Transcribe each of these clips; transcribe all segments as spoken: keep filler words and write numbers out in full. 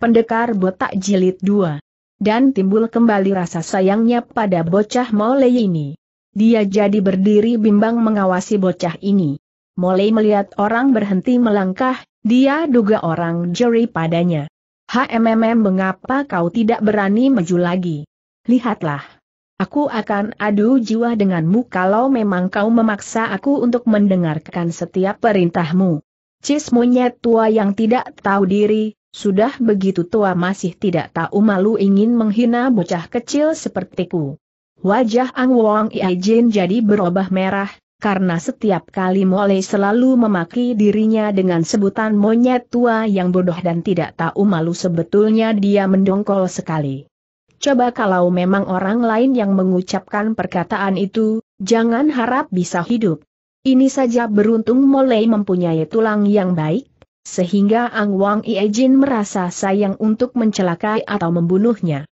Pendekar Botak Jilid dua. Dan timbul kembali rasa sayangnya pada bocah Mole ini. Dia jadi berdiri bimbang mengawasi bocah ini. Mole melihat orang berhenti melangkah, dia duga orang juri padanya. "Hmm, mengapa kau tidak berani maju lagi? Lihatlah. Aku akan adu jiwa denganmu kalau memang kau memaksa aku untuk mendengarkan setiap perintahmu." "Cis monyet tua yang tidak tahu diri, sudah begitu tua masih tidak tahu malu ingin menghina bocah kecil sepertiku." Wajah Ang Wong Iajin jadi berubah merah, karena setiap kali Mole selalu memaki dirinya dengan sebutan monyet tua yang bodoh dan tidak tahu malu. Sebetulnya dia mendongkol sekali. Coba kalau memang orang lain yang mengucapkan perkataan itu, jangan harap bisa hidup. Ini saja beruntung Mole mempunyai tulang yang baik, sehingga Ang Wong Iajin merasa sayang untuk mencelakai atau membunuhnya.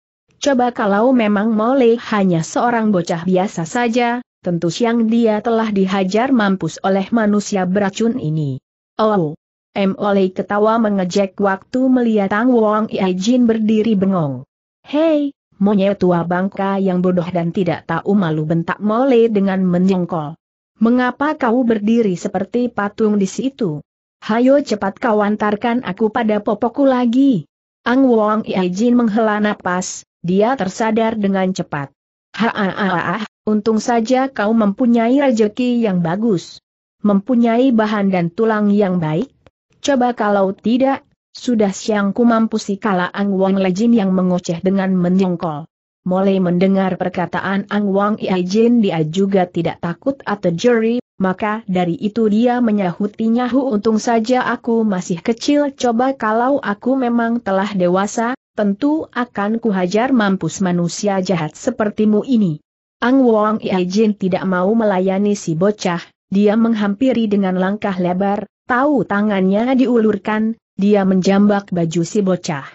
Coba kalau memang Mole hanya seorang bocah biasa saja, tentu siang dia telah dihajar mampus oleh manusia beracun ini. "Oh," Mole ketawa mengejek waktu melihat Ang Wong Iajin berdiri bengong. "Hei, monyet tua bangka yang bodoh dan tidak tahu malu," bentak Mole dengan menyengkol. "Mengapa kau berdiri seperti patung di situ? Hayo cepat kau antarkan aku pada popokku lagi." Ang Wong Iajin menghela napas. Dia tersadar dengan cepat. "Haaaah, untung saja kau mempunyai rezeki yang bagus. Mempunyai bahan dan tulang yang baik. Coba kalau tidak, sudah siangku mampusi." Kala Ang Wong Iajin yang mengoceh dengan menyongkol. Mole mendengar perkataan Ang Wong Iajin, dia juga tidak takut atau jeri, maka dari itu dia menyahutinya. "Hu, untung saja aku masih kecil. Coba kalau aku memang telah dewasa, tentu akan kuhajar mampus manusia jahat sepertimu ini." Ang Wong Iajin tidak mau melayani si bocah, dia menghampiri dengan langkah lebar, tahu tangannya diulurkan, dia menjambak baju si bocah.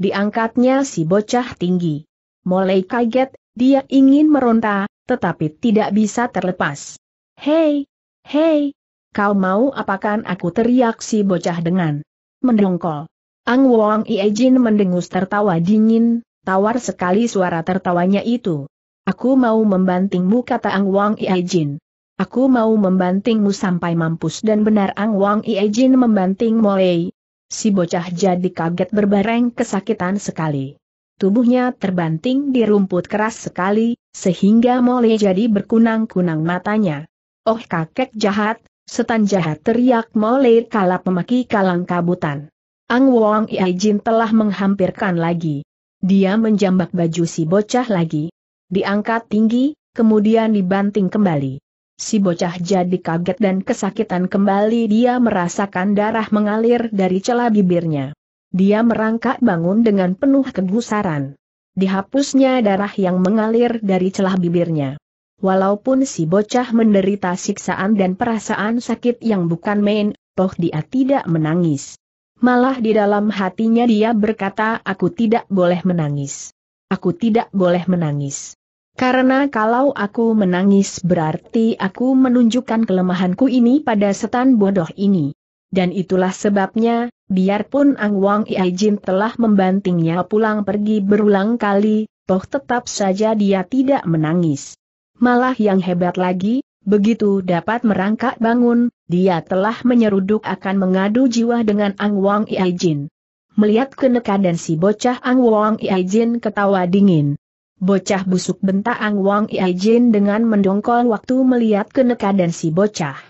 Diangkatnya si bocah tinggi. Mole kaget, dia ingin meronta, tetapi tidak bisa terlepas. "Hei, hei, kau mau apakan aku?" teriak si bocah dengan mendongkol. Ang Wong Iajin mendengus tertawa dingin, tawar sekali suara tertawanya itu. "Aku mau membantingmu," kata Ang Wong Iajin. "Aku mau membantingmu sampai mampus." Dan benar Ang Wong Iajin membanting Mole. Si bocah jadi kaget berbareng kesakitan sekali. Tubuhnya terbanting di rumput keras sekali, sehingga Mole jadi berkunang-kunang matanya. "Oh, kakek jahat, setan jahat!" teriak Mole kala memaki kalang kabutan. Ang Wong Iajin telah menghampirkan lagi. Dia menjambak baju si bocah lagi. Diangkat tinggi, kemudian dibanting kembali. Si bocah jadi kaget dan kesakitan kembali. Dia merasakan darah mengalir dari celah bibirnya. Dia merangkak bangun dengan penuh kegusaran. Dihapusnya darah yang mengalir dari celah bibirnya. Walaupun si bocah menderita siksaan dan perasaan sakit yang bukan main, toh dia tidak menangis. Malah di dalam hatinya dia berkata, "Aku tidak boleh menangis. Aku tidak boleh menangis. Karena kalau aku menangis berarti aku menunjukkan kelemahanku ini pada setan bodoh ini." Dan itulah sebabnya, biarpun Ang Wong Iajin telah membantingnya pulang pergi berulang kali, toh tetap saja dia tidak menangis. Malah yang hebat lagi, begitu dapat merangkak bangun, dia telah menyeruduk akan mengadu jiwa dengan Ang Wong Iajin. Melihat kenekadan si bocah, Ang Wong Iajin ketawa dingin. "Bocah busuk!" bentak Ang Wong Iajin dengan mendongkol waktu melihat kenekadan si bocah.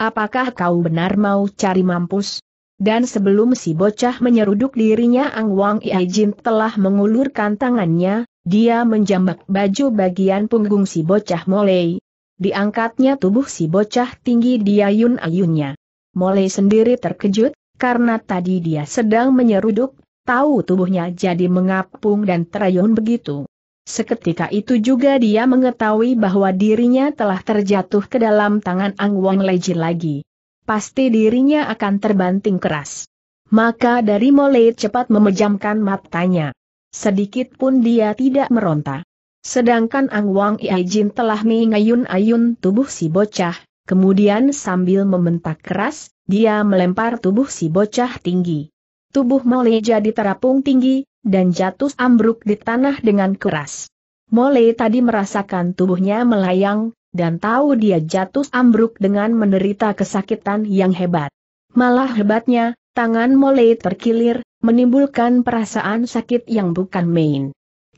"Apakah kau benar mau cari mampus?" Dan sebelum si bocah menyeruduk dirinya, Ang Wong Iajin telah mengulurkan tangannya, dia menjambak baju bagian punggung si bocah Mole. Diangkatnya tubuh si bocah tinggi diayun-ayunnya. Mole sendiri terkejut, karena tadi dia sedang menyeruduk, tahu tubuhnya jadi mengapung dan terayun begitu. Seketika itu juga dia mengetahui bahwa dirinya telah terjatuh ke dalam tangan Ang Wong Iajin lagi. Pasti dirinya akan terbanting keras. Maka dari Mole cepat memejamkan matanya. Sedikit pun dia tidak meronta. Sedangkan Ang Wong Iajin telah mengayun-ayun tubuh si bocah, kemudian sambil membentak keras, dia melempar tubuh si bocah tinggi. tubuh Mole jadi terapung tinggi, dan jatuh ambruk di tanah dengan keras. Mole tadi merasakan tubuhnya melayang, dan tahu dia jatuh ambruk dengan menderita kesakitan yang hebat. Malah hebatnya, tangan Mole terkilir, menimbulkan perasaan sakit yang bukan main.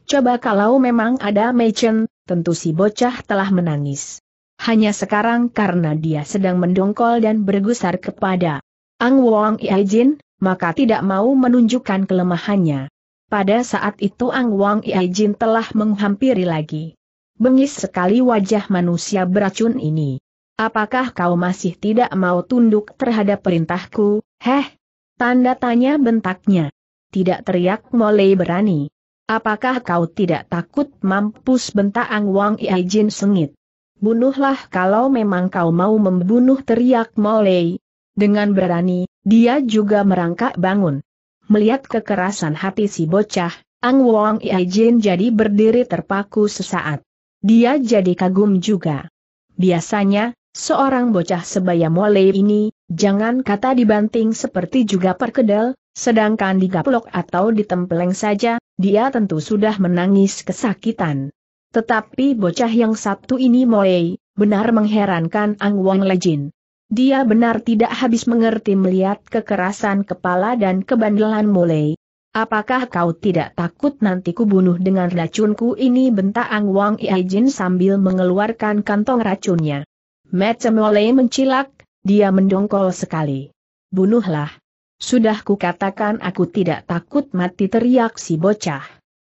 Coba kalau memang ada Mechen, tentu si bocah telah menangis. Hanya sekarang karena dia sedang mendongkol dan bergusar kepada Ang Wong Iajin, maka tidak mau menunjukkan kelemahannya. Pada saat itu Ang Wong Iajin telah menghampiri lagi. Bengis sekali wajah manusia beracun ini. Apakah kau masih tidak mau tunduk terhadap perintahku, heh? Tanda tanya bentaknya. Tidak teriak mulai berani. Apakah kau tidak takut mampus, bentak Ang Wong Iajin sengit. Bunuhlah kalau memang kau mau membunuh, teriak Mole. Dengan berani, dia juga merangkak bangun. Melihat kekerasan hati si bocah, Ang Wong Iajin jadi berdiri terpaku sesaat. Dia jadi kagum juga. Biasanya, seorang bocah sebaya Mole ini, jangan kata dibanting seperti juga perkedel, sedangkan digaplok atau ditempeleng saja, dia tentu sudah menangis kesakitan. Tetapi bocah yang Sabtu ini Moe, benar mengherankan Ang Wong Iajin. Dia benar tidak habis mengerti melihat kekerasan kepala dan kebandelan Moe. Apakah kau tidak takut nanti kubunuh dengan racunku ini, bentak Ang Wong Iajin sambil mengeluarkan kantong racunnya. Mata Moe mencilak, dia mendongkol sekali. Bunuhlah. Sudah kukatakan aku tidak takut mati, teriak si bocah.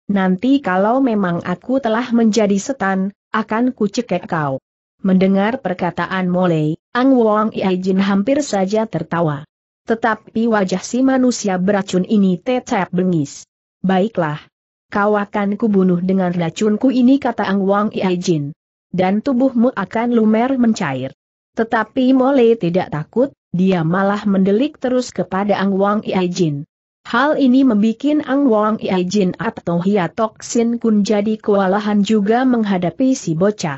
Nanti kalau memang aku telah menjadi setan, akan kucekek kau. Mendengar perkataan Mole, Ang Wong Iajin hampir saja tertawa. Tetapi wajah si manusia beracun ini tetap bengis. Baiklah. Kau akan kubunuh dengan racunku ini, kata Ang Wong Iajin. Dan tubuhmu akan lumer mencair. Tetapi Mole tidak takut, dia malah mendelik terus kepada Ang Wong Iajin. Hal ini membuat Ang Wong Iajin atau Hiatok Sin Kun jadi kewalahan juga menghadapi si bocah.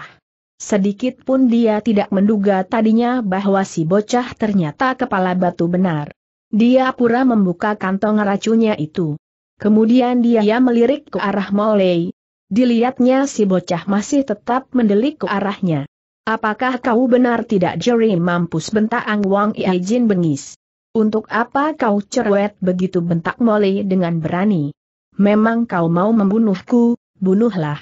Sedikit pun dia tidak menduga tadinya bahwa si bocah ternyata kepala batu benar. Dia pura membuka kantong racunnya itu. Kemudian dia melirik ke arah Mole. Dilihatnya si bocah masih tetap mendelik ke arahnya. Apakah kau benar tidak jeri mampus, bentak Ang Wong Iajin bengis. Untuk apa kau cerewet begitu, bentak Mole dengan berani. Memang kau mau membunuhku, bunuhlah.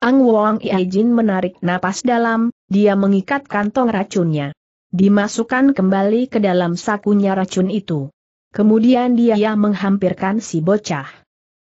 Ang Wong Iajin menarik napas dalam, dia mengikat kantong racunnya. Dimasukkan kembali ke dalam sakunya racun itu. Kemudian dia menghampirkan si bocah.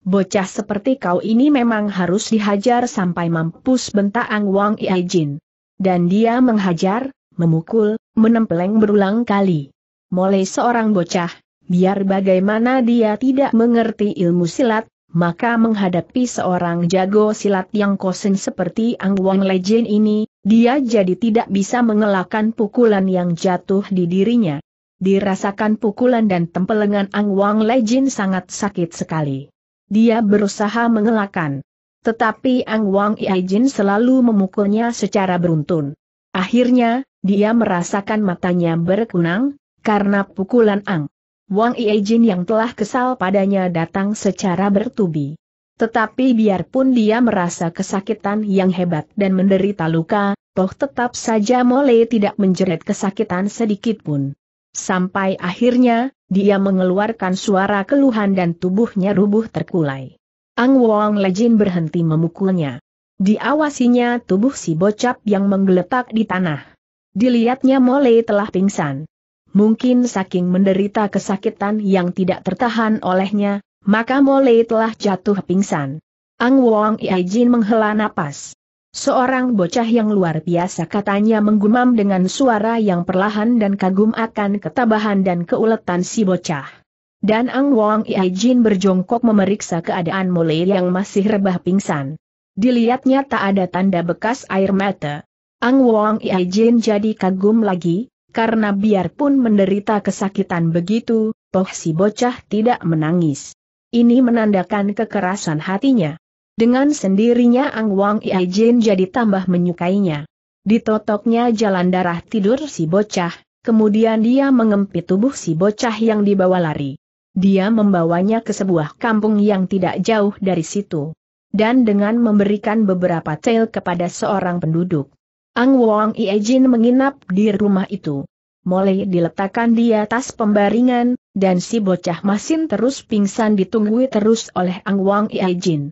Bocah seperti kau ini memang harus dihajar sampai mampus, bentak Ang Wong Iajin. Dan dia menghajar, memukul, menempeleng berulang kali. Mole seorang bocah, biar bagaimana dia tidak mengerti ilmu silat, maka menghadapi seorang jago silat yang kosen seperti Ang Wong Iajin ini, dia jadi tidak bisa mengelakkan pukulan yang jatuh di dirinya. Dirasakan pukulan dan tempelengan Ang Wong Iajin sangat sakit sekali. Dia berusaha mengelakkan, tetapi Ang Wong Iajin selalu memukulnya secara beruntun. Akhirnya, dia merasakan matanya berkunang karena pukulan Ang Wong Iajin yang telah kesal padanya datang secara bertubi. Tetapi biarpun dia merasa kesakitan yang hebat dan menderita luka, toh tetap saja Mole tidak menjerit kesakitan sedikitpun. Sampai akhirnya, dia mengeluarkan suara keluhan dan tubuhnya rubuh terkulai. Ang Wong Iajin berhenti memukulnya. Diawasinya tubuh si bocah yang menggeletak di tanah. Dilihatnya Mole telah pingsan. Mungkin saking menderita kesakitan yang tidak tertahan olehnya, maka Mole telah jatuh pingsan. Ang Wong Iajin menghela napas. Seorang bocah yang luar biasa, katanya menggumam dengan suara yang perlahan dan kagum akan ketabahan dan keuletan si bocah. Dan Ang Wong Iajin berjongkok memeriksa keadaan Mole yang masih rebah pingsan. Dilihatnya tak ada tanda bekas air mata. Ang Wong Iajin jadi kagum lagi. Karena biarpun menderita kesakitan begitu, toh si bocah tidak menangis. Ini menandakan kekerasan hatinya. Dengan sendirinya Ang Wong Iajin jadi tambah menyukainya. Ditotoknya jalan darah tidur si bocah, kemudian dia mengempit tubuh si bocah yang dibawa lari. dia membawanya ke sebuah kampung yang tidak jauh dari situ. Dan dengan memberikan beberapa tel kepada seorang penduduk, Ang Wong Iejin menginap di rumah itu. Mulai diletakkan di atas pembaringan, dan si bocah masin terus pingsan ditunggui terus oleh Ang Wong Iejin.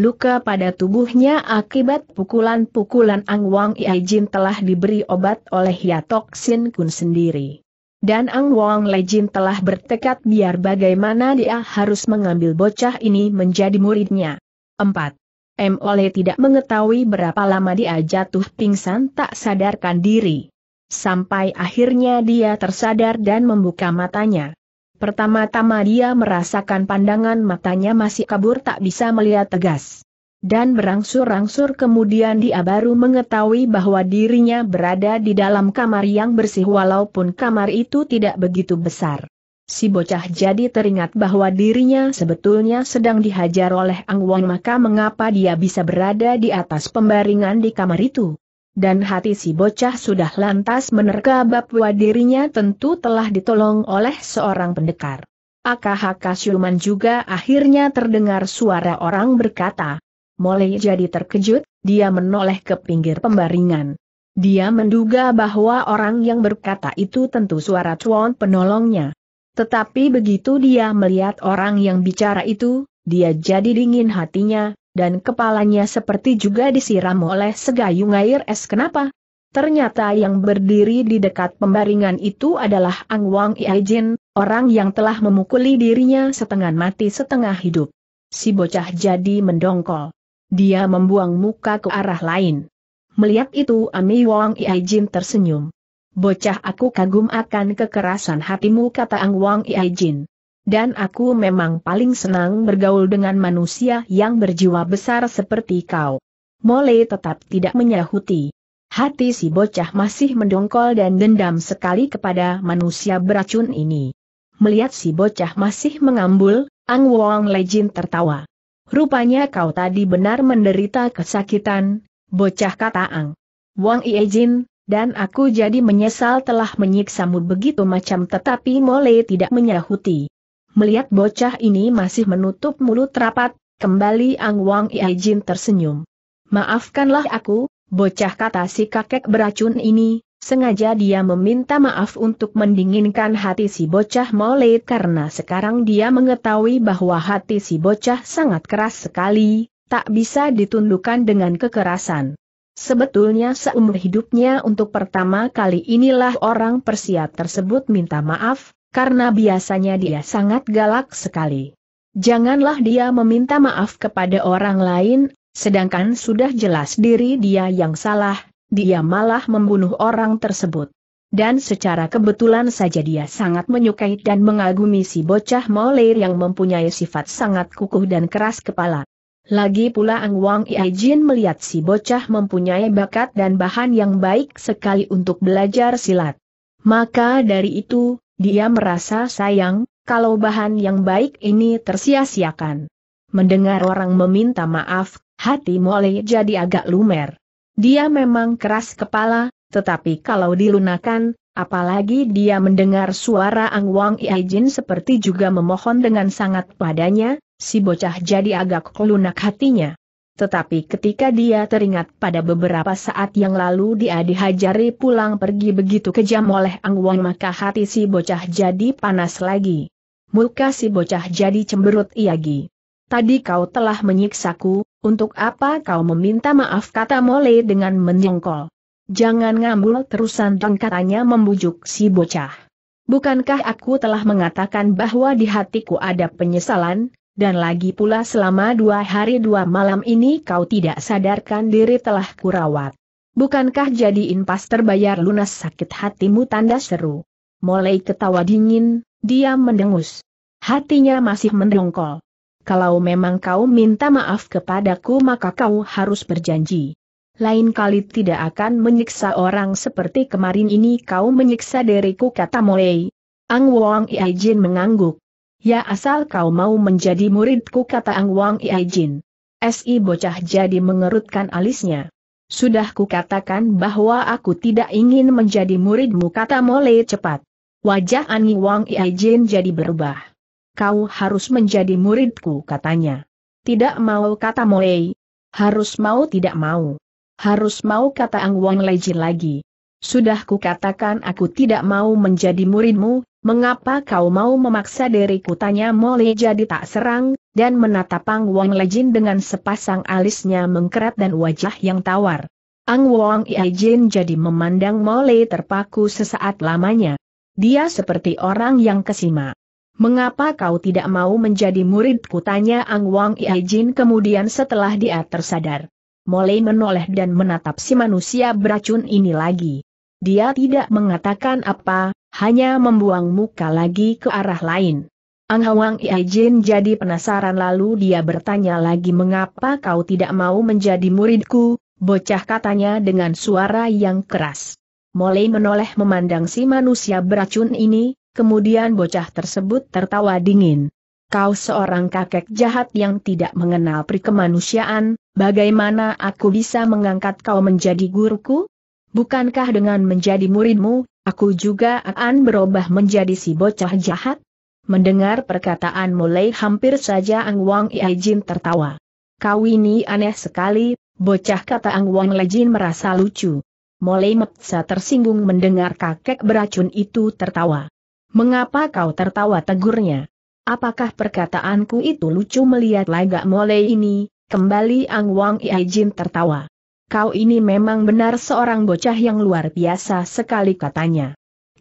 Luka pada tubuhnya akibat pukulan-pukulan Ang Wong Iejin telah diberi obat oleh Yatok Sin Kun sendiri. Dan Ang Wong Iejin telah bertekad biar bagaimana dia harus mengambil bocah ini menjadi muridnya. empat. Mole tidak mengetahui berapa lama dia jatuh pingsan tak sadarkan diri. Sampai akhirnya dia tersadar dan membuka matanya. Pertama-tama dia merasakan pandangan matanya masih kabur tak bisa melihat tegas. Dan berangsur-angsur kemudian dia baru mengetahui bahwa dirinya berada di dalam kamar yang bersih walaupun kamar itu tidak begitu besar. Si bocah jadi teringat bahwa dirinya sebetulnya sedang dihajar oleh Ang Wong, maka mengapa dia bisa berada di atas pembaringan di kamar itu. Dan hati si bocah sudah lantas menerka bahwa dirinya tentu telah ditolong oleh seorang pendekar. Akak-akak siluman juga akhirnya terdengar suara orang berkata. Mulai jadi terkejut, dia menoleh ke pinggir pembaringan. Dia menduga bahwa orang yang berkata itu tentu suara Chuan penolongnya. Tetapi begitu dia melihat orang yang bicara itu, dia jadi dingin hatinya, dan kepalanya seperti juga disiram oleh segayung air es. Kenapa? Ternyata yang berdiri di dekat pembaringan itu adalah Ang Wong Iejin, orang yang telah memukuli dirinya setengah mati setengah hidup. Si bocah jadi mendongkol. Dia membuang muka ke arah lain. Melihat itu Ang Wong Iejin tersenyum. Bocah, aku kagum akan kekerasan hatimu, kata Ang Wong Iejin. Dan aku memang paling senang bergaul dengan manusia yang berjiwa besar seperti kau. Mole tetap tidak menyahuti. Hati si bocah masih mendongkol dan dendam sekali kepada manusia beracun ini. Melihat si bocah masih mengambul, Ang Wong Iejin tertawa. Rupanya kau tadi benar menderita kesakitan, bocah, kata Ang Wong Iejin, dan aku jadi menyesal telah menyiksamu begitu macam. Tetapi Mole tidak menyahuti. Melihat bocah ini masih menutup mulut rapat, kembali Ang Wong Iejin tersenyum. Maafkanlah aku, bocah, kata si kakek beracun ini. Sengaja dia meminta maaf untuk mendinginkan hati si bocah Mole, karena sekarang dia mengetahui bahwa hati si bocah sangat keras sekali, tak bisa ditundukkan dengan kekerasan. Sebetulnya seumur hidupnya untuk pertama kali inilah orang Persia tersebut minta maaf, karena biasanya dia sangat galak sekali. Janganlah dia meminta maaf kepada orang lain, sedangkan sudah jelas diri dia yang salah. Dia malah membunuh orang tersebut. Dan secara kebetulan saja dia sangat menyukai dan mengagumi si bocah Mole yang mempunyai sifat sangat kukuh dan keras kepala. Lagi pula Ang Wong Iejin melihat si bocah mempunyai bakat dan bahan yang baik sekali untuk belajar silat. Maka dari itu, dia merasa sayang kalau bahan yang baik ini tersia-siakan. Mendengar orang meminta maaf, hati Mole jadi agak lumer. Dia memang keras kepala, tetapi kalau dilunakan, apalagi dia mendengar suara Ang Wong Iejin seperti juga memohon dengan sangat padanya, si bocah jadi agak lunak hatinya. Tetapi ketika dia teringat pada beberapa saat yang lalu dia dihajari pulang pergi begitu kejam oleh Ang Wong, maka hati si bocah jadi panas lagi. Muka si bocah jadi cemberut. Iagi, tadi kau telah menyiksaku, untuk apa kau meminta maaf, kata Mole dengan menyongkol. Jangan ngambul terusan dong, katanya membujuk si bocah. Bukankah aku telah mengatakan bahwa di hatiku ada penyesalan, dan lagi pula selama dua hari dua malam ini kau tidak sadarkan diri telah kurawat. Bukankah jadi impas terbayar lunas sakit hatimu, tanda seru. Mole ketawa dingin, dia mendengus. Hatinya masih mendongkol. Kalau memang kau minta maaf kepadaku maka kau harus berjanji. Lain kali tidak akan menyiksa orang seperti kemarin ini kau menyiksa diriku, kata Mole. Ang Wong Iejin mengangguk. Ya, asal kau mau menjadi muridku, kata Ang Wong Iejin. Si bocah jadi mengerutkan alisnya. Sudah kukatakan bahwa aku tidak ingin menjadi muridmu, kata Mole cepat. Wajah Ang Wong Iejin jadi berubah. kau harus menjadi muridku," katanya. "Tidak mau," kata Moei. "Harus mau, tidak mau. Harus mau," kata Ang Wang Leji lagi. "Sudah kukatakan aku tidak mau menjadi muridmu, mengapa kau mau memaksa diriku?" tanya Moei jadi tak serang, dan menatap Ang Wang Leji dengan sepasang alisnya mengkerat dan wajah yang tawar. Ang Wang Leji jadi memandang Moei terpaku sesaat lamanya. Dia seperti orang yang kesima. "Mengapa kau tidak mau menjadi muridku?" tanya Ang Wang Leji kemudian setelah dia tersadar. Moei menoleh dan menatap si manusia beracun ini lagi. Dia tidak mengatakan apa, hanya membuang muka lagi ke arah lain. Ang Wang Leji jadi penasaran lalu dia bertanya lagi, "Mengapa kau tidak mau menjadi muridku, bocah?" katanya dengan suara yang keras. Moei menoleh memandang si manusia beracun ini, kemudian bocah tersebut tertawa dingin. "Kau seorang kakek jahat yang tidak mengenal prikemanusiaan, bagaimana aku bisa mengangkat kau menjadi guruku? Bukankah dengan menjadi muridmu, aku juga akan berubah menjadi si bocah jahat?" Mendengar perkataan Moei hampir saja Ang Wang Leji tertawa. "Kau ini aneh sekali, bocah," kata Ang Wang Leji merasa lucu. Moei meksa tersinggung mendengar kakek beracun itu tertawa. "Mengapa kau tertawa?" tegurnya. "Apakah perkataanku itu lucu?" Melihat lagak Moei ini, kembali Ang Wang Leji tertawa. "Kau ini memang benar seorang bocah yang luar biasa sekali," katanya.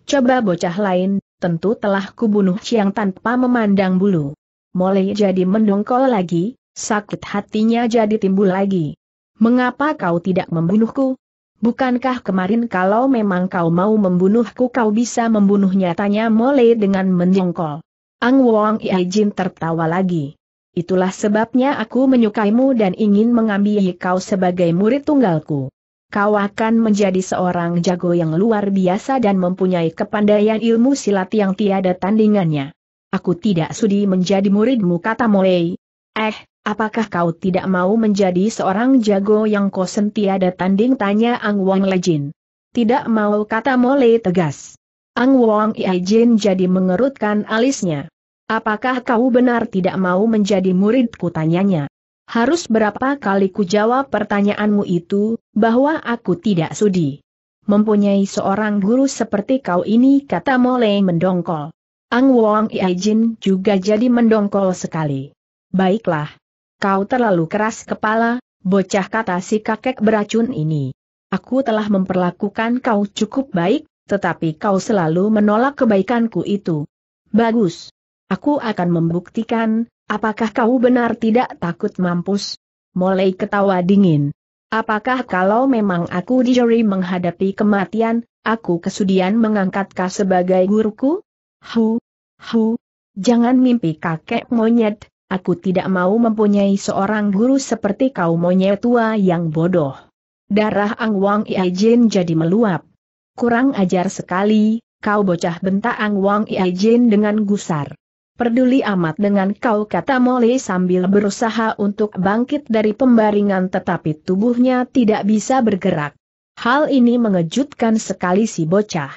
"Coba bocah lain, tentu telah kubunuh siang tanpa memandang bulu." Moei jadi mendongkol lagi, sakit hatinya jadi timbul lagi. "Mengapa kau tidak membunuhku? Bukankah kemarin kalau memang kau mau membunuhku kau bisa membunuhnya?" tanya Moei dengan mendongkol. Ang Wang Leji tertawa lagi. "Itulah sebabnya aku menyukaimu dan ingin mengambil kau sebagai murid tunggalku. Kau akan menjadi seorang jago yang luar biasa dan mempunyai kepandaian ilmu silat yang tiada tandingannya." "Aku tidak sudi menjadi muridmu," kata Moei. "Eh, apakah kau tidak mau menjadi seorang jago yang kau sentiada tanding?" tanya Ang Wang Leji. "Tidak mau," kata Moei tegas. Ang Wang Leji jadi mengerutkan alisnya. "Apakah kau benar tidak mau menjadi muridku?" tanyanya. "Harus berapa kali ku jawab pertanyaanmu itu, bahwa aku tidak sudi mempunyai seorang guru seperti kau ini," kata Moei mendongkol. Ang Wang Leji juga jadi mendongkol sekali. "Baiklah. Kau terlalu keras kepala, bocah," kata si kakek beracun ini. "Aku telah memperlakukan kau cukup baik, tetapi kau selalu menolak kebaikanku itu. Bagus. Aku akan membuktikan, apakah kau benar tidak takut mampus." Moei ketawa dingin. "Apakah kalau memang aku dijeri menghadapi kematian, aku kesudian mengangkat kau sebagai guruku? Hu, hu, jangan mimpi kakek monyet. Aku tidak mau mempunyai seorang guru seperti kau monyet tua yang bodoh." Darah Ang Wang Leji jadi meluap. "Kurang ajar sekali, kau bocah," bentak Ang Wang Leji dengan gusar. "Peduli amat dengan kau," kata Moei sambil berusaha untuk bangkit dari pembaringan tetapi tubuhnya tidak bisa bergerak. Hal ini mengejutkan sekali si bocah.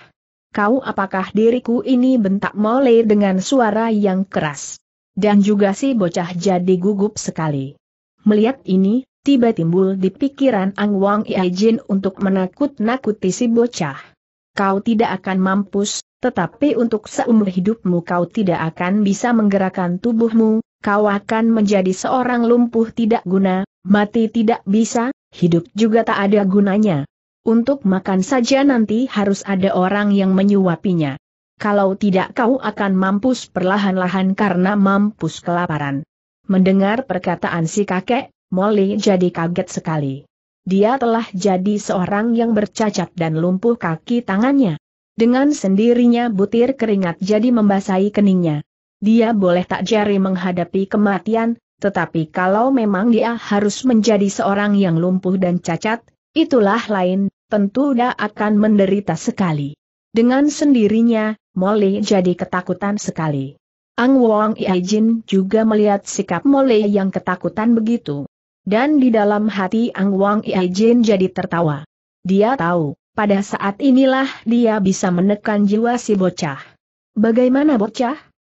"Kau apakah diriku ini?" bentak Moei dengan suara yang keras. Dan juga si bocah jadi gugup sekali. Melihat ini, tiba timbul di pikiran Ang Wang Leji untuk menakut-nakuti si bocah. "Kau tidak akan mampus, tetapi untuk seumur hidupmu kau tidak akan bisa menggerakkan tubuhmu, kau akan menjadi seorang lumpuh tidak guna, mati tidak bisa, hidup juga tak ada gunanya. Untuk makan saja nanti harus ada orang yang menyuapinya. Kalau tidak kau akan mampus perlahan-lahan karena mampus kelaparan." Mendengar perkataan si kakek, Moei jadi kaget sekali. Dia telah jadi seorang yang bercacat dan lumpuh kaki tangannya. Dengan sendirinya butir keringat jadi membasahi keningnya. Dia boleh tak jari menghadapi kematian, tetapi kalau memang dia harus menjadi seorang yang lumpuh dan cacat, itulah lain, tentu dia akan menderita sekali. Dengan sendirinya, Moei jadi ketakutan sekali. Ang Wang Leji juga melihat sikap Moei yang ketakutan begitu. Dan di dalam hati Ang Wang Leji jadi tertawa. Dia tahu, pada saat inilah dia bisa menekan jiwa si bocah. "Bagaimana bocah?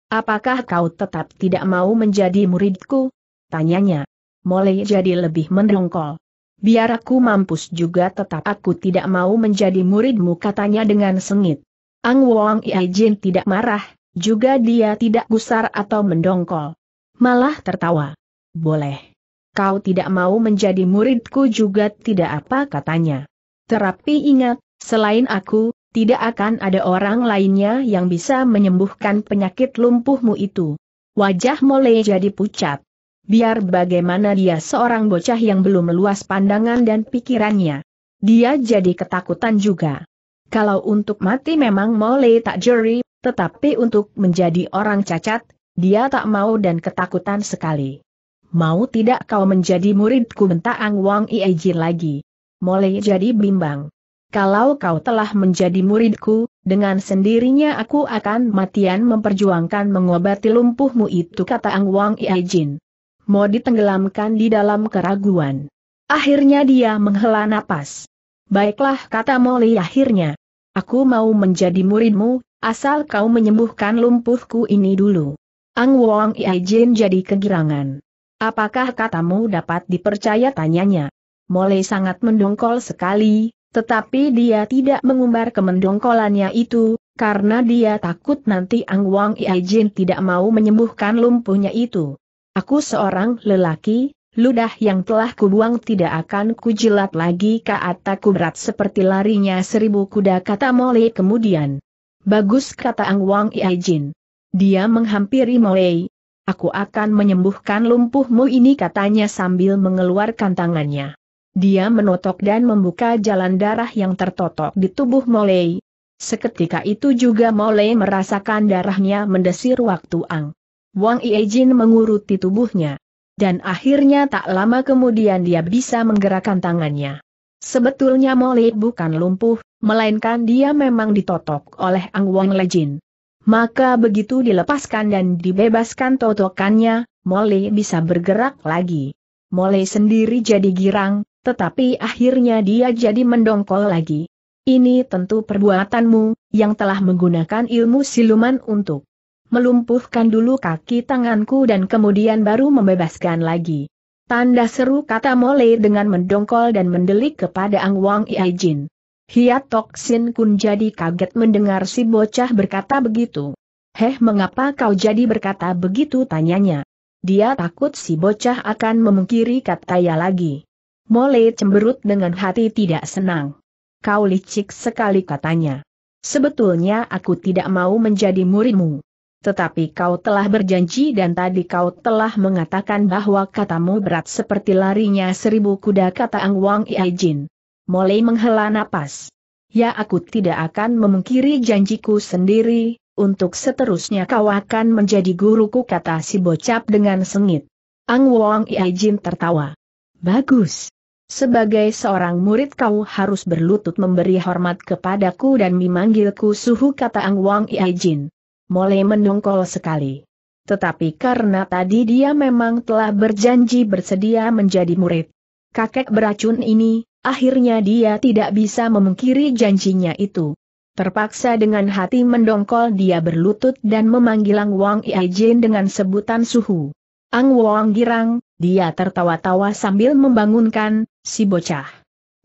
Apakah kau tetap tidak mau menjadi muridku? Tanyanya. Mulai jadi lebih mendongkol. Biar aku mampus juga tetap aku tidak mau menjadi muridmu, katanya dengan sengit. Ang Wong Ai Jin tidak marah, juga dia tidak gusar atau mendongkol. Malah tertawa. Boleh. Kau tidak mau menjadi muridku juga tidak apa, katanya. Terapi ingat, selain aku, tidak akan ada orang lainnya yang bisa menyembuhkan penyakit lumpuhmu itu. Wajah Mole jadi pucat. Biar bagaimana dia seorang bocah yang belum meluas pandangan dan pikirannya. Dia jadi ketakutan juga. Kalau untuk mati memang Mole tak jeri, tetapi untuk menjadi orang cacat, dia tak mau dan ketakutan sekali. Mau tidak kau menjadi muridku, bentak Ang Wang Ai Jin lagi. Mole jadi bimbang. Kalau kau telah menjadi muridku, dengan sendirinya aku akan matian memperjuangkan mengobati lumpuhmu itu, kata Ang Wang Ai Jin. Mau ditenggelamkan di dalam keraguan. Akhirnya dia menghela napas. Baiklah, kata Moli akhirnya. Aku mau menjadi muridmu, asal kau menyembuhkan lumpuhku ini dulu. Ang Wong Ai Jin jadi kegirangan. Apakah katamu dapat dipercaya, tanyanya. Moli sangat mendongkol sekali, tetapi dia tidak mengumbar kemendongkolannya itu, karena dia takut nanti Ang Wong Ai Jin tidak mau menyembuhkan lumpuhnya itu. Aku seorang lelaki, ludah yang telah kubuang tidak akan kujilat lagi, kataku berat seperti larinya seribu kuda, kata Mole kemudian. Bagus, kata Ang Wang Ai Jin. Dia menghampiri Mole. Aku akan menyembuhkan lumpuhmu ini, katanya sambil mengeluarkan tangannya. Dia menotok dan membuka jalan darah yang tertotok di tubuh Mole. Seketika itu juga Mole merasakan darahnya mendesir waktu Ang Wang Ai Jin menguruti tubuhnya. Dan akhirnya tak lama kemudian dia bisa menggerakkan tangannya. Sebetulnya Mole bukan lumpuh, melainkan dia memang ditotok oleh Ang Wang Ai Jin. Maka begitu dilepaskan dan dibebaskan totokannya, Mole bisa bergerak lagi. Mole sendiri jadi girang, tetapi akhirnya dia jadi mendongkol lagi. Ini tentu perbuatanmu, yang telah menggunakan ilmu siluman untuk melumpuhkan dulu kaki tanganku dan kemudian baru membebaskan lagi. Tanda seru, kata Mole dengan mendongkol dan mendelik kepada Ang Wang Ai Jin. Hiat Tok Sin Kun jadi kaget mendengar si bocah berkata begitu. Heh, mengapa kau jadi berkata begitu, tanyanya. Dia takut si bocah akan memungkiri katanya lagi. Mole cemberut dengan hati tidak senang. Kau licik sekali, katanya. Sebetulnya aku tidak mau menjadi muridmu. Tetapi kau telah berjanji dan tadi kau telah mengatakan bahwa katamu berat seperti larinya seribu kuda, kata Ang Wang Ai Jin. Mulai menghela napas. Ya, aku tidak akan memungkiri janjiku sendiri, untuk seterusnya kau akan menjadi guruku, kata si bocap dengan sengit. Ang Wang Ai Jin tertawa. Bagus. Sebagai seorang murid kau harus berlutut memberi hormat kepadaku dan memanggilku suhu, kata Ang Wang Ai Jin. Mole mendongkol sekali. Tetapi karena tadi dia memang telah berjanji bersedia menjadi murid kakek beracun ini, akhirnya dia tidak bisa memungkiri janjinya itu. Terpaksa dengan hati mendongkol dia berlutut dan memanggil Ang Wang Ai Jin dengan sebutan suhu. Ang Wang girang, dia tertawa-tawa sambil membangunkan si bocah.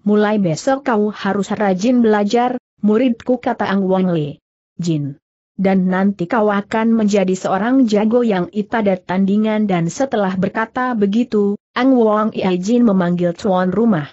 Mulai besok kau harus rajin belajar, muridku, kata Ang Wang Ai Jin. Dan nanti kau akan menjadi seorang jago yang pada tandingan. Dan setelah berkata begitu, Ang Wang Ai Jin memanggil tuan rumah.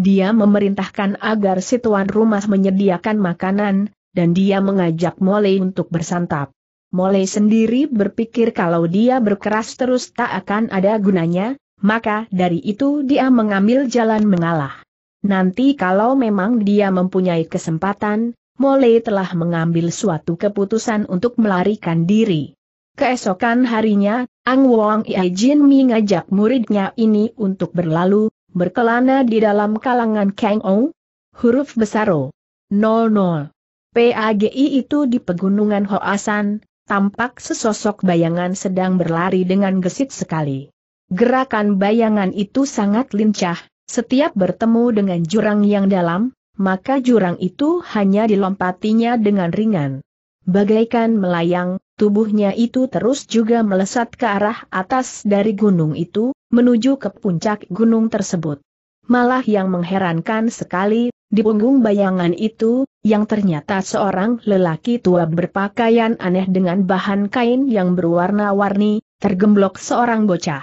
Dia memerintahkan agar si tuan rumah menyediakan makanan, dan dia mengajak Mole untuk bersantap. Mole sendiri berpikir kalau dia berkeras terus tak akan ada gunanya, maka dari itu dia mengambil jalan mengalah. Nanti kalau memang dia mempunyai kesempatan, Mole telah mengambil suatu keputusan untuk melarikan diri. Keesokan harinya, Ang Wang Ai Jin mengajak muridnya ini untuk berlalu, berkelana di dalam kalangan Kang O, huruf besar O, nol nol. Pagi itu di pegunungan Hoasan, tampak sesosok bayangan sedang berlari dengan gesit sekali. Gerakan bayangan itu sangat lincah, setiap bertemu dengan jurang yang dalam, maka jurang itu hanya dilompatinya dengan ringan. Bagaikan melayang, tubuhnya itu terus juga melesat ke arah atas dari gunung itu, menuju ke puncak gunung tersebut. Malah yang mengherankan sekali, di punggung bayangan itu, yang ternyata seorang lelaki tua berpakaian aneh dengan bahan kain yang berwarna-warni, tergemblok seorang bocah.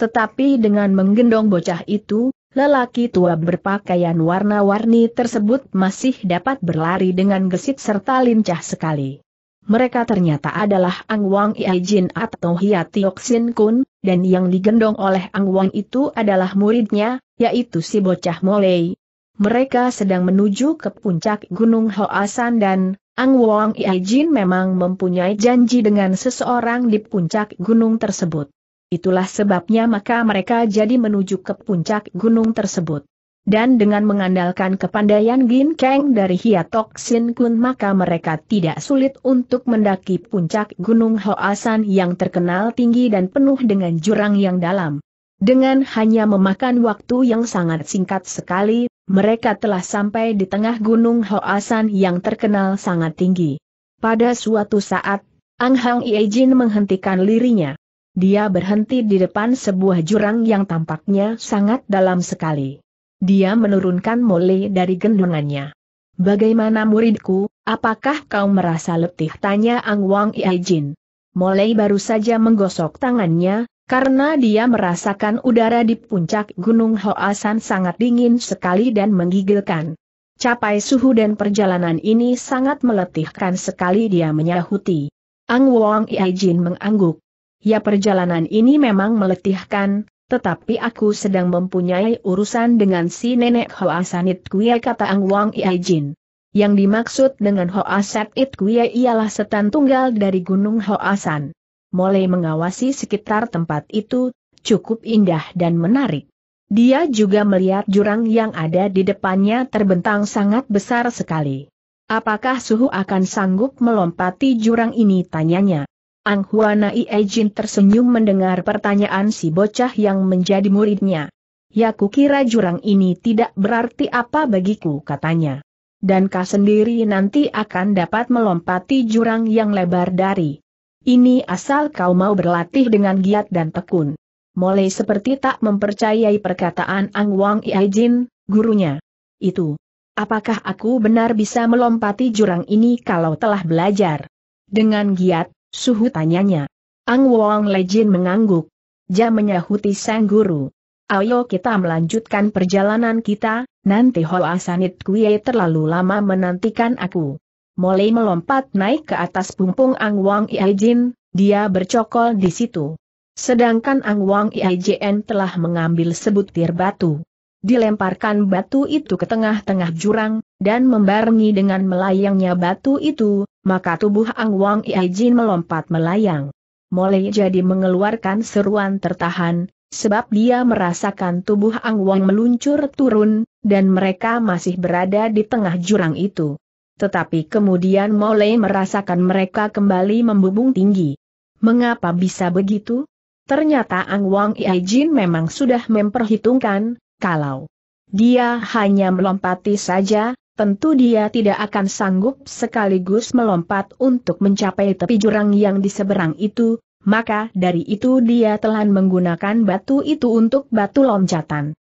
Tetapi dengan menggendong bocah itu, lelaki tua berpakaian warna-warni tersebut masih dapat berlari dengan gesit serta lincah sekali. Mereka ternyata adalah Ang Wang Ijin atau Hiatioxin Kun, dan yang digendong oleh Ang Wang itu adalah muridnya, yaitu si bocah Molei. Mereka sedang menuju ke puncak Gunung Hoasan dan Ang Wang Ijin memang mempunyai janji dengan seseorang di puncak gunung tersebut. Itulah sebabnya maka mereka jadi menuju ke puncak gunung tersebut. Dan dengan mengandalkan kepandaian Gin Kang dari Hiatioxin Kun maka mereka tidak sulit untuk mendaki puncak gunung Hoasan yang terkenal tinggi dan penuh dengan jurang yang dalam. Dengan hanya memakan waktu yang sangat singkat sekali, mereka telah sampai di tengah gunung Hoasan yang terkenal sangat tinggi. Pada suatu saat, Ang Hang Ijin menghentikan lirinya. Dia berhenti di depan sebuah jurang yang tampaknya sangat dalam sekali. Dia menurunkan Molei dari gendongannya. "Bagaimana muridku, apakah kau merasa letih?" tanya Ang Wang Ijin. Molei baru saja menggosok tangannya, karena dia merasakan udara di puncak Gunung Hoasan sangat dingin sekali dan menggigilkan. Capai suhu dan perjalanan ini sangat meletihkan sekali, dia menyahuti. Ang Wang Ijin mengangguk. "Ya, perjalanan ini memang meletihkan, tetapi aku sedang mempunyai urusan dengan si nenek Hoasanit Kuya," kata Ang Wang Ijin. Yang dimaksud dengan Hoasanit Kuya ialah setan tunggal dari Gunung Hoasan. Molei mengawasi sekitar tempat itu, cukup indah dan menarik. Dia juga melihat jurang yang ada di depannya terbentang sangat besar sekali. "Apakah suhu akan sanggup melompati jurang ini?" tanyanya. Ang Huana Ijin tersenyum mendengar pertanyaan si bocah yang menjadi muridnya. "Ya, kukira jurang ini tidak berarti apa bagiku," katanya. "Dan kau sendiri nanti akan dapat melompati jurang yang lebar dari ini asal kau mau berlatih dengan giat dan tekun." Molei seperti tak mempercayai perkataan Ang Wang Ijin, gurunya. "Itu. Apakah aku benar bisa melompati jurang ini kalau telah belajar dengan giat, suhu?" tanyanya. Ang Wang Ijin mengangguk. "Ja," menyahuti sang guru. "Ayo kita melanjutkan perjalanan kita, nanti Hoasanit Kuei terlalu lama menantikan aku." Molei melompat naik ke atas punggung Ang Wang Ijin, dia bercokol di situ. Sedangkan Ang Wang Ijin telah mengambil sebutir batu. Dilemparkan batu itu ke tengah-tengah jurang, dan membarengi dengan melayangnya batu itu, maka tubuh Ang Wang Ijin melompat melayang. Molei jadi mengeluarkan seruan tertahan, sebab dia merasakan tubuh Ang Wang meluncur turun, dan mereka masih berada di tengah jurang itu. Tetapi kemudian Molei merasakan mereka kembali membubung tinggi. Mengapa bisa begitu? Ternyata Ang Wang Ijin memang sudah memperhitungkan, kalau dia hanya melompati saja, tentu dia tidak akan sanggup sekaligus melompat untuk mencapai tepi jurang yang di seberang itu, maka dari itu dia telan menggunakan batu itu untuk batu loncatan.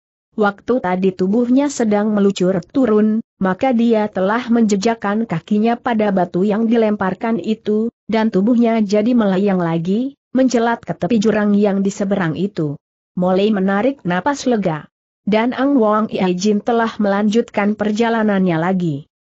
Waktu tadi tubuhnya sedang meluncur turun, maka dia telah menjejakkan kakinya pada batu yang dilemparkan itu, dan tubuhnya jadi melayang lagi, mencelat ke tepi jurang yang di seberang itu. Molei menarik napas lega. Dan Ang Wang Ijin telah melanjutkan perjalanannya lagi.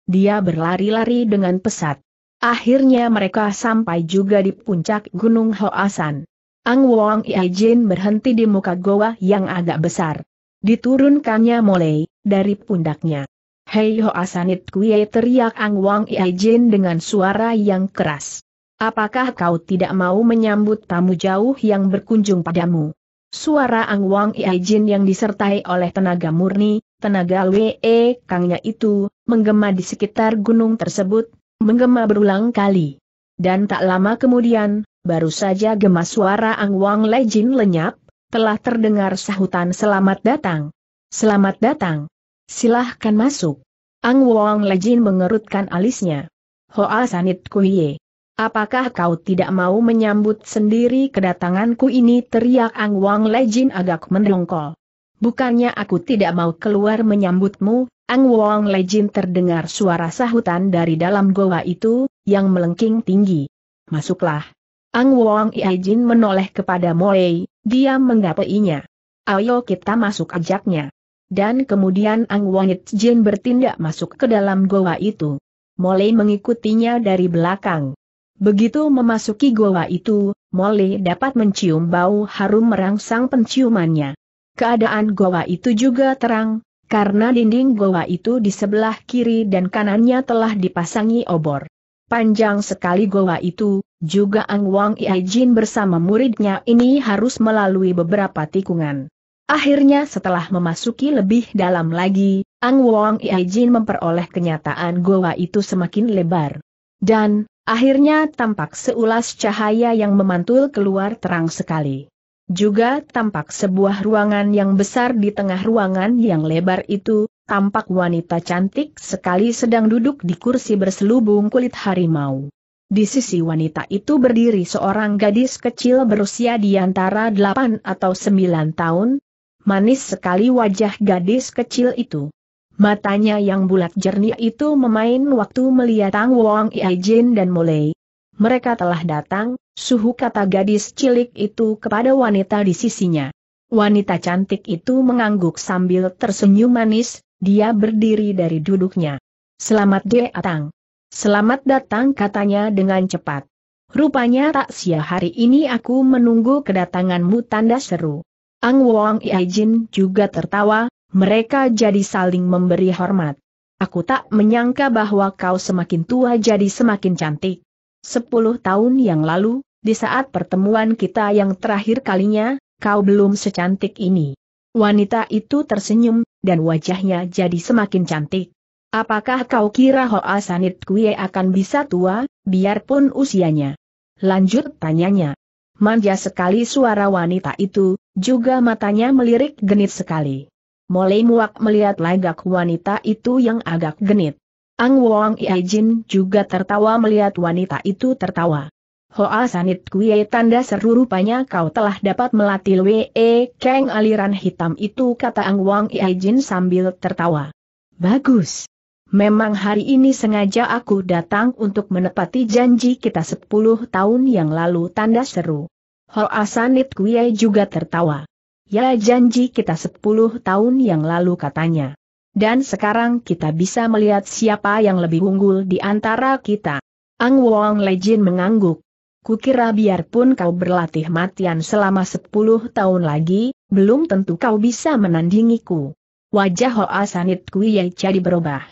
Dia berlari-lari dengan pesat. Akhirnya mereka sampai juga di puncak Gunung Hoasan. Ang Wang Ijin berhenti di muka goa yang agak besar. Diturunkannya Molei dari pundaknya. "Hei Hoasanit Kuei," teriak Ang Wang Ijin dengan suara yang keras. "Apakah kau tidak mau menyambut tamu jauh yang berkunjung padamu?" Suara Ang Wang Ijin yang disertai oleh tenaga murni, tenaga Wee Kangnya itu, menggema di sekitar gunung tersebut, menggema berulang kali. Dan tak lama kemudian, baru saja gema suara Ang Wang Ijin lenyap, telah terdengar sahutan, "Selamat datang. Selamat datang. Silahkan masuk." Ang Wang Ijin mengerutkan alisnya. "Hoasanit Kuei, Apakah kau tidak mau menyambut sendiri kedatanganku ini? Teriak Ang Wang Lejin agak mendongkol. Bukannya aku tidak mau keluar menyambutmu, Ang Wang Lejin. Terdengar suara sahutan dari dalam goa itu, yang melengking tinggi. Masuklah. Ang Wang Lejin menoleh kepada Moei, dia menggapainya. Ayo kita masuk, ajaknya. Dan kemudian Ang Wang Lejin bertindak masuk ke dalam goa itu. Moei mengikutinya dari belakang. Begitu memasuki goa itu, Mole dapat mencium bau harum merangsang penciumannya. Keadaan goa itu juga terang, karena dinding goa itu di sebelah kiri dan kanannya telah dipasangi obor. Panjang sekali goa itu, juga Ang Wang Lejin bersama muridnya ini harus melalui beberapa tikungan. Akhirnya setelah memasuki lebih dalam lagi, Ang Wang Lejin memperoleh kenyataan goa itu semakin lebar. Dan akhirnya tampak seulas cahaya yang memantul keluar terang sekali. Juga tampak sebuah ruangan yang besar. Di tengah ruangan yang lebar itu, tampak wanita cantik sekali sedang duduk di kursi berselubung kulit harimau. Di sisi wanita itu berdiri seorang gadis kecil berusia di antara delapan atau sembilan tahun. Manis sekali wajah gadis kecil itu. Matanya yang bulat jernih itu memain waktu melihat Ang Wang Lejin dan Mole. Mereka telah datang, suhu, kata gadis cilik itu kepada wanita di sisinya. Wanita cantik itu mengangguk sambil tersenyum manis, dia berdiri dari duduknya. Selamat datang. Selamat datang, katanya dengan cepat. Rupanya tak sia hari ini aku menunggu kedatanganmu, tanda seru. Ang Wang Lejin juga tertawa. Mereka jadi saling memberi hormat. Aku tak menyangka bahwa kau semakin tua jadi semakin cantik. Sepuluh tahun yang lalu, di saat pertemuan kita yang terakhir kalinya, kau belum secantik ini. Wanita itu tersenyum, dan wajahnya jadi semakin cantik. Apakah kau kira Hoa Sanit Kue akan bisa tua, biarpun usianya? Lanjut tanyanya. Manja sekali suara wanita itu, juga matanya melirik genit sekali. Mulai muak melihat lagak wanita itu yang agak genit. Ang Wang Lejin juga tertawa melihat wanita itu tertawa. Hoa Sanit Kue, tanda seru. Rupanya kau telah dapat melatih Wei Kang aliran hitam itu, kata Ang Wang Lejin sambil tertawa. Bagus. Memang hari ini sengaja aku datang untuk menepati janji kita sepuluh tahun yang lalu, tanda seru. Hoa Sanit Kue juga tertawa. Ya, janji kita sepuluh tahun yang lalu, katanya. Dan sekarang kita bisa melihat siapa yang lebih unggul di antara kita. Ang Wang Lejin mengangguk. Kukira biarpun kau berlatih matian selama sepuluh tahun lagi, belum tentu kau bisa menandingiku. Wajah Hoa Sanit Kue jadi berubah.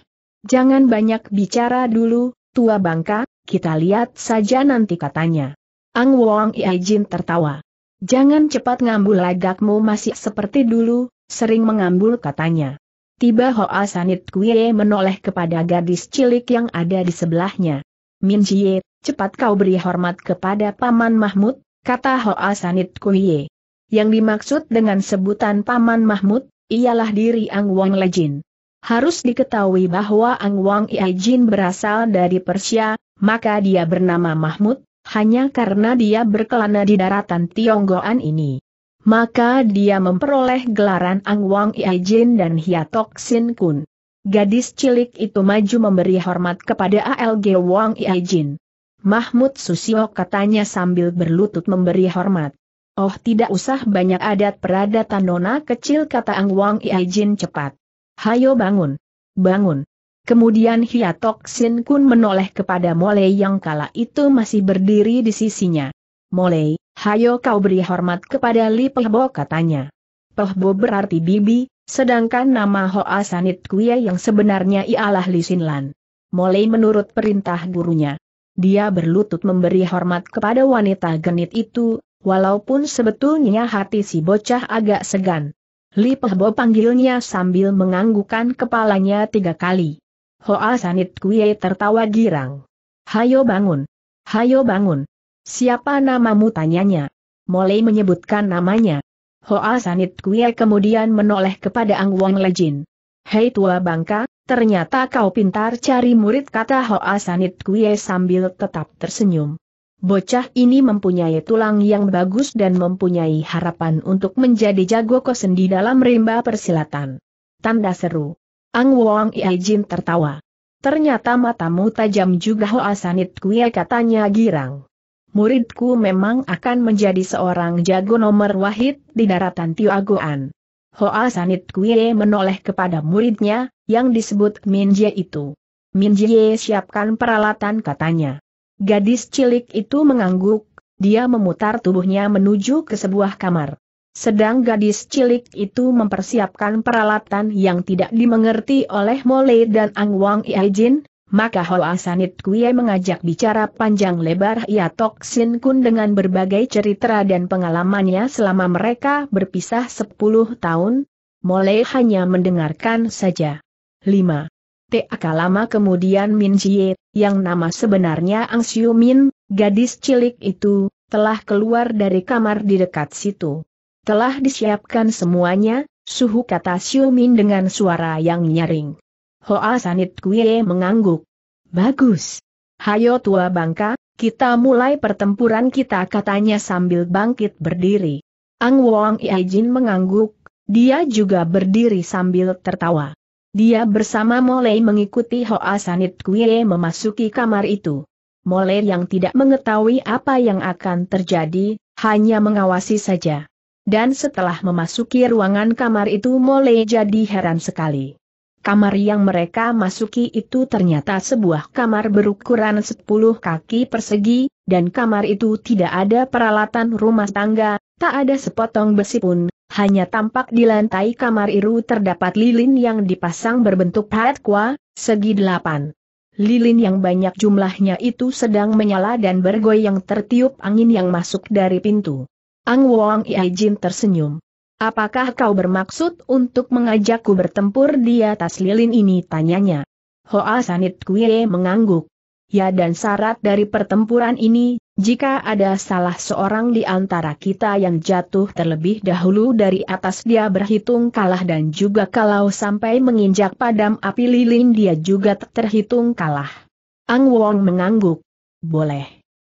Jangan banyak bicara dulu, tua bangka, kita lihat saja nanti, katanya. Ang Wang Lejin tertawa. Jangan cepat ngambul, lagakmu masih seperti dulu, sering mengambul, katanya. Tiba Hoa Sanit Kue menoleh kepada gadis cilik yang ada di sebelahnya. Min Jie, cepat kau beri hormat kepada Paman Mahmud, kata Hoa Sanit Kue. Yang dimaksud dengan sebutan Paman Mahmud, ialah diri Ang Wang Lejin. Harus diketahui bahwa Ang Wang Lejin berasal dari Persia, maka dia bernama Mahmud. Hanya karena dia berkelana di daratan Tionggoan ini, maka dia memperoleh gelaran Ang Wang Lejin dan Hiatok Sin Kun. Gadis cilik itu maju memberi hormat kepada Alg Wang Lejin. Mahmud Susio, katanya sambil berlutut memberi hormat. Oh, tidak usah banyak adat peradatan nona kecil, kata Ang Wang Lejin cepat. Hayo bangun, bangun. Kemudian Hiatok Sin Kun menoleh kepada Mole yang kala itu masih berdiri di sisinya. Mole, hayo kau beri hormat kepada Li Pehbo, katanya. Pehbo berarti bibi, sedangkan nama Hoa Sanit Kue yang sebenarnya ialah Li Sinlan. Mole menurut perintah gurunya. Dia berlutut memberi hormat kepada wanita genit itu, walaupun sebetulnya hati si bocah agak segan. Li Pehbo panggilnya sambil menganggukkan kepalanya tiga kali. Hoa Sanit Kue tertawa girang. Hayo bangun. Hayo bangun. Siapa namamu, tanyanya. Mole menyebutkan namanya. Hoa Sanit Kue kemudian menoleh kepada Ang Wang Lejin. Hei tua bangka, Ternyata kau pintar cari murid, kata Hoa Sanit Kuye sambil tetap tersenyum. Bocah ini mempunyai tulang yang bagus dan mempunyai harapan untuk menjadi jago kosendi dalam rimba persilatan. Tanda seru. Ang Wong Iijin tertawa. Ternyata matamu tajam juga, Hoa Sanit Kuye, katanya girang. Muridku memang akan menjadi seorang jago nomor wahid di daratan Tiagoan. Hoa Sanit Kuye menoleh kepada muridnya, yang disebut Min Jie itu. Min Jie, siapkan peralatan, katanya. Gadis cilik itu mengangguk, dia memutar tubuhnya menuju ke sebuah kamar. Sedang gadis cilik itu mempersiapkan peralatan yang tidak dimengerti oleh Mole dan Ang Wang Iijin, maka Hoa Sanit Kuye mengajak bicara panjang lebar Hia Tok Sin Kun dengan berbagai cerita dan pengalamannya selama mereka berpisah sepuluh tahun, Mole hanya mendengarkan saja. lima. Tak lama kemudian Min Jie, yang nama sebenarnya Ang Siu Min, gadis cilik itu, telah keluar dari kamar di dekat situ. Telah disiapkan semuanya, suhu, kata Siu Min dengan suara yang nyaring. Hoa Sanit Kuye mengangguk. Bagus. Hayo tua bangka, kita mulai pertempuran kita, katanya sambil bangkit berdiri. Ang Wong Iijin mengangguk, dia juga berdiri sambil tertawa. Dia bersama Mole mengikuti Hoa Sanit Kuye memasuki kamar itu. Mole yang tidak mengetahui apa yang akan terjadi, hanya mengawasi saja. Dan setelah memasuki ruangan kamar itu, Mole jadi heran sekali. Kamar yang mereka masuki itu ternyata sebuah kamar berukuran sepuluh kaki persegi, dan kamar itu tidak ada peralatan rumah tangga, tak ada sepotong besi pun, hanya tampak di lantai kamar itu terdapat lilin yang dipasang berbentuk patkwa, segi delapan. Lilin yang banyak jumlahnya itu sedang menyala dan bergoyang tertiup angin yang masuk dari pintu. Ang Wong Iijin tersenyum. Apakah kau bermaksud untuk mengajakku bertempur di atas lilin ini, tanyanya. Hoa Sanit Kuye mengangguk. Ya, dan syarat dari pertempuran ini, jika ada salah seorang di antara kita yang jatuh terlebih dahulu dari atas, dia berhitung kalah, dan juga kalau sampai menginjak padam api lilin, dia juga terhitung kalah. Ang Wong mengangguk. Boleh.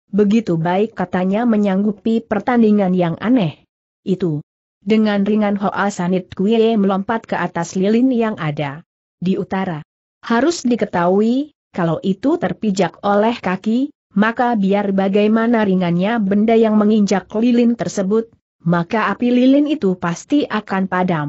Begitu baik, katanya menyanggupi pertandingan yang aneh itu. Dengan ringan Hoa Sanit Kuye melompat ke atas lilin yang ada di utara. Harus diketahui, kalau itu terpijak oleh kaki, maka biar bagaimana ringannya benda yang menginjak lilin tersebut, maka api lilin itu pasti akan padam.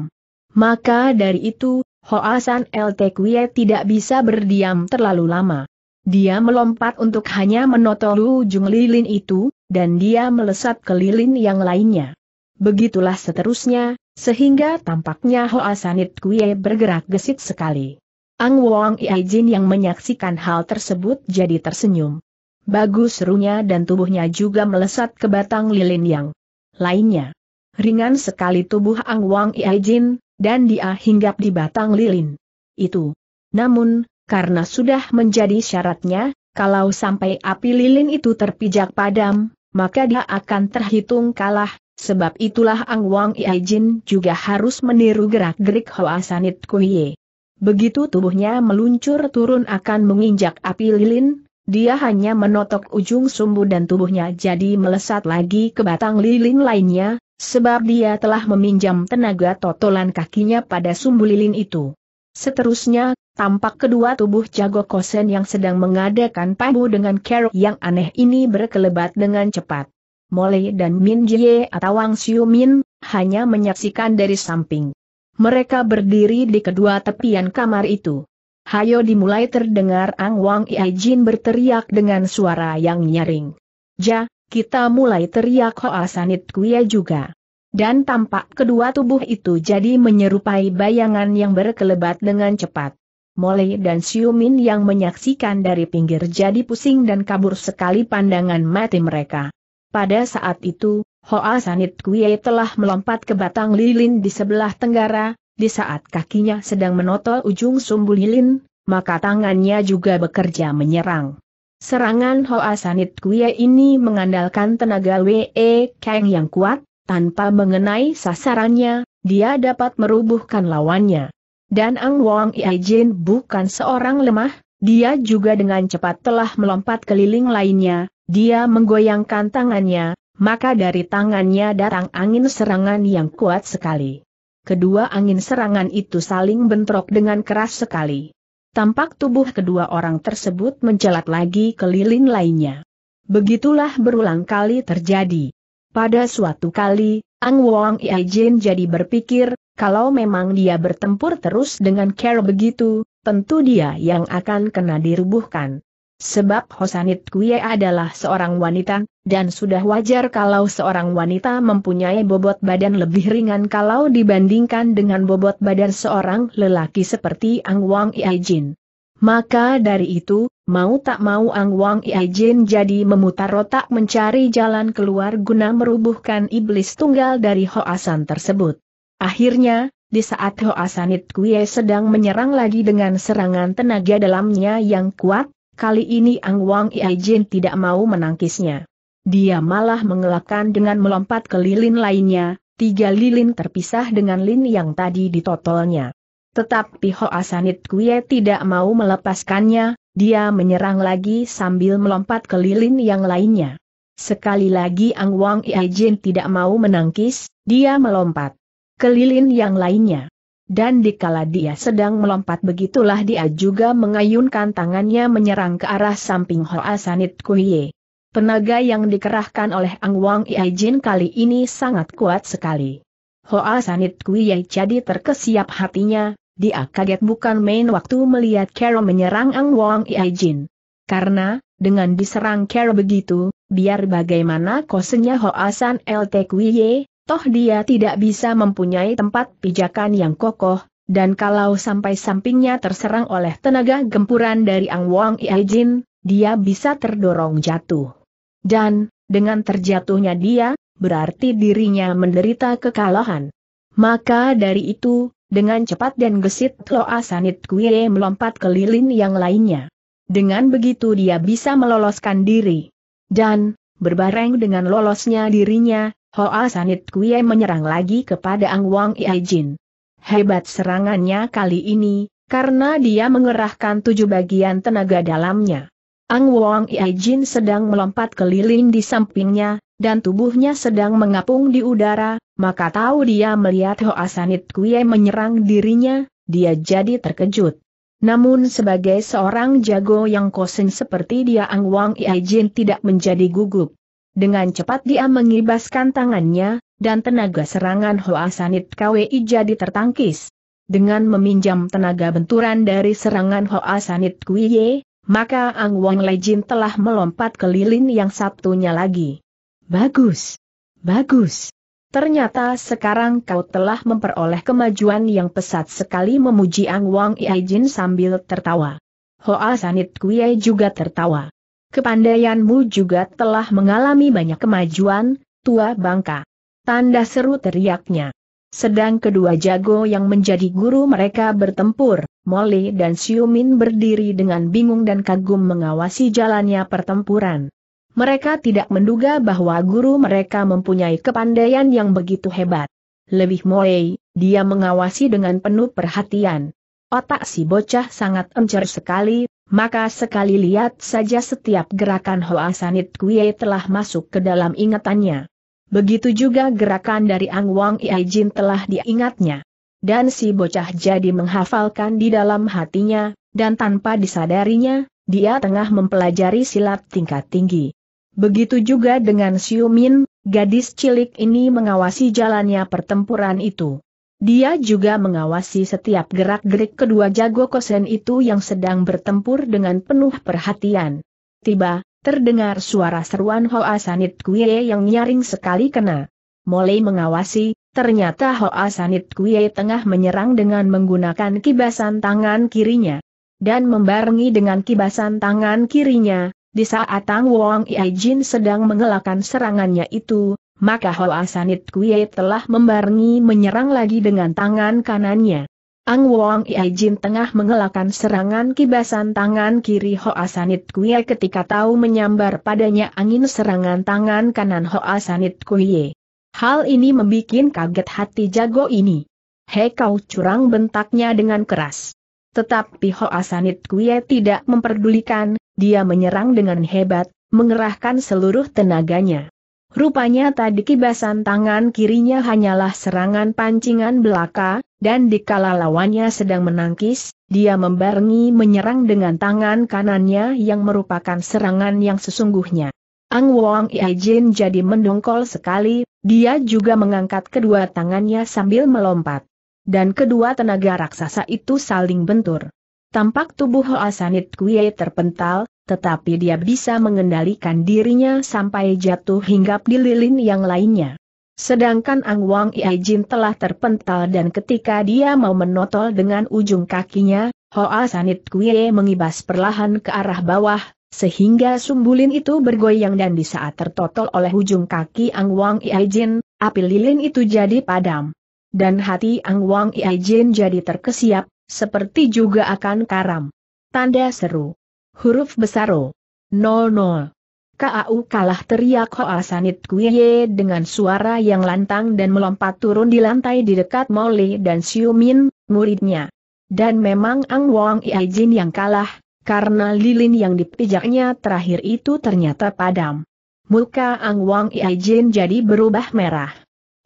Maka dari itu, Hoa Sanit Kuye tidak bisa berdiam terlalu lama. Dia melompat untuk hanya menotol ujung lilin itu, dan dia melesat ke lilin yang lainnya. Begitulah seterusnya, sehingga tampaknya Hoa Sanit Kuye bergerak gesit sekali. Ang Wong Iijin yang menyaksikan hal tersebut jadi tersenyum. Bagus, serunya, dan tubuhnya juga melesat ke batang lilin yang lainnya. Ringan sekali tubuh Ang Wong Iijin, dan dia hinggap di batang lilin itu. Namun, karena sudah menjadi syaratnya, kalau sampai api lilin itu terpijak padam, maka dia akan terhitung kalah. Sebab itulah Ang Wong Iijin juga harus meniru gerak-gerik Hoa Sanit Kuye. Begitu tubuhnya meluncur turun akan menginjak api lilin, dia hanya menotok ujung sumbu dan tubuhnya jadi melesat lagi ke batang lilin lainnya, sebab dia telah meminjam tenaga totolan kakinya pada sumbu lilin itu. Seterusnya, tampak kedua tubuh jago kosen yang sedang mengadakan pabu dengan kerok yang aneh ini berkelebat dengan cepat. Mole dan Min Jie atau Wang Siu Min hanya menyaksikan dari samping. Mereka berdiri di kedua tepian kamar itu. Hayo dimulai, terdengar Ang Wang Iijin berteriak dengan suara yang nyaring. Ja, kita mulai, teriak Hoa Sanit Kuye juga. Dan tampak kedua tubuh itu jadi menyerupai bayangan yang berkelebat dengan cepat. Mole dan Siu Min yang menyaksikan dari pinggir jadi pusing dan kabur sekali pandangan mati mereka. Pada saat itu, Hoa Sanit Kuye telah melompat ke batang lilin di sebelah tenggara, di saat kakinya sedang menotol ujung sumbu lilin, maka tangannya juga bekerja menyerang. Serangan Hoa Sanit Kuye ini mengandalkan tenaga We Kang yang kuat, tanpa mengenai sasarannya, dia dapat merubuhkan lawannya. Dan Ang Wong Ijin bukan seorang lemah, dia juga dengan cepat telah melompat keliling lainnya, dia menggoyangkan tangannya, maka dari tangannya datang angin serangan yang kuat sekali. Kedua angin serangan itu saling bentrok dengan keras sekali. Tampak tubuh kedua orang tersebut mencelat lagi keliling lainnya. Begitulah berulang kali terjadi. Pada suatu kali, Ang Wong Ijin jadi berpikir, kalau memang dia bertempur terus dengan cara begitu, tentu dia yang akan kena dirubuhkan. Sebab Hosanit Kuye adalah seorang wanita, dan sudah wajar kalau seorang wanita mempunyai bobot badan lebih ringan kalau dibandingkan dengan bobot badan seorang lelaki seperti Ang Wong Ijin. Maka dari itu, mau tak mau Ang Wong Ijin jadi memutar otak mencari jalan keluar guna merubuhkan iblis tunggal dari Hoasan tersebut. Akhirnya, di saat Hoasanit Kuye sedang menyerang lagi dengan serangan tenaga dalamnya yang kuat, kali ini Ang Wong Ijin tidak mau menangkisnya. Dia malah mengelakkan dengan melompat ke lilin lainnya, tiga lilin terpisah dengan lin yang tadi ditotolnya. Tetapi Hoasanit Kuye tidak mau melepaskannya. Dia menyerang lagi sambil melompat ke lilin yang lainnya. Sekali lagi Ang Wong Ijin tidak mau menangkis, dia melompat ke lilin yang lainnya. Dan dikala dia sedang melompat begitulah dia juga mengayunkan tangannya menyerang ke arah samping Hoasanit Kuye. Tenaga yang dikerahkan oleh Ang Wong Ijin kali ini sangat kuat sekali. Hoasanit Kuye jadi terkesiap hatinya. Dia kaget bukan main waktu melihat Kero menyerang Ang Wong Ijin. Karena, dengan diserang Kero begitu, biar bagaimana kosenya Hoasan Ltkuye, toh dia tidak bisa mempunyai tempat pijakan yang kokoh, dan kalau sampai sampingnya terserang oleh tenaga gempuran dari Ang Wong Ijin, dia bisa terdorong jatuh. Dan, dengan terjatuhnya dia, berarti dirinya menderita kekalahan. Maka dari itu, dengan cepat dan gesit Hoasanit Kuye melompat ke lilin yang lainnya. Dengan begitu dia bisa meloloskan diri. Dan, berbareng dengan lolosnya dirinya, Hoasanit Kuye menyerang lagi kepada Ang Wong Ijin. Hebat serangannya kali ini, karena dia mengerahkan tujuh bagian tenaga dalamnya. Ang Wong Ijin sedang melompat ke lilin di sampingnya, dan tubuhnya sedang mengapung di udara. Maka tahu dia melihat Hoasanit Kuye menyerang dirinya, dia jadi terkejut. Namun sebagai seorang jago yang kosen seperti dia Ang Wong Ijin tidak menjadi gugup. Dengan cepat dia mengibaskan tangannya, dan tenaga serangan Hoasanit Kuye jadi tertangkis. Dengan meminjam tenaga benturan dari serangan Hoasanit Kuye, maka Ang Wong Ijin telah melompat ke lilin yang satunya lagi. Bagus! Bagus! Ternyata sekarang kau telah memperoleh kemajuan yang pesat sekali, memuji Ang Wong Ijin sambil tertawa. Hoasanit Kuye juga tertawa. Kepandaianmu juga telah mengalami banyak kemajuan, tua bangka. Tanda seru teriaknya. Sedang kedua jago yang menjadi guru mereka bertempur, Mole dan Siumin berdiri dengan bingung dan kagum mengawasi jalannya pertempuran. Mereka tidak menduga bahwa guru mereka mempunyai kepandaian yang begitu hebat. Lebih mulai, dia mengawasi dengan penuh perhatian. Otak si bocah sangat encer sekali, maka sekali lihat saja setiap gerakan Hoasanit Kuye telah masuk ke dalam ingatannya. Begitu juga gerakan dari Ang Wong Ijin telah diingatnya. Dan si bocah jadi menghafalkan di dalam hatinya, dan tanpa disadarinya, dia tengah mempelajari silat tingkat tinggi. Begitu juga dengan Siumin, gadis cilik ini mengawasi jalannya pertempuran itu. Dia juga mengawasi setiap gerak-gerik kedua jago kosen itu yang sedang bertempur dengan penuh perhatian. Tiba, terdengar suara seruan Hoasanit Kuye yang nyaring sekali kena. Mulai mengawasi, ternyata Hoasanit Kuye tengah menyerang dengan menggunakan kibasan tangan kirinya. Dan membarengi dengan kibasan tangan kirinya, di saat Ang Wong Ijin sedang mengelakkan serangannya itu, maka Hoasanit Kuye telah membarengi menyerang lagi dengan tangan kanannya. Ang Wong Ijin tengah mengelakkan serangan kibasan tangan kiri Hoasanit Kuye ketika tahu menyambar padanya angin serangan tangan kanan Hoasanit Kuye. Hal ini membuat kaget hati jago ini. "Hei kau curang!" bentaknya dengan keras. Tetapi Hoa Sanit Kuye tidak memperdulikan, dia menyerang dengan hebat, mengerahkan seluruh tenaganya. Rupanya tadi kibasan tangan kirinya hanyalah serangan pancingan belaka, dan dikala lawannya sedang menangkis, dia membarengi menyerang dengan tangan kanannya yang merupakan serangan yang sesungguhnya. Ang Wong Ijin jadi mendongkol sekali, dia juga mengangkat kedua tangannya sambil melompat. Dan kedua tenaga raksasa itu saling bentur. Tampak tubuh Hoa Sanit Kuye terpental, tetapi dia bisa mengendalikan dirinya sampai jatuh hinggap di lilin yang lainnya. Sedangkan Ang Wang Ijin telah terpental dan ketika dia mau menotol dengan ujung kakinya, Hoa Sanit Kuye mengibas perlahan ke arah bawah, sehingga sumbulin itu bergoyang dan di saat tertotol oleh ujung kaki Ang Wang Ijin, api lilin itu jadi padam. Dan hati Ang Wang Ijin jadi terkesiap, seperti juga akan karam. Tanda seru. Huruf besar O. Nol nol. Kau kalah, teriak Hoa Sanit Kuye dengan suara yang lantang dan melompat turun di lantai di dekat Mole dan Siumin, muridnya. Dan memang Ang Wang Ijin yang kalah, karena lilin yang dipijaknya terakhir itu ternyata padam. Muka Ang Wang Ijin jadi berubah merah.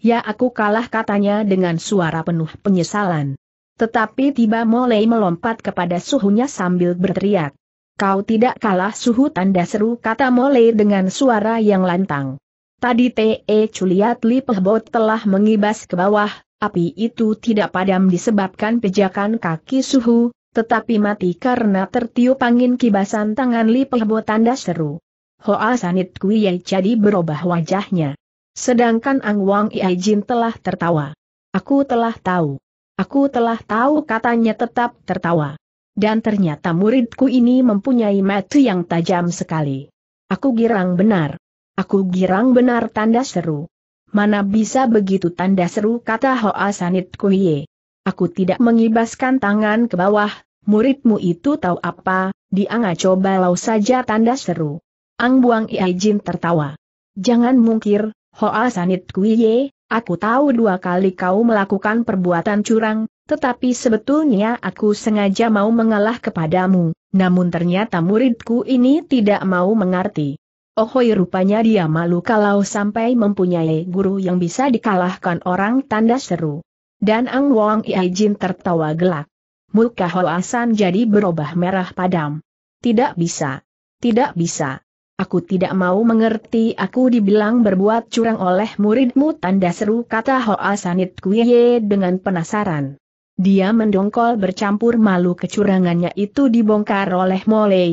"Ya, aku kalah," katanya dengan suara penuh penyesalan. Tetapi tiba Mole melompat kepada suhunya sambil berteriak. "Kau tidak kalah suhu!" Tanda seru, kata Mole dengan suara yang lantang. Tadi Te Culiat Li Pehbot telah mengibas ke bawah, api itu tidak padam disebabkan pijakan kaki suhu, tetapi mati karena tertiup angin kibasan tangan Li Pehbot. Tanda seru. Hoa Sanit Kuye jadi berubah wajahnya. Sedangkan Ang Wang Ijin telah tertawa. "Aku telah tahu. Aku telah tahu," katanya tetap tertawa. "Dan ternyata muridku ini mempunyai mata yang tajam sekali. Aku girang benar. Aku girang benar!" Tanda seru. "Mana bisa begitu!" Tanda seru, kata Hoa Sanit Kuye. "Aku tidak mengibaskan tangan ke bawah, muridmu itu tahu apa, dia nggak coba lau saja!" Tanda seru. Ang Wang Ijin tertawa. "Jangan mungkir, Hoa Sanit Kuye, aku tahu dua kali kau melakukan perbuatan curang. Tetapi sebetulnya aku sengaja mau mengalah kepadamu, namun ternyata muridku ini tidak mau mengerti. Ohoi, rupanya dia malu kalau sampai mempunyai guru yang bisa dikalahkan orang!" Tanda seru. Dan Ang Wang Ijin tertawa gelak. Muka Hoa San jadi berubah merah padam. "Tidak bisa. Tidak bisa. Aku tidak mau mengerti aku dibilang berbuat curang oleh muridmu!" Tanda seru, kata Hoa Sanit Kuye dengan penasaran. Dia mendongkol bercampur malu kecurangannya itu dibongkar oleh Mole.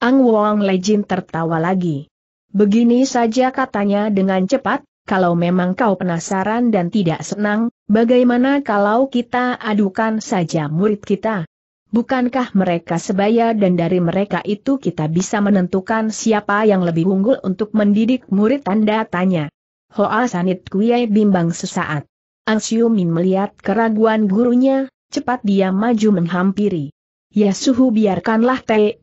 Ang Wang Ijin tertawa lagi. "Begini saja," katanya dengan cepat, "kalau memang kau penasaran dan tidak senang, bagaimana kalau kita adukan saja murid kita? Bukankah mereka sebaya dan dari mereka itu kita bisa menentukan siapa yang lebih unggul untuk mendidik murid?" Tanda tanya. Hoa Sanit Kuye bimbang sesaat. Ang Siumin melihat keraguan gurunya, cepat dia maju menghampiri. "Ya suhu, biarkanlah Te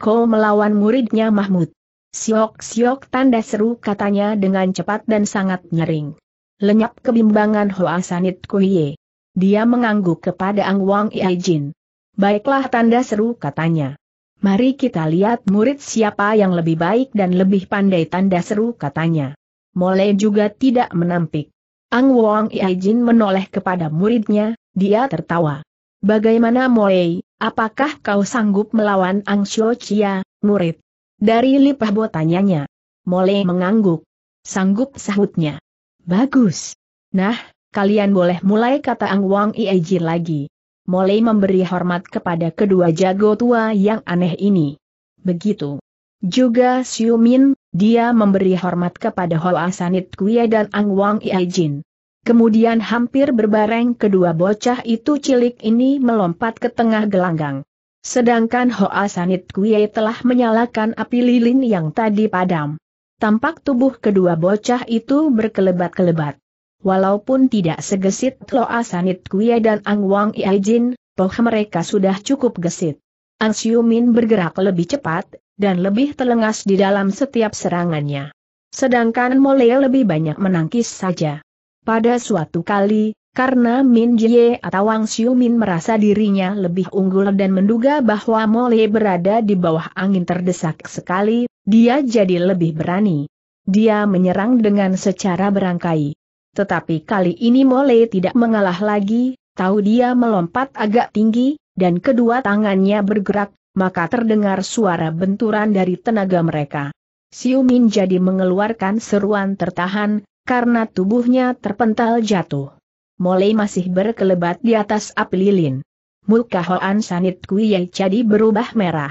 Ko melawan muridnya Mahmud." "Siok siok!" Tanda seru, katanya dengan cepat dan sangat nyering. Lenyap kebimbangan Hoa Sanit Kuye. Dia mengangguk kepada Ang Wang Ijin. "Baiklah," Tanda seru, katanya. "Mari kita lihat murid siapa yang lebih baik dan lebih pandai." Tanda seru, katanya. Mole juga tidak menampik. Ang Wang Ijin menoleh kepada muridnya, dia tertawa. "Bagaimana Mole, apakah kau sanggup melawan Ang Sio Chia, murid dari Li Pehbo?" tanyanya. Mole mengangguk. "Sanggup," sahutnya. "Bagus. Nah, kalian boleh mulai," kata Ang Wang Ijin lagi. Mole memberi hormat kepada kedua jago tua yang aneh ini. Begitu juga Siumin, dia memberi hormat kepada Hoa Sanit Kuye dan Ang Wang Ijin. Kemudian hampir berbareng kedua bocah itu cilik ini melompat ke tengah gelanggang. Sedangkan Hoa Sanit Kuye telah menyalakan api lilin yang tadi padam. Tampak tubuh kedua bocah itu berkelebat-kelebat. Walaupun tidak segesit Hoa Sanit Kuye dan Ang Wang Ijin, toh mereka sudah cukup gesit. Ang Siumin bergerak lebih cepat dan lebih telengas di dalam setiap serangannya. Sedangkan Mole lebih banyak menangkis saja. Pada suatu kali, Karena Min Jie atau Wang Xiumin merasa dirinya lebih unggul dan menduga bahwa Mole berada di bawah angin terdesak sekali, dia jadi lebih berani. Dia menyerang dengan secara berangkai. Tetapi kali ini Mole tidak mengalah lagi, tahu dia melompat agak tinggi, dan kedua tangannya bergerak, maka terdengar suara benturan dari tenaga mereka. Xiumin jadi mengeluarkan seruan tertahan, karena tubuhnya terpental jatuh. Mole masih berkelebat di atas api lilin. Muka Hoan Sanit Kui Yai jadi berubah merah.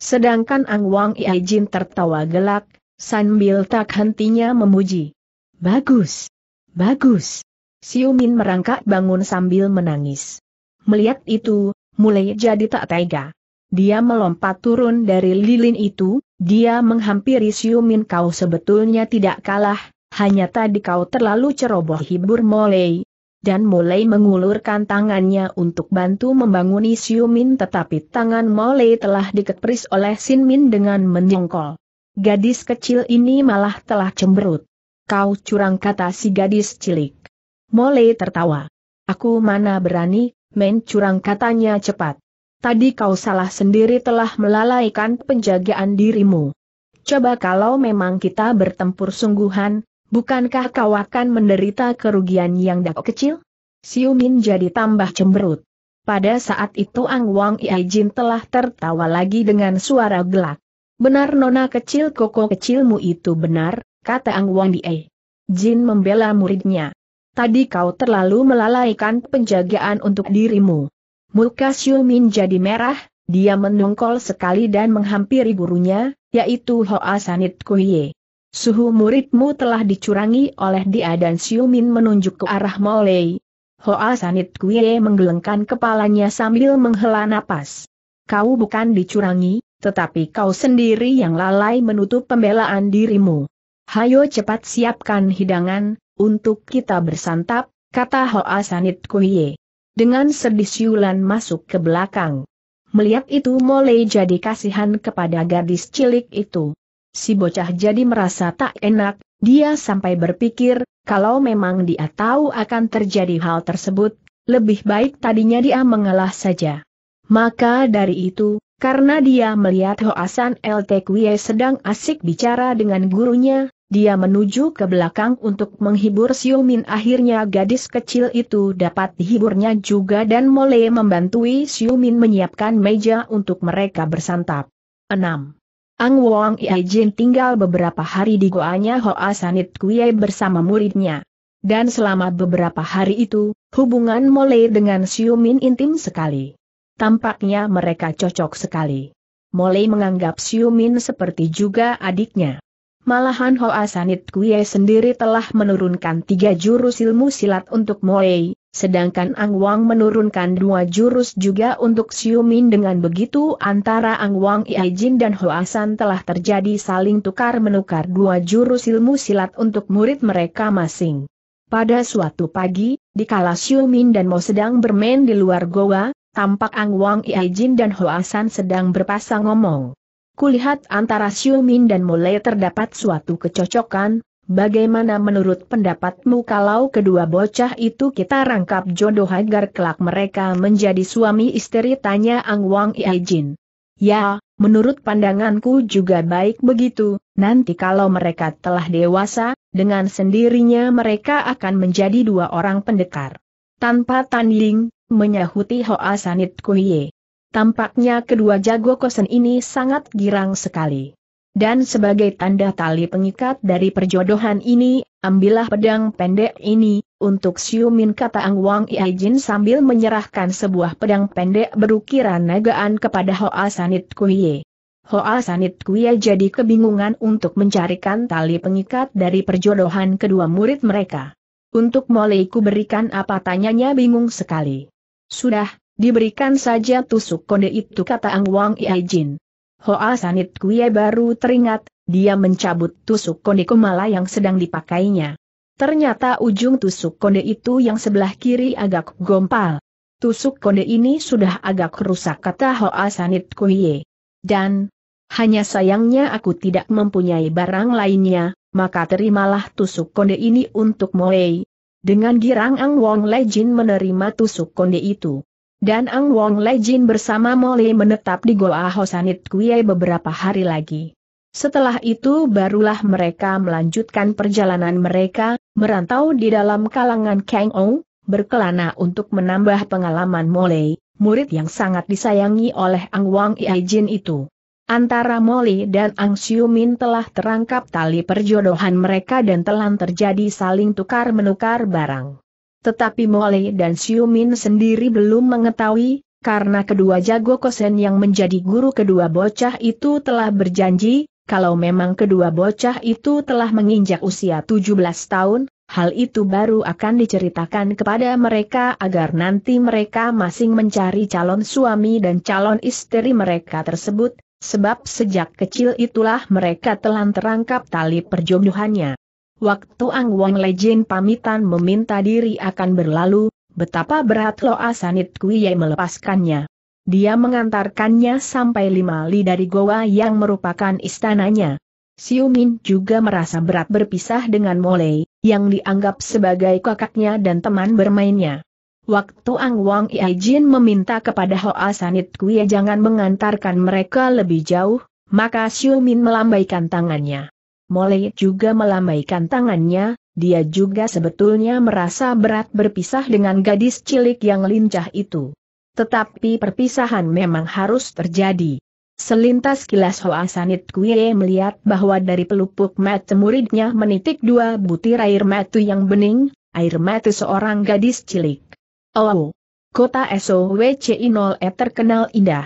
Sedangkan Ang Wang Yai Jin tertawa gelak, sambil tak hentinya memuji. Bagus! Bagus! Xiumin merangkak bangun sambil menangis. Melihat itu, Mole jadi tak tega. Dia melompat turun dari lilin itu, dia menghampiri Xiumin. Kau sebetulnya tidak kalah, hanya tadi kau terlalu ceroboh, hibur Mole. Dan Mole mengulurkan tangannya untuk bantu membanguni Xiumin, tetapi tangan Mole telah dikepris oleh Sin Min dengan menyongkol. Gadis kecil ini malah telah cemberut. Kau curang, kata si gadis cilik. Mole tertawa. Aku mana berani, main curang, katanya cepat. Tadi kau salah sendiri, telah melalaikan penjagaan dirimu. Coba kalau memang kita bertempur sungguhan, bukankah kau akan menderita kerugian yang dak kecil? Xiumin jadi tambah cemberut. Pada saat itu Ang Wang Yai Jin telah tertawa lagi dengan suara gelak. Benar, nona kecil, koko kecilmu itu benar, kata Ang Wang Yai Jin membela muridnya. Tadi kau terlalu melalaikan penjagaan untuk dirimu. Muka Xiumin jadi merah, dia menungkol sekali dan menghampiri gurunya, yaitu Hoa Sanit Kuye. Suhu muridmu telah dicurangi oleh dia, dan Xiumin menunjuk ke arah Mole. Hoa Sanit Kuye menggelengkan kepalanya sambil menghela napas. Kau bukan dicurangi, tetapi kau sendiri yang lalai menutup pembelaan dirimu. Hayo cepat siapkan hidangan, untuk kita bersantap, kata Hoa Sanit Kuye. Dengan sedih Siulan masuk ke belakang. Melihat itu Mole jadi kasihan kepada gadis cilik itu. Si bocah jadi merasa tak enak, dia sampai berpikir, kalau memang dia tahu akan terjadi hal tersebut, lebih baik tadinya dia mengalah saja. Maka dari itu, karena dia melihat Hoasan L T Q Y sedang asik bicara dengan gurunya, dia menuju ke belakang untuk menghibur Xiumin. Akhirnya gadis kecil itu dapat dihiburnya juga, dan Mole membantui Xiumin menyiapkan meja untuk mereka bersantap. enam Ang Wang Yai Jin tinggal beberapa hari di goanya Hoa Sanit Kuye bersama muridnya. Dan selama beberapa hari itu, hubungan Mole dengan Xiumin intim sekali. Tampaknya mereka cocok sekali. Mole menganggap Xiumin seperti juga adiknya. Malahan Hoa Sanit Kuye sendiri telah menurunkan tiga jurus ilmu silat untuk Mole, sedangkan Ang Wang menurunkan dua jurus juga untuk Xiumin. Dengan begitu antara Ang Wang Yai Jin dan Hoasan telah terjadi saling tukar-menukar dua jurus ilmu silat untuk murid mereka masing. Pada suatu pagi, dikala Xiumin dan Mo sedang bermain di luar goa, tampak Ang Wang Yai Jin dan Hoasan sedang berpasang ngomong. Kulihat antara Xiumin dan Mo terdapat suatu kecocokan. Bagaimana menurut pendapatmu kalau kedua bocah itu kita rangkap jodoh agar kelak mereka menjadi suami istri, tanya Ang Wang Yai Jin. Ya, menurut pandanganku juga baik begitu, nanti kalau mereka telah dewasa, dengan sendirinya mereka akan menjadi dua orang pendekar. Tanpa tanding, menyahuti Hoa Sanit Kuye. Tampaknya kedua jago kosen ini sangat girang sekali. Dan sebagai tanda tali pengikat dari perjodohan ini, ambillah pedang pendek ini, untuk Xiumin, kata Ang Wang Yai Jin sambil menyerahkan sebuah pedang pendek berukiran nagaan kepada Hoa Sanit Kuye. Hoa Sanit Kuye jadi kebingungan untuk mencarikan tali pengikat dari perjodohan kedua murid mereka. Untuk Mole ku berikan apa, tanyanya bingung sekali. Sudah, diberikan saja tusuk konde itu, kata Ang Wang Yai Jin. Hoa Sanit Kuye baru teringat, dia mencabut tusuk konde kumala yang sedang dipakainya. Ternyata ujung tusuk konde itu yang sebelah kiri agak gompal. Tusuk konde ini sudah agak rusak, kata Hoa Sanit Kuye. Dan, hanya sayangnya aku tidak mempunyai barang lainnya, maka terimalah tusuk konde ini untuk Mole. Dengan girang Ang Wong Lejin menerima tusuk konde itu. Dan Ang Wong Lejin bersama Mole menetap di Goa Hosanit Kuei beberapa hari lagi. Setelah itu barulah mereka melanjutkan perjalanan mereka, merantau di dalam kalangan Kang Ou, berkelana untuk menambah pengalaman Mole, murid yang sangat disayangi oleh Ang Wong Lejin itu. Antara Mole dan Ang Siu Min telah terangkap tali perjodohan mereka dan telah terjadi saling tukar-menukar barang. Tetapi Mole dan Siu Min sendiri belum mengetahui, karena kedua jago kosen yang menjadi guru kedua bocah itu telah berjanji, kalau memang kedua bocah itu telah menginjak usia tujuh belas tahun, hal itu baru akan diceritakan kepada mereka agar nanti mereka masing mencari calon suami dan calon istri mereka tersebut. Sebab sejak kecil itulah mereka telah terangkap tali perjodohannya. Waktu Ang Wong Lejin pamitan meminta diri akan berlalu, betapa berat Loa Sanit Kuiye melepaskannya. Dia mengantarkannya sampai lima li dari goa yang merupakan istananya. Siu Min juga merasa berat berpisah dengan Mole, yang dianggap sebagai kakaknya dan teman bermainnya. Waktu Ang Wong Lejin meminta kepada Hoa Sanit Kuiye jangan mengantarkan mereka lebih jauh, maka Siu Min melambaikan tangannya. Mole juga melambaikan tangannya, dia juga sebetulnya merasa berat berpisah dengan gadis cilik yang lincah itu. Tetapi perpisahan memang harus terjadi. Selintas kilas Hoa Sanit Kuiye melihat bahwa dari pelupuk mata muridnya menitik dua butir air mata yang bening, air mata seorang gadis cilik. Oh, kota S O W C I E terkenal indah.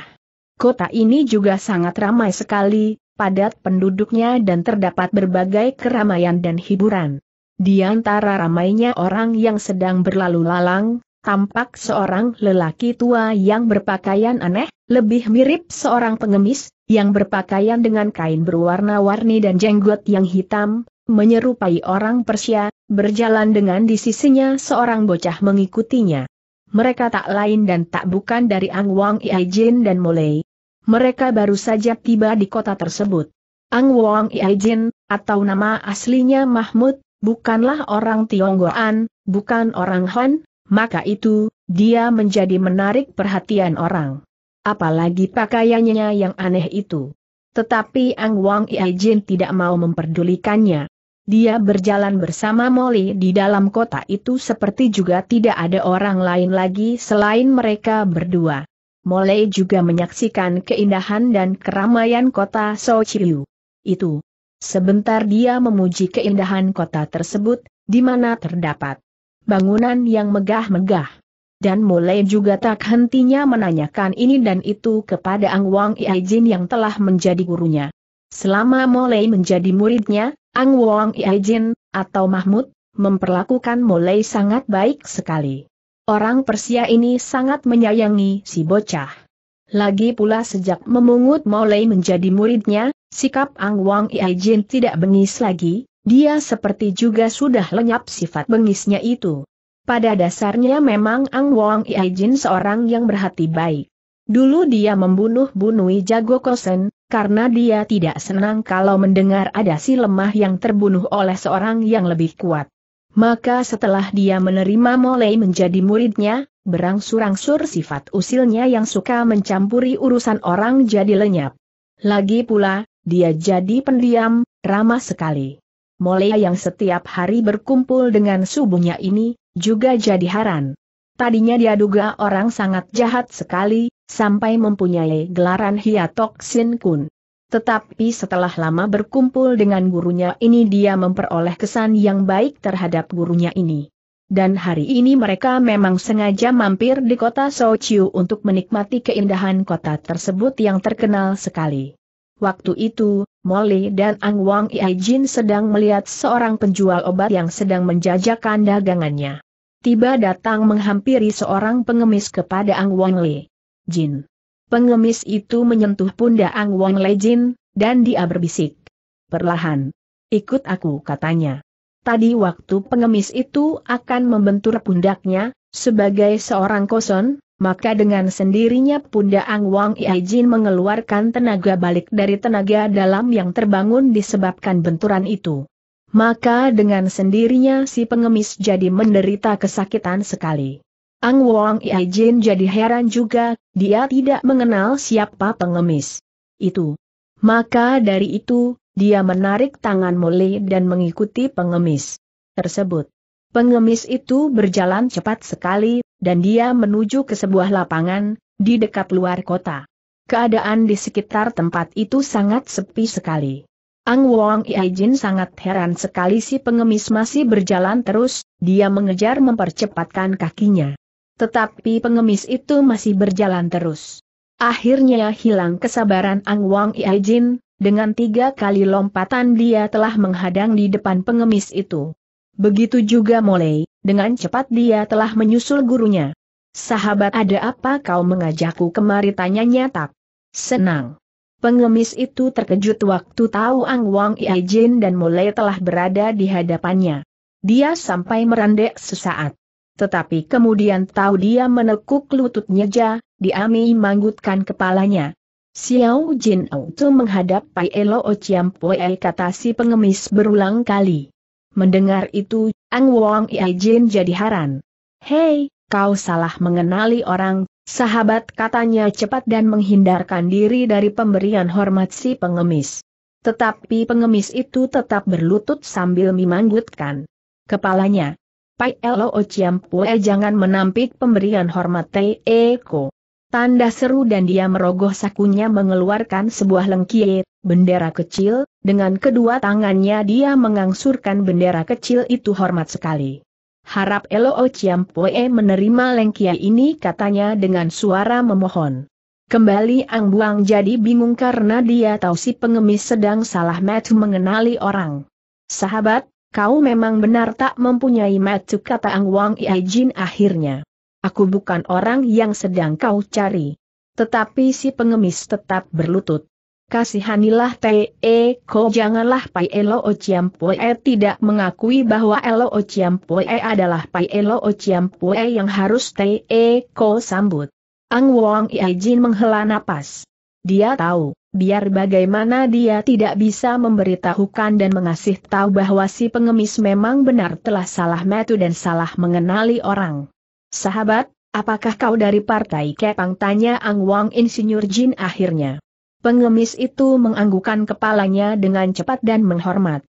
Kota ini juga sangat ramai sekali, padat penduduknya dan terdapat berbagai keramaian dan hiburan. Di antara ramainya orang yang sedang berlalu lalang, tampak seorang lelaki tua yang berpakaian aneh, lebih mirip seorang pengemis, yang berpakaian dengan kain berwarna-warni dan jenggot yang hitam, menyerupai orang Persia, berjalan dengan di sisinya seorang bocah mengikutinya. Mereka tak lain dan tak bukan dari Ang Wong Lejin dan Mole. Mereka baru saja tiba di kota tersebut. Ang Wong Lejin, atau nama aslinya Mahmud, bukanlah orang Tionghoan, bukan orang Han, maka itu, dia menjadi menarik perhatian orang. Apalagi pakaiannya yang aneh itu. Tetapi Ang Wong Lejin tidak mau memperdulikannya. Dia berjalan bersama Mole di dalam kota itu seperti juga tidak ada orang lain lagi selain mereka berdua. Mole juga menyaksikan keindahan dan keramaian kota Sochiu. Itu. Sebentar dia memuji keindahan kota tersebut, di mana terdapat bangunan yang megah-megah. Dan Mole juga tak hentinya menanyakan ini dan itu kepada Ang Wong Lejin yang telah menjadi gurunya. Selama Mole menjadi muridnya, Ang Wong Lejin, atau Mahmud, memperlakukan Mole sangat baik sekali. Orang Persia ini sangat menyayangi si bocah. Lagi pula sejak memungut Mole menjadi muridnya, sikap Ang Wong Lejin tidak bengis lagi, dia seperti juga sudah lenyap sifat bengisnya itu. Pada dasarnya memang Ang Wong Lejin seorang yang berhati baik. Dulu dia membunuh-bunui jago kosen, karena dia tidak senang kalau mendengar ada si lemah yang terbunuh oleh seorang yang lebih kuat. Maka setelah dia menerima Mole menjadi muridnya, berangsur-angsur sifat usilnya yang suka mencampuri urusan orang jadi lenyap. Lagi pula, dia jadi pendiam, ramah sekali. Mole yang setiap hari berkumpul dengan subuhnya ini, juga jadi haran. Tadinya dia duga orang sangat jahat sekali, sampai mempunyai gelaran Hiatok Sin Kun. Tetapi setelah lama berkumpul dengan gurunya ini dia memperoleh kesan yang baik terhadap gurunya ini. Dan hari ini mereka memang sengaja mampir di kota Sochiu untuk menikmati keindahan kota tersebut yang terkenal sekali. Waktu itu, Mole dan Ang Wong Lejin sedang melihat seorang penjual obat yang sedang menjajakan dagangannya. Tiba datang menghampiri seorang pengemis kepada Ang Wong Lejin. Jin. Pengemis itu menyentuh pundak Ang Wong Lejin, dan dia berbisik. Perlahan. Ikut aku katanya. Tadi waktu pengemis itu akan membentur pundaknya, sebagai seorang koson, maka dengan sendirinya pundak Ang Wong Lejin mengeluarkan tenaga balik dari tenaga dalam yang terbangun disebabkan benturan itu. maka dengan sendirinya si pengemis jadi menderita kesakitan sekali. Ang Wong Ai Jin jadi heran juga, dia tidak mengenal siapa pengemis itu. Maka dari itu, dia menarik tangan Mole dan mengikuti pengemis tersebut. Pengemis itu berjalan cepat sekali, dan dia menuju ke sebuah lapangan, di dekat luar kota. Keadaan di sekitar tempat itu sangat sepi sekali. Ang Wong Ai Jin sangat heran sekali si pengemis masih berjalan terus, dia mengejar mempercepatkan kakinya. Tetapi pengemis itu masih berjalan terus. Akhirnya hilang kesabaran Ang Wong Ai Jin, dengan tiga kali lompatan dia telah menghadang di depan pengemis itu. Begitu juga Mole, dengan cepat dia telah menyusul gurunya. "Sahabat, ada apa kau mengajakku kemari?" tanyanya tak senang. Pengemis itu terkejut waktu tahu Ang Wong Ai Jin dan Mole telah berada di hadapannya. Dia sampai merandek sesaat. Tetapi kemudian tahu dia menekuk lututnya ja, diami manggutkan kepalanya. "Xiao Jin Auto menghadap Pai Elo Ociam Poe," kata si pengemis berulang kali. Mendengar itu, Ang Wong Ai Jin jadi heran. "Hei, kau salah mengenali orang, sahabat," katanya cepat dan menghindarkan diri dari pemberian hormat si pengemis. Tetapi pengemis itu tetap berlutut sambil memanggutkan kepalanya. "Pai Elo Ociam Poe, jangan menampik pemberian hormat T E K O. Tanda seru, dan dia merogoh sakunya mengeluarkan sebuah lengkiet, bendera kecil, dengan kedua tangannya dia mengangsurkan bendera kecil itu hormat sekali. "Harap Elo Ociam Poe menerima lengkia ini," katanya dengan suara memohon. Kembali Ang Buang jadi bingung karena dia tahu si pengemis sedang salah metu mengenali orang. "Sahabat, kau memang benar tak mempunyai metu," kata Ang Wong Ai Jin akhirnya. "Aku bukan orang yang sedang kau cari." Tetapi si pengemis tetap berlutut. "Kasihanilah T E K O, janganlah Pai Elo Ociam Poe tidak mengakui bahwa Elo Ociam Poe adalah Pai Elo Ociam Poe yang harus T E K O sambut." Ang Wong Ai Jin menghela napas. Dia tahu, biar bagaimana dia tidak bisa memberitahukan dan mengasih tahu bahwa si pengemis memang benar telah salah metu dan salah mengenali orang. "Sahabat, apakah kau dari Partai Kepang?" tanya Ang Wong Insinyur Jin akhirnya. Pengemis itu menganggukkan kepalanya dengan cepat dan menghormat.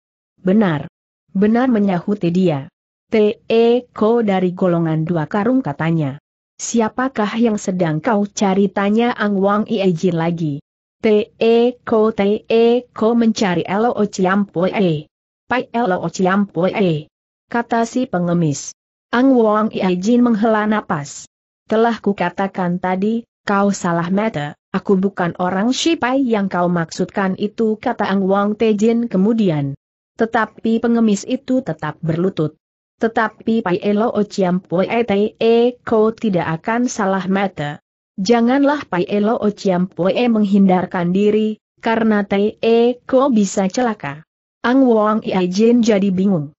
"Benar. Benar," menyahuti dia. "T E K O dari golongan dua karung," katanya. "Siapakah yang sedang kau cari?" tanya Ang Wong Ai Jin lagi. "T E K O, T E K O mencari Elo Ociam Poe. Pai Elo Ociam Poe," kata si pengemis. Ang Wong Ai Jin menghela napas. "Telah kukatakan tadi, kau salah mata. Aku bukan orang Shipai yang kau maksudkan itu," kata Ang Wong Ai Jin kemudian. Tetapi pengemis itu tetap berlutut. "Tetapi Pai Elo Ociam Poe T E K O tidak akan salah mata. Janganlah Pai Elo Ociam Poe menghindarkan diri, karena T E K O bisa celaka." Ang Wong Ai Jin jadi bingung.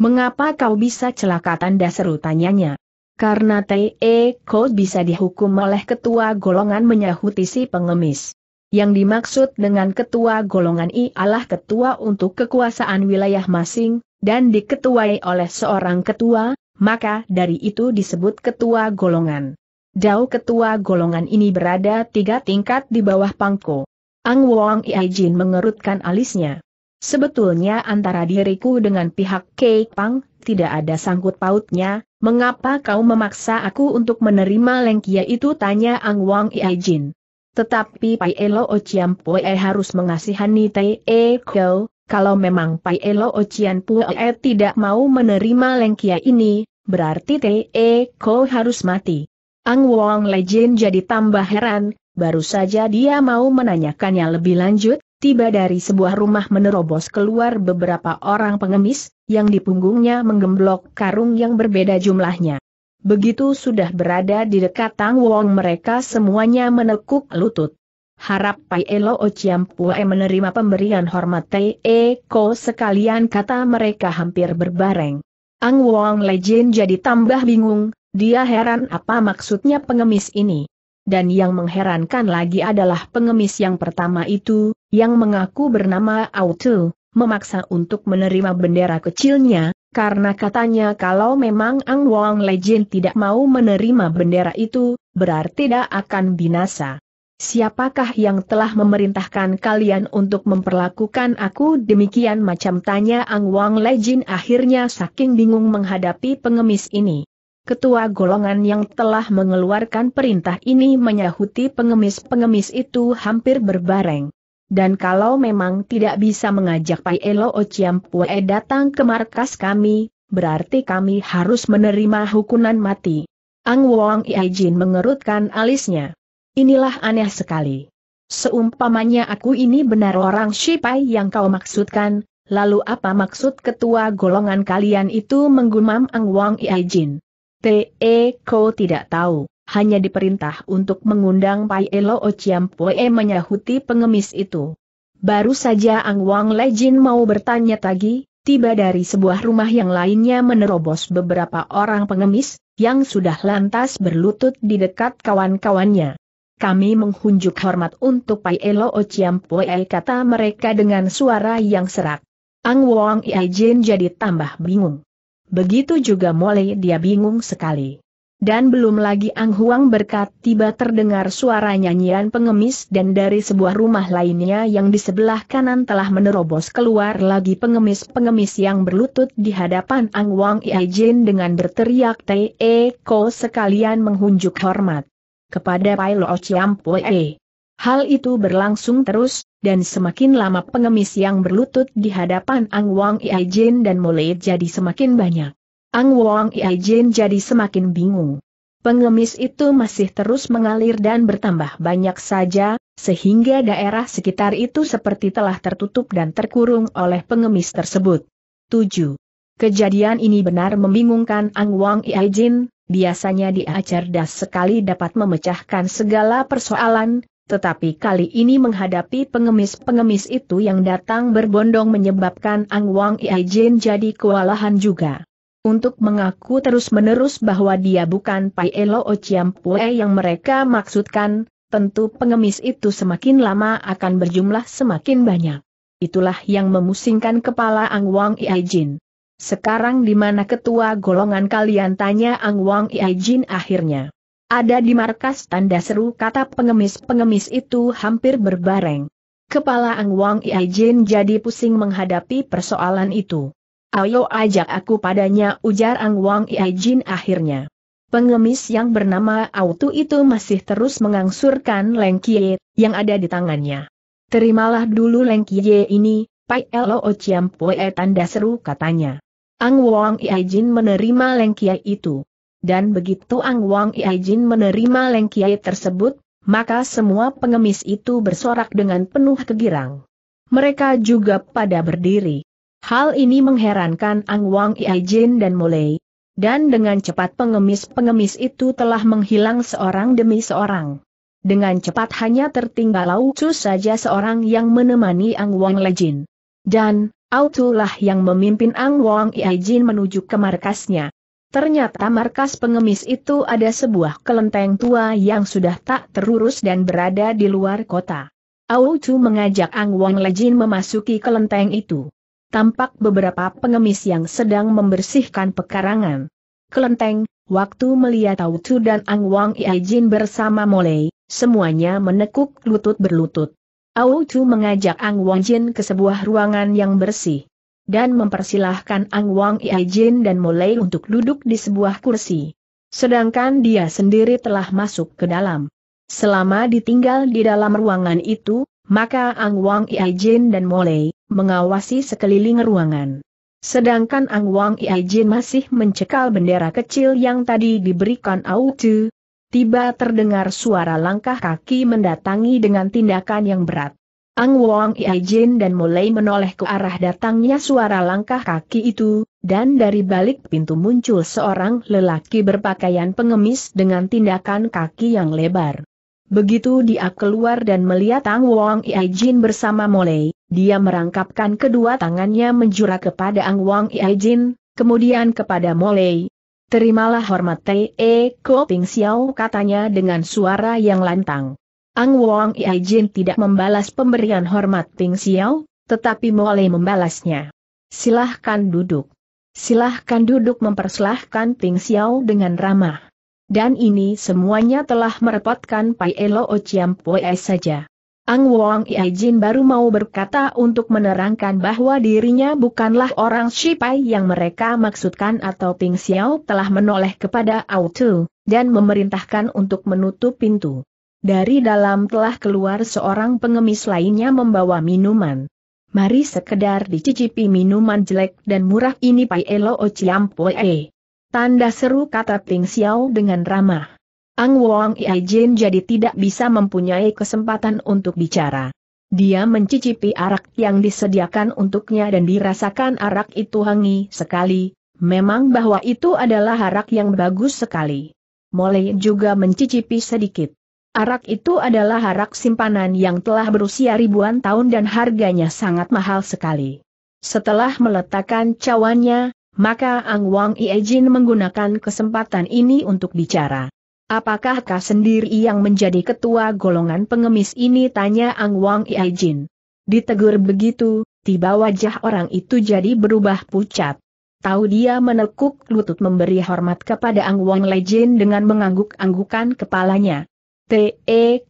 "Mengapa kau bisa celaka?" tanda seru tanyanya. "Karena T E K O bisa dihukum oleh ketua golongan," menyahuti si pengemis. Yang dimaksud dengan ketua golongan ialah ketua untuk kekuasaan wilayah masing, dan diketuai oleh seorang ketua, maka dari itu disebut ketua golongan. Dao ketua golongan ini berada tiga tingkat di bawah pangko. Ang Wong Ai Jin mengerutkan alisnya. "Sebetulnya antara diriku dengan pihak Kepang tidak ada sangkut pautnya. Mengapa kau memaksa aku untuk menerima lengkia itu?" tanya Ang Wong Ai Jin. "Tetapi Pai Elo Ociam Poe harus mengasihani T E K O, kalau memang Pai Elo Ociam Poe tidak mau menerima lengkia ini, berarti T E K O harus mati." Ang Wong Ai Jin jadi tambah heran, baru saja dia mau menanyakannya lebih lanjut, tiba dari sebuah rumah menerobos keluar beberapa orang pengemis, yang di punggungnya menggemblok karung yang berbeda jumlahnya. Begitu sudah berada di dekat Ang Wong, mereka semuanya menekuk lutut. "Harap Pai Elo Ociam Poe menerima pemberian hormat T E K O sekalian," kata mereka hampir berbareng. Ang Wong Ai Jin jadi tambah bingung, dia heran apa maksudnya pengemis ini. Dan yang mengherankan lagi adalah pengemis yang pertama itu, yang mengaku bernama Auto, memaksa untuk menerima bendera kecilnya, karena katanya kalau memang Ang Wong Lejin tidak mau menerima bendera itu, berarti dia akan binasa. Siapakah yang telah memerintahkan kalian untuk memperlakukan aku demikian macam, tanya Ang Wong Lejin akhirnya saking bingung menghadapi pengemis ini. Ketua golongan yang telah mengeluarkan perintah ini menyahuti pengemis-pengemis itu hampir berbareng. Dan kalau memang tidak bisa mengajak Pai Elo Ociampue datang ke markas kami, berarti kami harus menerima hukuman mati. Ang Wong Ijin mengerutkan alisnya. Inilah aneh sekali. Seumpamanya aku ini benar orang Shipai yang kau maksudkan, lalu apa maksud ketua golongan kalian itu, menggumam Ang Wong Ijin. Te kau tidak tahu. Hanya diperintah untuk mengundang Pai Elo Ociampue menyahuti pengemis itu. Baru saja Ang Wong Lejin mau bertanya lagi, tiba dari sebuah rumah yang lainnya menerobos beberapa orang pengemis, yang sudah lantas berlutut di dekat kawan-kawannya. Kami menghunjuk hormat untuk Pai Elo Ociampue, kata mereka dengan suara yang serak. Ang Wong Ijin jadi tambah bingung. Begitu juga mulai dia bingung sekali. Dan belum lagi Ang Huang berkat tiba terdengar suara nyanyian pengemis, dan dari sebuah rumah lainnya yang di sebelah kanan telah menerobos keluar lagi pengemis-pengemis yang berlutut di hadapan Ang Wang Ijin dengan berteriak, Te Ko sekalian menghunjuk hormat kepada Pai Lo Ciampue. Hal itu berlangsung terus, dan semakin lama pengemis yang berlutut di hadapan Ang Wang Ijin dan mulai jadi semakin banyak. Ang Wong Ijin jadi semakin bingung. Pengemis itu masih terus mengalir dan bertambah banyak saja, sehingga daerah sekitar itu seperti telah tertutup dan terkurung oleh pengemis tersebut. tujuh. Kejadian ini benar membingungkan Ang Wong Ijin, biasanya dia cerdas sekali dapat memecahkan segala persoalan, tetapi kali ini menghadapi pengemis-pengemis itu yang datang berbondong menyebabkan Ang Wong Ijin jadi kewalahan juga. Untuk mengaku terus-menerus bahwa dia bukan Pai Elo Ociampue yang mereka maksudkan, tentu pengemis itu semakin lama akan berjumlah semakin banyak. Itulah yang memusingkan kepala Ang Wong Ijin. Sekarang di mana ketua golongan kalian, tanya Ang Wong Ijin akhirnya. Ada di markas, tanda seru, kata pengemis-pengemis itu hampir berbareng. Kepala Ang Wong Ijin jadi pusing menghadapi persoalan itu. Ayo ajak aku padanya, ujar Ang Wong Ijin akhirnya. Pengemis yang bernama Autu itu masih terus mengangsurkan lengkie yang ada di tangannya. Terimalah dulu lengkie ini, Pai Elo Ociampue, tanda seru, katanya. Ang Wong Ijin menerima lengkie itu. Dan begitu Ang Wong Ijin menerima lengkie tersebut, maka semua pengemis itu bersorak dengan penuh kegirang. Mereka juga pada berdiri. Hal ini mengherankan Ang Wong Ijin dan mulai. Dan dengan cepat pengemis-pengemis itu telah menghilang seorang demi seorang. Dengan cepat hanya tertinggal Autu saja seorang yang menemani Ang Wong Ijin. Dan Autu lah yang memimpin Ang Wong Ijin menuju ke markasnya. Ternyata markas pengemis itu ada sebuah kelenteng tua yang sudah tak terurus dan berada di luar kota. Autu mengajak Ang Wong Ijin memasuki kelenteng itu. Tampak beberapa pengemis yang sedang membersihkan pekarangan kelenteng. Waktu melihat Autu dan Ang Wong Ijin bersama mulai, semuanya menekuk lutut berlutut. Autu mengajak Ang Wong Ijin ke sebuah ruangan yang bersih, dan mempersilahkan Ang Wong Ijin dan mulai untuk duduk di sebuah kursi. Sedangkan dia sendiri telah masuk ke dalam. Selama ditinggal di dalam ruangan itu, maka Ang Wong Ijin dan mulai mengawasi sekeliling ruangan. Sedangkan Ang Wong Ijin masih mencekal bendera kecil yang tadi diberikan Autu. Tiba terdengar suara langkah kaki mendatangi dengan tindakan yang berat. Ang Wong Ijin dan mulai menoleh ke arah datangnya suara langkah kaki itu, dan dari balik pintu muncul seorang lelaki berpakaian pengemis dengan tindakan kaki yang lebar. Begitu dia keluar dan melihat Ang Wong Ijin bersama mulai, dia merangkapkan kedua tangannya menjura kepada Ang Wong Ijin, kemudian kepada mulai. Terimalah hormat Te Ko Ping Xiao, katanya dengan suara yang lantang. Ang Wong Ijin tidak membalas pemberian hormat Ping Xiao, Tetapi Mole membalasnya. Silahkan duduk. Silahkan duduk, mempersilahkan Ting Xiao dengan ramah. Dan ini semuanya telah merepotkan Pai Elo Ociampue saja. Ang Wong Ijin baru mau berkata untuk menerangkan bahwa dirinya bukanlah orang Shipai yang mereka maksudkan atau Ting Xiao telah menoleh kepada Autu, dan memerintahkan untuk menutup pintu. Dari dalam telah keluar seorang pengemis lainnya membawa minuman. Mari sekedar dicicipi minuman jelek dan murah ini Pai Elo Ociampue. Tanda seru, kata Ting Xiao dengan ramah. Ang Wong Ijin jadi tidak bisa mempunyai kesempatan untuk bicara. Dia mencicipi arak yang disediakan untuknya dan dirasakan arak itu wangi sekali, memang bahwa itu adalah arak yang bagus sekali. Mole juga mencicipi sedikit. Arak itu adalah arak simpanan yang telah berusia ribuan tahun dan harganya sangat mahal sekali. Setelah meletakkan cawannya, maka Ang Wong Ijin menggunakan kesempatan ini untuk bicara. Apakah kau sendiri yang menjadi ketua golongan pengemis ini? Tanya Ang Wong Ijin. Ditegur begitu, tiba wajah orang itu jadi berubah pucat. Tahu dia menekuk lutut memberi hormat kepada Ang Wong Ijin dengan mengangguk-anggukan kepalanya. Te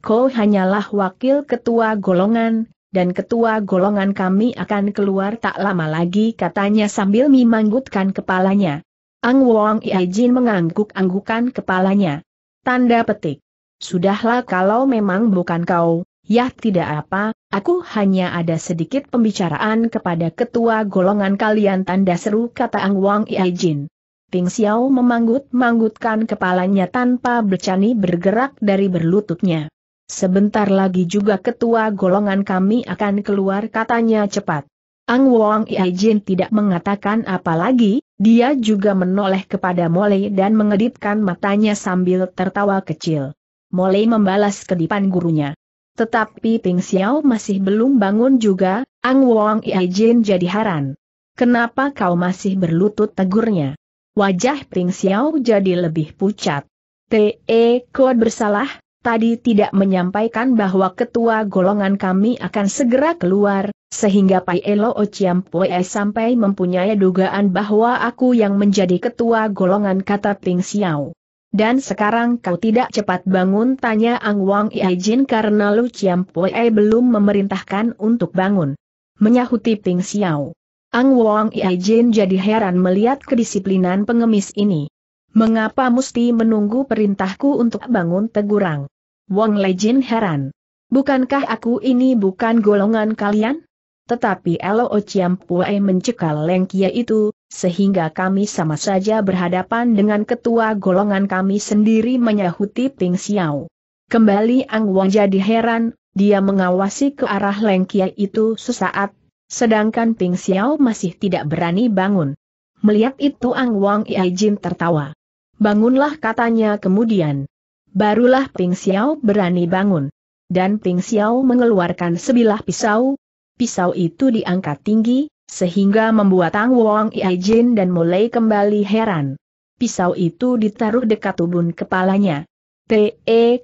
Ko hanyalah wakil ketua golongan, dan ketua golongan kami akan keluar tak lama lagi, katanya sambil memanggutkan kepalanya. Ang Wong Ijin mengangguk-anggukan kepalanya. Tanda petik. Sudahlah, kalau memang bukan kau, ya tidak apa, aku hanya ada sedikit pembicaraan kepada ketua golongan kalian. Tanda seru, kata Ang Wong Ijin. Ting Xiao memanggut-manggutkan kepalanya tanpa bercani, bergerak dari berlututnya. Sebentar lagi juga ketua golongan kami akan keluar, katanya cepat. Ang Wong Ijin tidak mengatakan apa lagi, dia juga menoleh kepada Mole dan mengedipkan matanya sambil tertawa kecil. Mole membalas kedipan gurunya. Tetapi Ting Xiao masih belum bangun juga, Ang Wong Ijin jadi heran. Kenapa kau masih berlutut, tegurnya? Wajah Ting Xiao jadi lebih pucat. Te Ko bersalah, tadi tidak menyampaikan bahwa ketua golongan kami akan segera keluar, sehingga Pai Elo Ociampue sampai mempunyai dugaan bahwa aku yang menjadi ketua golongan, kata Ting Xiao. Dan sekarang kau tidak cepat bangun, tanya Ang Wong Ijin, karena Lu Ciampue belum memerintahkan untuk bangun. Menyahuti Ting Xiao. Ang Wong Ijin jadi heran melihat kedisiplinan pengemis ini. Mengapa mesti menunggu perintahku untuk bangun, tegurang? Wong Ijin heran. Bukankah aku ini bukan golongan kalian? Tetapi Elo Ociampue mencekal Lengkia itu, sehingga kami sama saja berhadapan dengan ketua golongan kami sendiri, menyahuti Ting Xiao. Kembali Ang Wong jadi heran, dia mengawasi ke arah Lengkia itu sesaat, sedangkan Ting Xiao masih tidak berani bangun. Melihat itu Ang Wong Ijin tertawa. Bangunlah, katanya kemudian. Barulah Ting Xiao berani bangun. Dan Ting Xiao mengeluarkan sebilah pisau. Pisau itu diangkat tinggi, sehingga membuat Ang Wong Ijin dan mulai kembali heran. Pisau itu ditaruh dekat ubun kepalanya. Te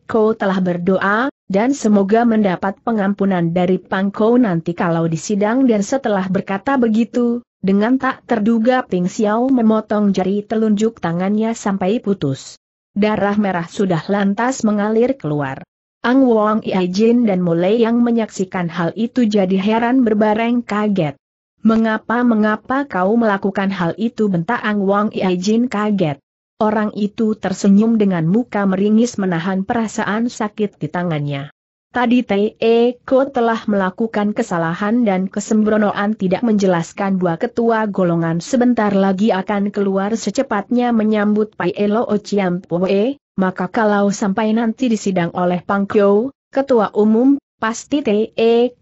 Ko telah berdoa, dan semoga mendapat pengampunan dari Pangko nanti kalau disidang, dan setelah berkata begitu, dengan tak terduga Ting Xiao memotong jari telunjuk tangannya sampai putus. Darah merah sudah lantas mengalir keluar. Ang Wong Ijin dan Mole yang menyaksikan hal itu jadi heran berbareng kaget. Mengapa mengapa kau melakukan hal itu, bentak Ang Wong Ijin kaget. Orang itu tersenyum dengan muka meringis menahan perasaan sakit di tangannya. Tadi Te Ko telah melakukan kesalahan dan kesembronoan tidak menjelaskan bahwa ketua golongan sebentar lagi akan keluar secepatnya menyambut Pai Elo Ociampue. Maka kalau sampai nanti disidang oleh Pangkyo, ketua umum, pasti Te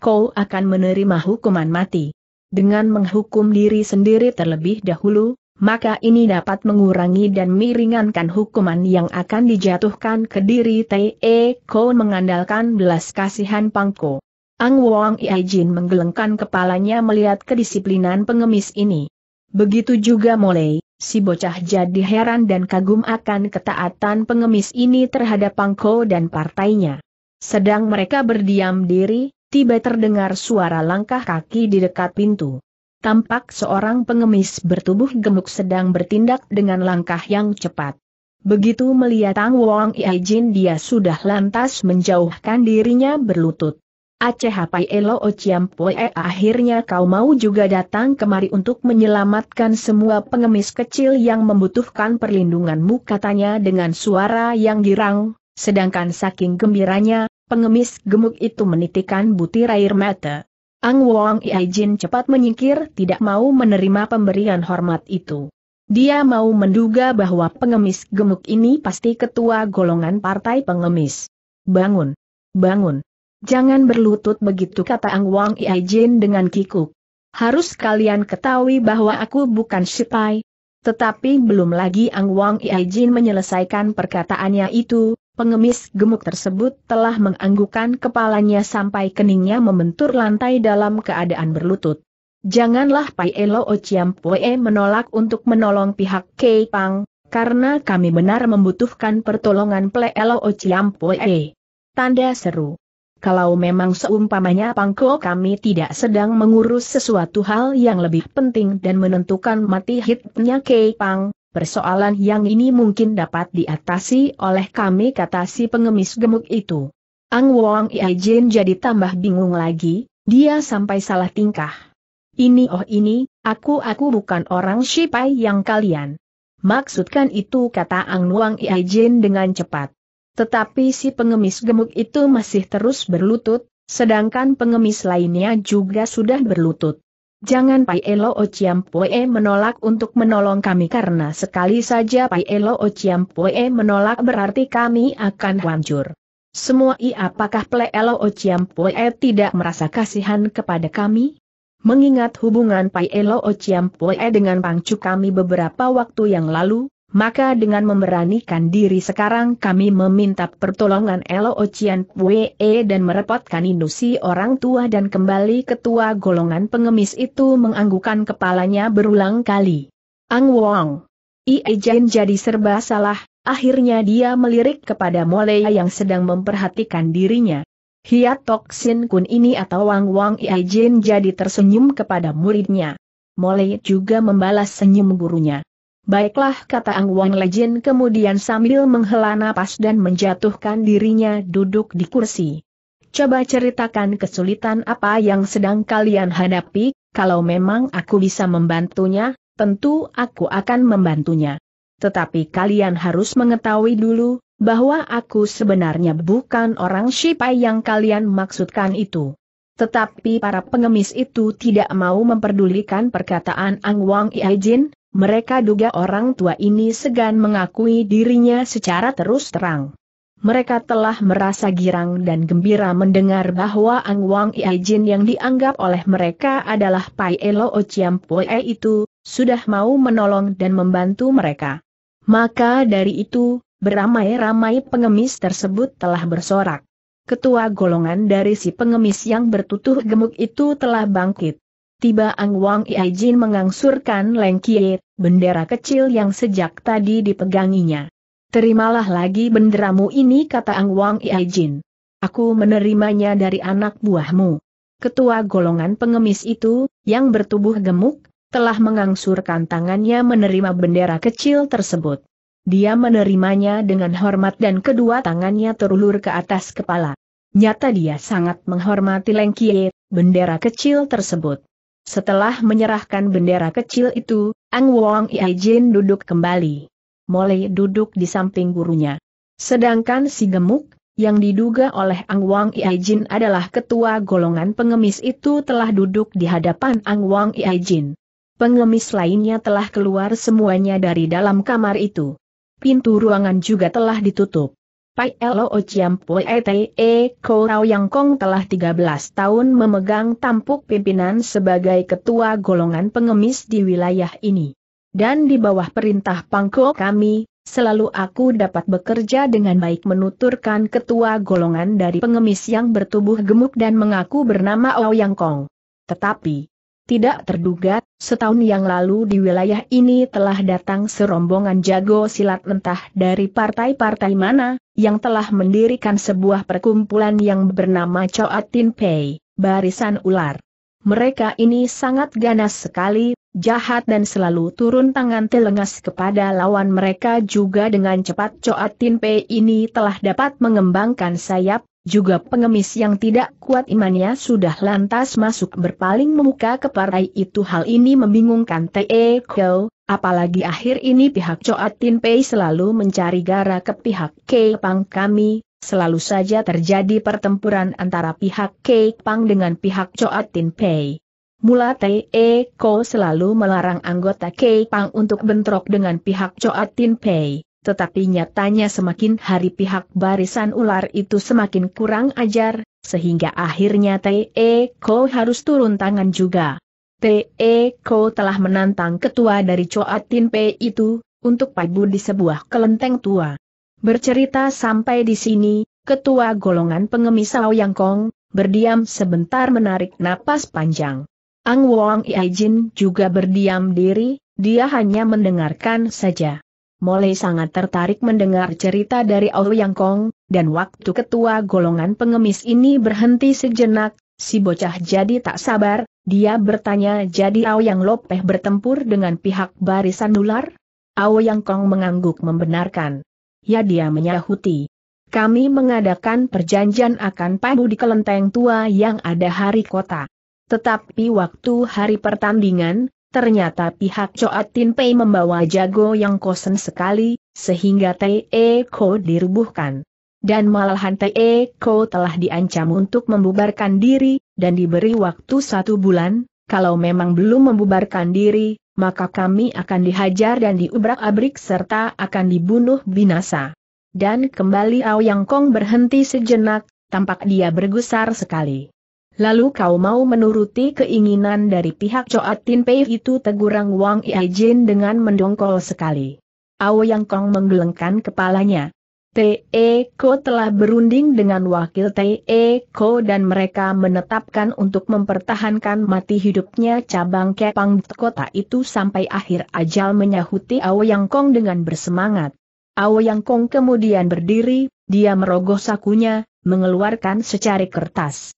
Ko akan menerima hukuman mati. Dengan menghukum diri sendiri terlebih dahulu, maka ini dapat mengurangi dan meringankan hukuman yang akan dijatuhkan ke diri Te Ko mengandalkan belas kasihan Pangko. Ang Wong Ijin menggelengkan kepalanya melihat kedisiplinan pengemis ini. Begitu juga Mole. Si bocah jadi heran dan kagum akan ketaatan pengemis ini terhadap Pangko dan partainya. Sedang mereka berdiam diri, tiba terdengar suara langkah kaki di dekat pintu. Tampak seorang pengemis bertubuh gemuk sedang bertindak dengan langkah yang cepat. Begitu melihat Ang Wong Ijin, dia sudah lantas menjauhkan dirinya berlutut. Aceh Pai Elo Ciampoe, akhirnya kau mau juga datang kemari untuk menyelamatkan semua pengemis kecil yang membutuhkan perlindunganmu, katanya dengan suara yang girang, sedangkan saking gembiranya, pengemis gemuk itu menitikan butir air mata. Ang Wong Ijin cepat menyingkir, tidak mau menerima pemberian hormat itu. Dia mau menduga bahwa pengemis gemuk ini pasti ketua golongan partai pengemis. Bangun! Bangun! Jangan berlutut begitu, kata Ang Wong Ijin dengan kikuk. Harus kalian ketahui bahwa aku bukan sipai. Tetapi belum lagi Ang Wong Ijin menyelesaikan perkataannya itu, pengemis gemuk tersebut telah menganggukkan kepalanya sampai keningnya membentur lantai dalam keadaan berlutut. Janganlah Pai Elo Ciampoe menolak untuk menolong pihak Kei Pang, karena kami benar membutuhkan pertolongan Pai Elo Ciampoe. Tanda seru. Kalau memang seumpamanya Pangko kami tidak sedang mengurus sesuatu hal yang lebih penting dan menentukan mati hidupnya Kei Pang, persoalan yang ini mungkin dapat diatasi oleh kami, kata si pengemis gemuk itu. Ang Wong Ijin jadi tambah bingung lagi, dia sampai salah tingkah. Ini oh ini, aku aku bukan orang Sipai yang kalian maksudkan itu, kata Ang Wong Ijin dengan cepat. Tetapi si pengemis gemuk itu masih terus berlutut, sedangkan pengemis lainnya juga sudah berlutut. Jangan Pai Elo Ciampoe menolak untuk menolong kami, karena sekali saja Pai Elo Ciampoe menolak berarti kami akan hancur. Semua i apakah Pai Elo Ciampoe tidak merasa kasihan kepada kami? Mengingat hubungan Pai Elo Ciampoe dengan Pangcu kami beberapa waktu yang lalu, maka dengan memberanikan diri sekarang kami meminta pertolongan Elo Ciampoe dan merepotkan indusi orang tua, dan kembali ketua golongan pengemis itu menganggukkan kepalanya berulang kali. Ang Wong Ijin jadi serba salah, akhirnya dia melirik kepada Mole yang sedang memperhatikan dirinya. Hiat Tok Sin Kun ini atau Wang Wang Ijin jadi tersenyum kepada muridnya. Mole juga membalas senyum gurunya. Baiklah, kata Ang Wong Ijin kemudian sambil menghela napas dan menjatuhkan dirinya duduk di kursi. Coba ceritakan kesulitan apa yang sedang kalian hadapi, kalau memang aku bisa membantunya, tentu aku akan membantunya. Tetapi kalian harus mengetahui dulu, bahwa aku sebenarnya bukan orang Sipai yang kalian maksudkan itu. Tetapi para pengemis itu tidak mau memperdulikan perkataan Ang Wong Ijin. Mereka duga orang tua ini segan mengakui dirinya secara terus terang. Mereka telah merasa girang dan gembira mendengar bahwa Ang Wong Ijin yang dianggap oleh mereka adalah Pai Elo Ciampoe itu, sudah mau menolong dan membantu mereka. Maka dari itu, beramai-ramai pengemis tersebut telah bersorak. Ketua golongan dari si pengemis yang bertutuh gemuk itu telah bangkit. Tiba Ang Wong Ijin mengangsurkan lengkiet, bendera kecil yang sejak tadi dipeganginya. Terimalah lagi benderamu ini, kata Ang Wong Ijin. Aku menerimanya dari anak buahmu. Ketua golongan pengemis itu, yang bertubuh gemuk, telah mengangsurkan tangannya menerima bendera kecil tersebut. Dia menerimanya dengan hormat dan kedua tangannya terulur ke atas kepala. Nyata dia sangat menghormati lengkiet, bendera kecil tersebut. Setelah menyerahkan bendera kecil itu, Ang Wong Ijin duduk kembali. Mole duduk di samping gurunya. Sedangkan si gemuk, yang diduga oleh Ang Wong Ijin adalah ketua golongan pengemis itu, telah duduk di hadapan Ang Wong Ijin. Pengemis lainnya telah keluar semuanya dari dalam kamar itu. Pintu ruangan juga telah ditutup. Pai Elo Ciampoe Te Ko Rao Yang Kong telah tiga belas tahun memegang tampuk pimpinan sebagai ketua golongan pengemis di wilayah ini. Dan di bawah perintah Pangko kami, selalu aku dapat bekerja dengan baik, menuturkan ketua golongan dari pengemis yang bertubuh gemuk dan mengaku bernama Ao Yang Kong. Tetapi Tidak terduga, setahun yang lalu di wilayah ini telah datang serombongan jago silat entah dari partai-partai mana, yang telah mendirikan sebuah perkumpulan yang bernama Choa Tin Pei, Barisan Ular. Mereka ini sangat ganas sekali, jahat dan selalu turun tangan telengas kepada lawan mereka juga dengan cepat. Choa Tin Pei ini telah dapat mengembangkan sayap, juga pengemis yang tidak kuat imannya sudah lantas masuk berpaling memuka ke partai itu. Hal ini membingungkan Te Kau, apalagi akhir ini pihak Choa Tin Pei selalu mencari gara ke pihak Kei Pang kami. Selalu saja terjadi pertempuran antara pihak Kei Pang dengan pihak Choa Tin Pei. Mula Te Ko selalu melarang anggota Kei Pang untuk bentrok dengan pihak Choa Tin Pei, tetapi nyatanya semakin hari pihak Barisan Ular itu semakin kurang ajar, sehingga akhirnya Te Ko harus turun tangan juga. Te Ko telah menantang ketua dari Choa Tin Pei itu untuk pabu di sebuah kelenteng tua. Bercerita sampai di sini, ketua golongan pengemis Aoyang Kong berdiam sebentar menarik napas panjang. Ang Wong Ijin juga berdiam diri, dia hanya mendengarkan saja. Mole sangat tertarik mendengar cerita dari Aoyang Kong, dan waktu ketua golongan pengemis ini berhenti sejenak, si bocah jadi tak sabar, dia bertanya, jadi Aoyang Lopeh bertempur dengan pihak Barisan Ular? Aoyang Kong mengangguk membenarkan. Ya, dia menyahuti. Kami mengadakan perjanjian akan padu di kelenteng tua yang ada hari kota. Tetapi waktu hari pertandingan, ternyata pihak Choa Tin Pei membawa jago yang kosen sekali, sehingga Te Ko dirubuhkan. Dan malahan Te Ko telah diancam untuk membubarkan diri, dan diberi waktu satu bulan, kalau memang belum membubarkan diri, maka kami akan dihajar dan diubrak-abrik serta akan dibunuh binasa. Dan kembali Aoyang Kong berhenti sejenak, tampak dia bergusar sekali. Lalu kau mau menuruti keinginan dari pihak Choa Tin Pei itu, tegurang Wang Ijin dengan mendongkol sekali. Aoyang Kong menggelengkan kepalanya. Te Ko telah berunding dengan wakil Te Ko dan mereka menetapkan untuk mempertahankan mati hidupnya cabang Kepang kota itu sampai akhir ajal, menyahuti Aoyang Kong dengan bersemangat. Aoyang Kong kemudian berdiri, dia merogoh sakunya, mengeluarkan secari kertas.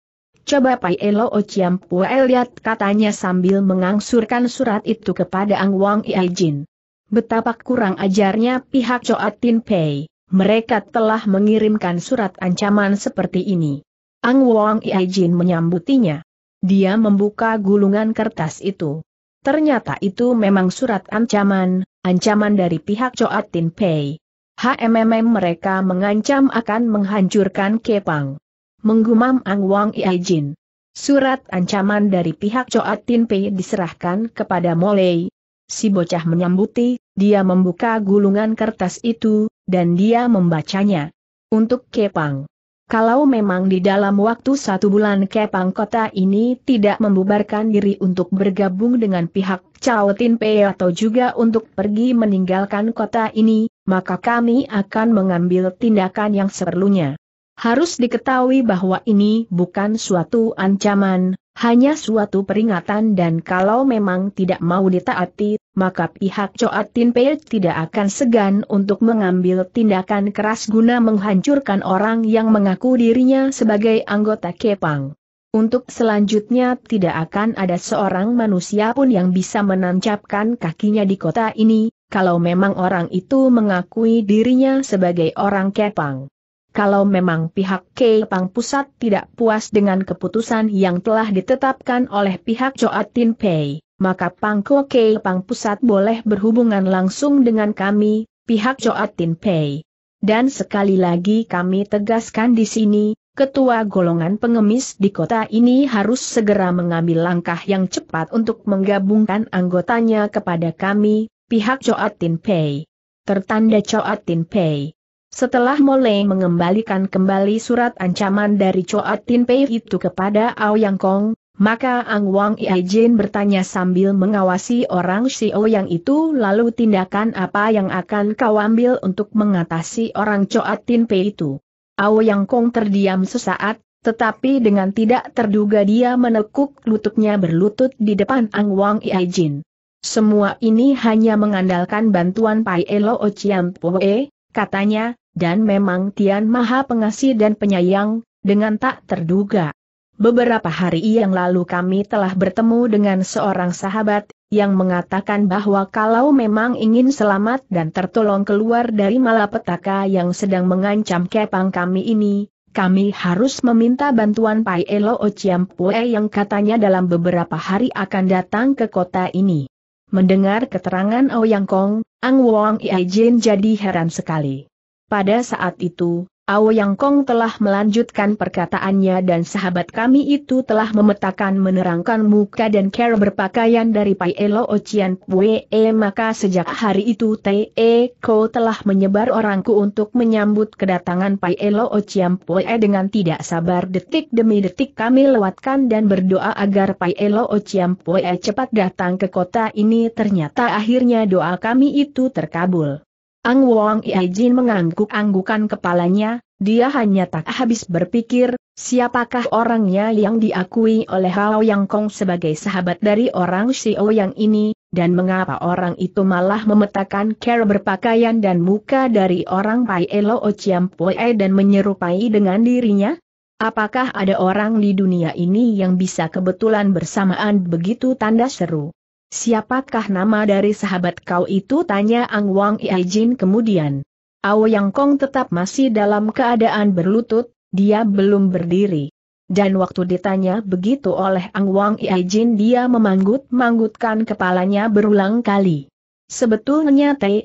Coba Pai Elo Ociam Pue lihat, katanya sambil mengangsurkan surat itu kepada Ang Wang Ijin. Betapa kurang ajarnya pihak Choa Tin Pei. Mereka telah mengirimkan surat ancaman seperti ini. Ang Wong Ijin menyambutinya. Dia membuka gulungan kertas itu. Ternyata itu memang surat ancaman, ancaman dari pihak Choa Tin Pei. HMM mereka mengancam akan menghancurkan Kepang. Menggumam Ang Wong Ijin. Surat ancaman dari pihak Choa Tin Pei diserahkan kepada Molei. Si bocah menyambuti, dia membuka gulungan kertas itu, dan dia membacanya. Untuk Kepang. Kalau memang di dalam waktu satu bulan Kepang kota ini tidak membubarkan diri untuk bergabung dengan pihak Choa Tin Pei atau juga untuk pergi meninggalkan kota ini, maka kami akan mengambil tindakan yang seperlunya. Harus diketahui bahwa ini bukan suatu ancaman, hanya suatu peringatan, dan kalau memang tidak mau ditaati, maka pihak Choa Tin Pei tidak akan segan untuk mengambil tindakan keras guna menghancurkan orang yang mengaku dirinya sebagai anggota Kepang. Untuk selanjutnya tidak akan ada seorang manusia pun yang bisa menancapkan kakinya di kota ini, kalau memang orang itu mengakui dirinya sebagai orang Kepang. Kalau memang pihak Kepang pusat tidak puas dengan keputusan yang telah ditetapkan oleh pihak Choa Tin Pei, maka Pangko Kepang pusat boleh berhubungan langsung dengan kami, pihak Choa Tin Pei. Dan sekali lagi kami tegaskan di sini, ketua golongan pengemis di kota ini harus segera mengambil langkah yang cepat untuk menggabungkan anggotanya kepada kami, pihak Choa Tin Pei. Tertanda Choa Tin Pei. Setelah Molei mengembalikan kembali surat ancaman dari Choa Tin Pei itu kepada Aoyang Kong, maka Ang Wang Ijin bertanya sambil mengawasi orang Xiao yang itu, lalu tindakan apa yang akan kau ambil untuk mengatasi orang Choa Tin Pei itu? Aoyang Kong terdiam sesaat, Tetapi dengan tidak terduga dia menekuk lututnya berlutut di depan Ang Wang Iajin. Semua ini hanya mengandalkan bantuan Pai Elo Ociampoe, katanya, dan memang Tian Maha Pengasih dan Penyayang, dengan tak terduga. Beberapa hari yang lalu kami telah bertemu dengan seorang sahabat, yang mengatakan bahwa kalau memang ingin selamat dan tertolong keluar dari malapetaka yang sedang mengancam kepang kami ini, kami harus meminta bantuan Pai Elo Ociampue yang katanya dalam beberapa hari akan datang ke kota ini. Mendengar keterangan Ouyang Kong, Ang Wang Iajin jadi heran sekali. Pada saat itu, Ouyang Kong telah melanjutkan perkataannya dan sahabat kami itu telah memetakan menerangkan muka dan cara berpakaian dari Pai Elo Ociampue, maka sejak hari itu Te Ko telah menyebar orangku untuk menyambut kedatangan Pai Elo Ociampue dengan tidak sabar. Detik demi detik kami lewatkan dan berdoa agar Pai Elo Ociampue cepat datang ke kota ini. Ternyata akhirnya doa kami itu terkabul. Ang Wang Iajin mengangguk-anggukan kepalanya, dia hanya tak habis berpikir, siapakah orangnya yang diakui oleh Ouyang Kong sebagai sahabat dari orang si Ouyang ini, dan mengapa orang itu malah memetakan cara berpakaian dan muka dari orang Pai Elo Ociampue dan menyerupai dengan dirinya? Apakah ada orang di dunia ini yang bisa kebetulan bersamaan begitu? Tanda seru. Siapakah nama dari sahabat kau itu? Tanya Ang Wang Iajin kemudian. Ouyang Kong tetap masih dalam keadaan berlutut, dia belum berdiri. Dan waktu ditanya begitu oleh Ang Wang Iajin dia memanggut-manggutkan kepalanya berulang kali. Sebetulnya Te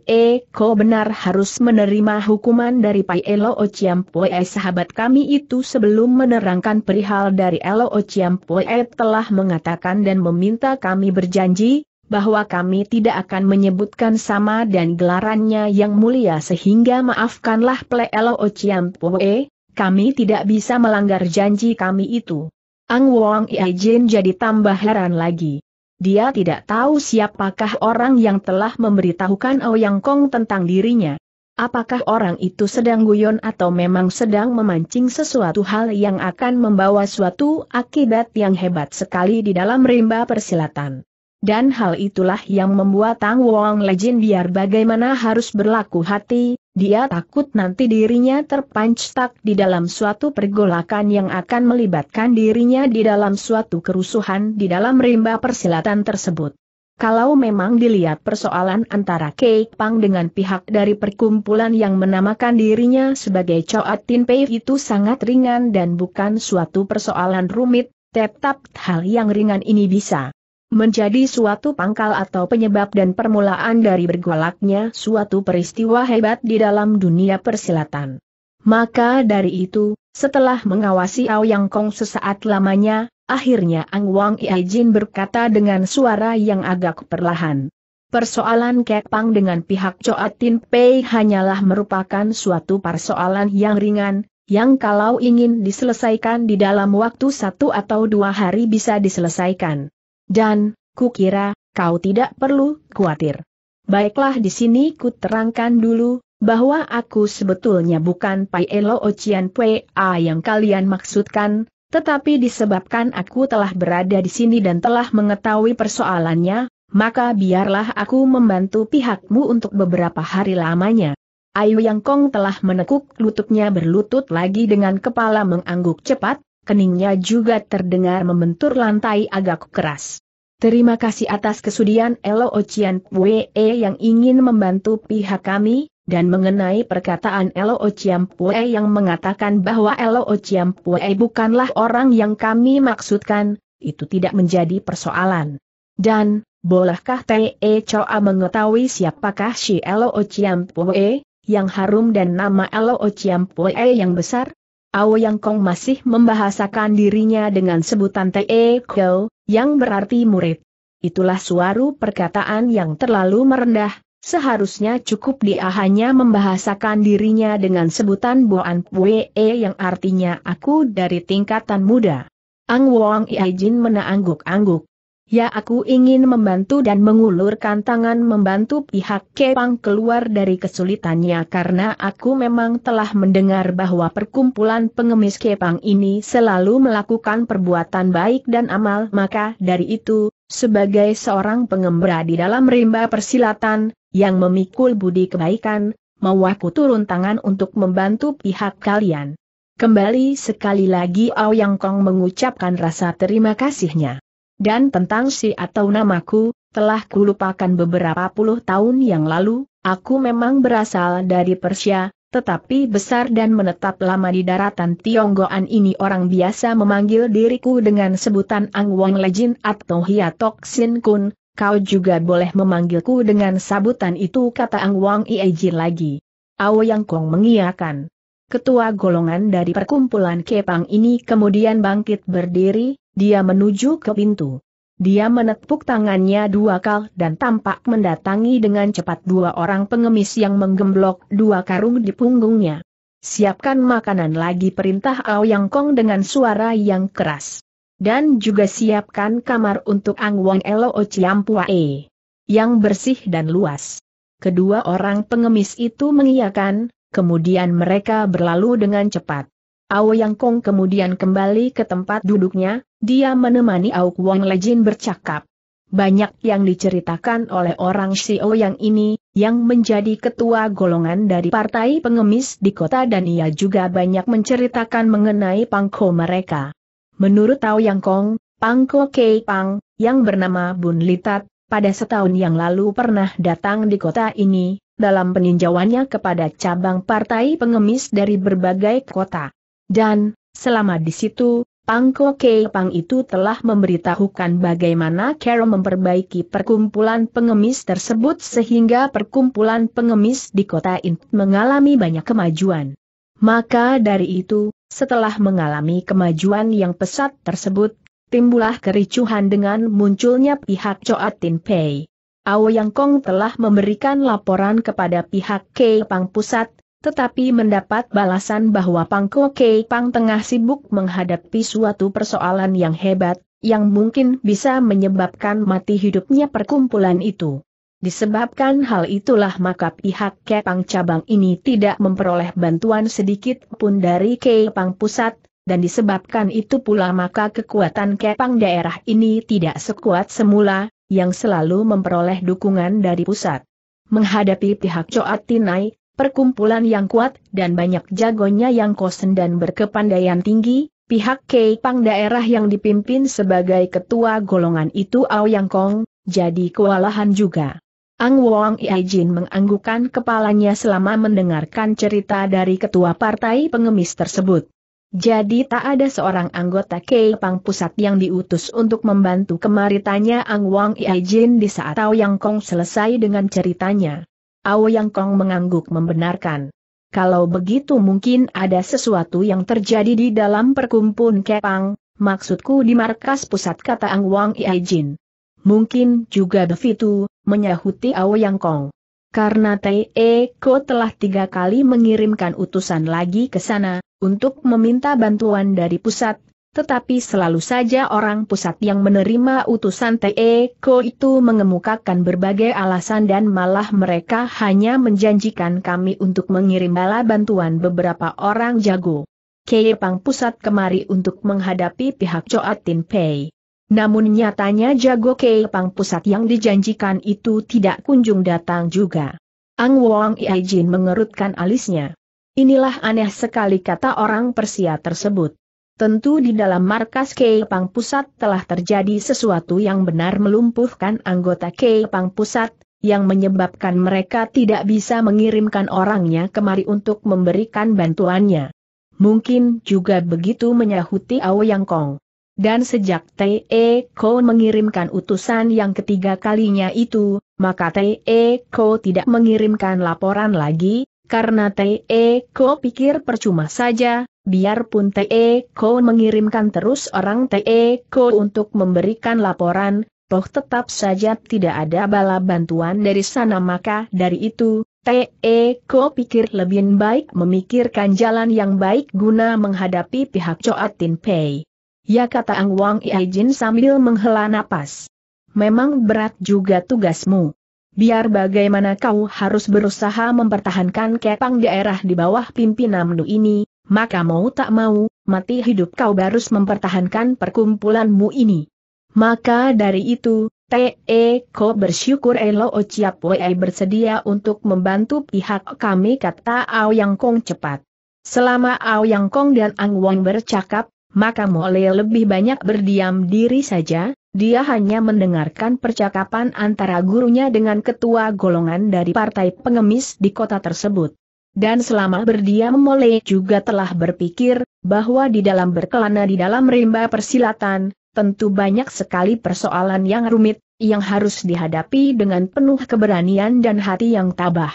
Ko benar harus menerima hukuman dari Pai Elo Ociampue sahabat kami itu sebelum menerangkan perihal dari Elo Ociampue telah mengatakan dan meminta kami berjanji, bahwa kami tidak akan menyebutkan sama dan gelarannya yang mulia sehingga maafkanlah Pai Elo Ociampue, kami tidak bisa melanggar janji kami itu. Ang Wang Iajin jadi tambah heran lagi. Dia tidak tahu siapakah orang yang telah memberitahukan Ouyang Kong tentang dirinya. Apakah orang itu sedang guyon atau memang sedang memancing sesuatu hal yang akan membawa suatu akibat yang hebat sekali di dalam rimba persilatan. Dan hal itulah yang membuat Ang Wang Iajin biar bagaimana harus berlaku hati, dia takut nanti dirinya terpancak di dalam suatu pergolakan yang akan melibatkan dirinya di dalam suatu kerusuhan di dalam rimba persilatan tersebut. Kalau memang dilihat persoalan antara Kepang dengan pihak dari perkumpulan yang menamakan dirinya sebagai Choat Tin Pei itu sangat ringan dan bukan suatu persoalan rumit, tetap hal yang ringan ini bisa menjadi suatu pangkal atau penyebab dan permulaan dari bergolaknya suatu peristiwa hebat di dalam dunia persilatan. Maka dari itu, setelah mengawasi Ouyang Kong sesaat lamanya, akhirnya Ang Wang Iajin berkata dengan suara yang agak perlahan. Persoalan Kepang dengan pihak Choat Tin Pei hanyalah merupakan suatu persoalan yang ringan, yang kalau ingin diselesaikan di dalam waktu satu atau dua hari bisa diselesaikan. Dan, kukira, kau tidak perlu khawatir. Baiklah, di sini ku terangkan dulu, bahwa aku sebetulnya bukan Pai Elo Ociampue yang kalian maksudkan, tetapi disebabkan aku telah berada di sini dan telah mengetahui persoalannya, maka biarlah aku membantu pihakmu untuk beberapa hari lamanya. Ouyang Kong telah menekuk lututnya berlutut lagi dengan kepala mengangguk cepat, keningnya juga terdengar membentur lantai agak keras. Terima kasih atas kesudian Elo Ociampue yang ingin membantu pihak kami, dan mengenai perkataan Elo Ociampue yang mengatakan bahwa Elo Ociampue bukanlah orang yang kami maksudkan, itu tidak menjadi persoalan. Dan, bolehkah Te Coa mengetahui siapakah si Elo Ociampue, yang harum dan nama Elo Ociampue yang besar? Ouyang Kong masih membahasakan dirinya dengan sebutan Te Ko, yang berarti murid. Itulah suatu perkataan yang terlalu merendah, seharusnya cukup dia hanya membahasakan dirinya dengan sebutan Boan Pue yang artinya aku dari tingkatan muda. Ang Wang Iajin menangguk-angguk. Ya, aku ingin membantu dan mengulurkan tangan membantu pihak Kepang keluar dari kesulitannya, karena aku memang telah mendengar bahwa perkumpulan pengemis Kepang ini selalu melakukan perbuatan baik dan amal. Maka dari itu, sebagai seorang pengembara di dalam rimba persilatan, yang memikul budi kebaikan, mau aku turun tangan untuk membantu pihak kalian. Kembali sekali lagi Aoyang Kong mengucapkan rasa terima kasihnya. Dan tentang si atau namaku, telah kulupakan beberapa puluh tahun yang lalu. Aku memang berasal dari Persia, tetapi besar dan menetap lama di daratan Tionggoan ini. Orang biasa memanggil diriku dengan sebutan Ang Wong Lejin atau Hiatok Sin Kun. Kau juga boleh memanggilku dengan sebutan itu, kata Ang Wong Iejin lagi. Aoyang Kong mengiyakan. Ketua golongan dari perkumpulan Kepang ini kemudian bangkit berdiri. Dia menuju ke pintu. Dia menepuk tangannya dua kali dan tampak mendatangi dengan cepat dua orang pengemis yang menggemblok dua karung di punggungnya. "Siapkan makanan lagi," perintah Aoyang Kong dengan suara yang keras. "Dan juga siapkan kamar untuk Ang Wong Elo Ciampuae, yang bersih dan luas." Kedua orang pengemis itu mengiyakan, kemudian mereka berlalu dengan cepat. Aoyang Kong kemudian kembali ke tempat duduknya. Dia menemani Aok Wong Lejin bercakap. Banyak yang diceritakan oleh orang Xiao yang ini, yang menjadi ketua golongan dari partai pengemis di kota, dan ia juga banyak menceritakan mengenai pangko mereka. Menurut Aoyang Kong, pangko Kepang, yang bernama Bun Litat, pada setahun yang lalu pernah datang di kota ini, dalam peninjauannya kepada cabang partai pengemis dari berbagai kota. Dan, selama di situ, pangko Kepang itu telah memberitahukan bagaimana cara memperbaiki perkumpulan pengemis tersebut sehingga perkumpulan pengemis di kota ini mengalami banyak kemajuan. Maka dari itu, setelah mengalami kemajuan yang pesat tersebut, timbullah kericuhan dengan munculnya pihak Choa Tin Pei. Aoyang Kong telah memberikan laporan kepada pihak Kepang pusat, tetapi mendapat balasan bahwa pangko Kepang tengah sibuk menghadapi suatu persoalan yang hebat, yang mungkin bisa menyebabkan mati hidupnya perkumpulan itu. Disebabkan hal itulah maka pihak Kepang cabang ini tidak memperoleh bantuan sedikit pun dari Kepang pusat, dan disebabkan itu pula maka kekuatan Kepang daerah ini tidak sekuat semula, yang selalu memperoleh dukungan dari pusat. Menghadapi pihik Choa Tin Pei, perkumpulan yang kuat dan banyak jagonya yang kosen dan berkepandaian tinggi, pihak Kepang daerah yang dipimpin sebagai ketua golongan itu Aoyang Kong, jadi kewalahan juga. Ang Wong Iejin menganggukkan kepalanya selama mendengarkan cerita dari ketua partai pengemis tersebut. Jadi tak ada seorang anggota Kepang pusat yang diutus untuk membantu kemari, tanya Ang Wong Iejin di saat Aoyang Kong selesai dengan ceritanya. Aoyang Kong mengangguk membenarkan. Kalau begitu mungkin ada sesuatu yang terjadi di dalam perkumpulan Kepang, maksudku di markas pusat, kata Ang Wong Iejin. Mungkin juga begitu, menyahuti Aoyang Kong. Karena Te Eko telah tiga kali mengirimkan utusan lagi ke sana, untuk meminta bantuan dari pusat, tetapi selalu saja orang pusat yang menerima utusan Te Eko itu mengemukakan berbagai alasan, dan malah mereka hanya menjanjikan kami untuk mengirim bala bantuan beberapa orang jago Kepang pusat kemari untuk menghadapi pihak Choa Tin Pei. Namun nyatanya jago Kepang pusat yang dijanjikan itu tidak kunjung datang juga. Ang Wong Iejin mengerutkan alisnya. Inilah aneh sekali, kata orang Persia tersebut. Tentu di dalam markas Kepang pusat telah terjadi sesuatu yang benar melumpuhkan anggota Kepang pusat, yang menyebabkan mereka tidak bisa mengirimkan orangnya kemari untuk memberikan bantuannya. Mungkin juga begitu, menyahuti Aoyang Kong. Dan sejak Te Eko mengirimkan utusan yang ketiga kalinya itu, maka Te Eko tidak mengirimkan laporan lagi, karena Te Eko pikir percuma saja. Biarpun Te Eko mengirimkan terus orang Te Eko untuk memberikan laporan, toh tetap saja tidak ada bala bantuan dari sana. Maka dari itu, Te Eko pikir lebih baik memikirkan jalan yang baik guna menghadapi pihak Choa Tin Pei. Ya, kata Ang Wong Iejin sambil menghela napas. memang berat juga tugasmu. Biar bagaimana kau harus berusaha mempertahankan kepang daerah di bawah pimpinanmu ini, maka mau tak mau, mati hidup kau harus mempertahankan perkumpulanmu ini. Maka dari itu, T E. Ko bersyukur Elo Ociap Wei bersedia untuk membantu pihak kami, kata Aoyang Kong cepat. Selama Aoyang Kong dan Ang Wong bercakap, maka Mole lebih banyak berdiam diri saja, dia hanya mendengarkan percakapan antara gurunya dengan ketua golongan dari partai pengemis di kota tersebut. Dan selama berdiam Mole juga telah berpikir, bahwa di dalam berkelana di dalam rimba persilatan, tentu banyak sekali persoalan yang rumit, yang harus dihadapi dengan penuh keberanian dan hati yang tabah.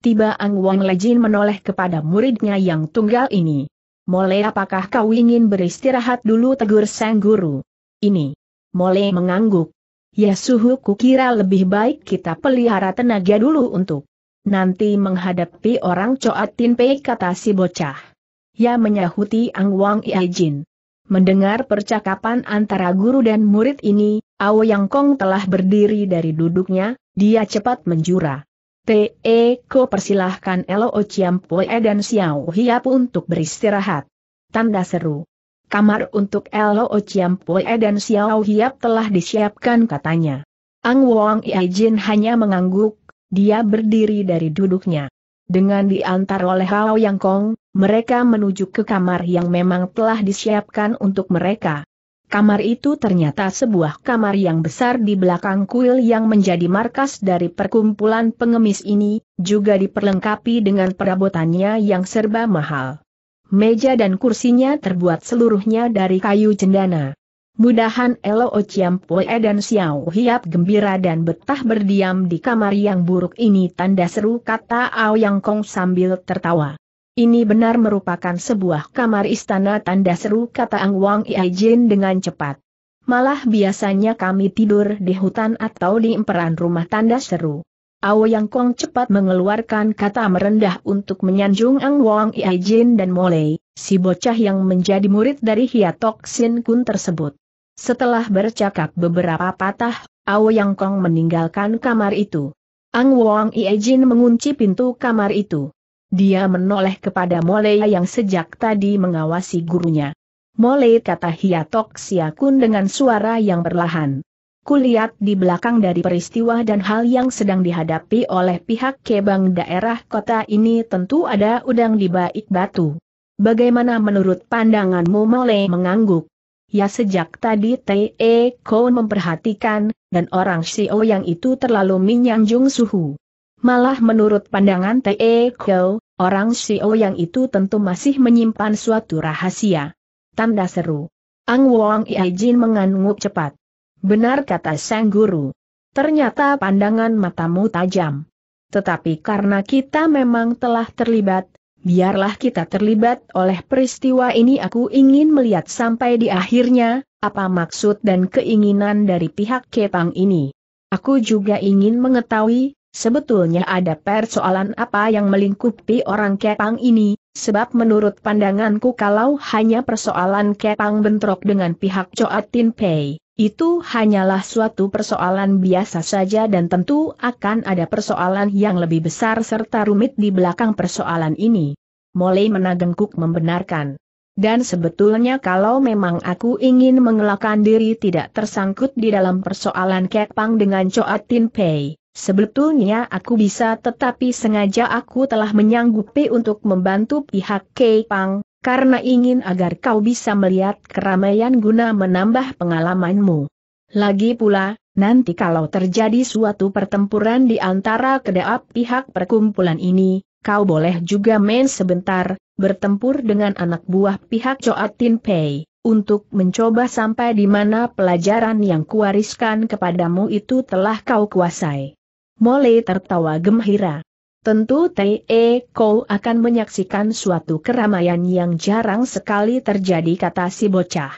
Tiba Ang Wong Lejin menoleh kepada muridnya yang tunggal ini. Mole, apakah kau ingin beristirahat dulu, tegur sang guru. Ini. Mole mengangguk. Ya suhu, kukira lebih baik kita pelihara tenaga dulu untuk nanti menghadapi orang Coa Tin Pei, kata si bocah. Ya, menyahuti Ang Wong Iajin. Mendengar percakapan antara guru dan murid ini, Aoyang Kong telah berdiri dari duduknya, dia cepat menjura. T E. Ko persilahkan Elo Ociampoe dan Xiao Hiap untuk beristirahat. Tanda seru. Kamar untuk Elo Ociampoe dan Xiao Hiap telah disiapkan, katanya. Ang Wong Iajin hanya mengangguk, dia berdiri dari duduknya. Dengan diantar oleh Aoyang Kong, mereka menuju ke kamar yang memang telah disiapkan untuk mereka. Kamar itu ternyata sebuah kamar yang besar di belakang kuil yang menjadi markas dari perkumpulan pengemis ini, juga diperlengkapi dengan perabotannya yang serba mahal. Meja dan kursinya terbuat seluruhnya dari kayu cendana. Mudahan Elo Ociampoe dan Xiao Hiap gembira dan betah berdiam di kamar yang buruk ini, tanda seru, kata Aoyang Kong sambil tertawa. Ini benar merupakan sebuah kamar istana, tanda seru, kata Ang Wong Iajin dengan cepat. Malah biasanya kami tidur di hutan atau di emperan rumah, tanda seru. Aoyang Kong cepat mengeluarkan kata merendah untuk menyanjung Ang Wong Iajin dan Mole, si bocah yang menjadi murid dari Hiatok Sin Kun tersebut. Setelah bercakap beberapa patah, Aoyang Kong meninggalkan kamar itu. Ang Wong Iajin mengunci pintu kamar itu. Dia menoleh kepada Mole yang sejak tadi mengawasi gurunya. Mole, kata Hiatok Siakun dengan suara yang perlahan. Kulihat di belakang dari peristiwa dan hal yang sedang dihadapi oleh pihak kebang daerah kota ini tentu ada udang di balik batu. Bagaimana menurut pandanganmu? Mole mengangguk. Ya, sejak tadi T E. Ko memperhatikan, dan orang Sio yang itu terlalu menyanjung suhu. Malah menurut pandangan T E. Ko, orang Sio yang itu tentu masih menyimpan suatu rahasia. Tanda seru. Ang Wong Iajin mengangguk cepat. Benar, kata sang guru. Ternyata pandangan matamu tajam. Tetapi karena kita memang telah terlibat, biarlah kita terlibat oleh peristiwa ini. Aku ingin melihat sampai di akhirnya, apa maksud dan keinginan dari pihak Kepang ini. Aku juga ingin mengetahui, sebetulnya ada persoalan apa yang melingkupi orang Kepang ini, sebab menurut pandanganku kalau hanya persoalan Kepang bentrok dengan pihak Coa Tin Pei, itu hanyalah suatu persoalan biasa saja dan tentu akan ada persoalan yang lebih besar serta rumit di belakang persoalan ini. Mole menangguk membenarkan. Dan sebetulnya kalau memang aku ingin mengelakkan diri tidak tersangkut di dalam persoalan Kepang dengan Coa Tin Pei, sebetulnya aku bisa, tetapi sengaja aku telah menyanggupi untuk membantu pihak Kepang, karena ingin agar kau bisa melihat keramaian guna menambah pengalamanmu. Lagi pula, nanti kalau terjadi suatu pertempuran di antara kedua pihak perkumpulan ini, kau boleh juga main sebentar, bertempur dengan anak buah pihak Coa Tin Pei, untuk mencoba sampai di mana pelajaran yang kuwariskan kepadamu itu telah kau kuasai. Mole tertawa gembira. Tentu T E. Ko akan menyaksikan suatu keramaian yang jarang sekali terjadi, kata si bocah.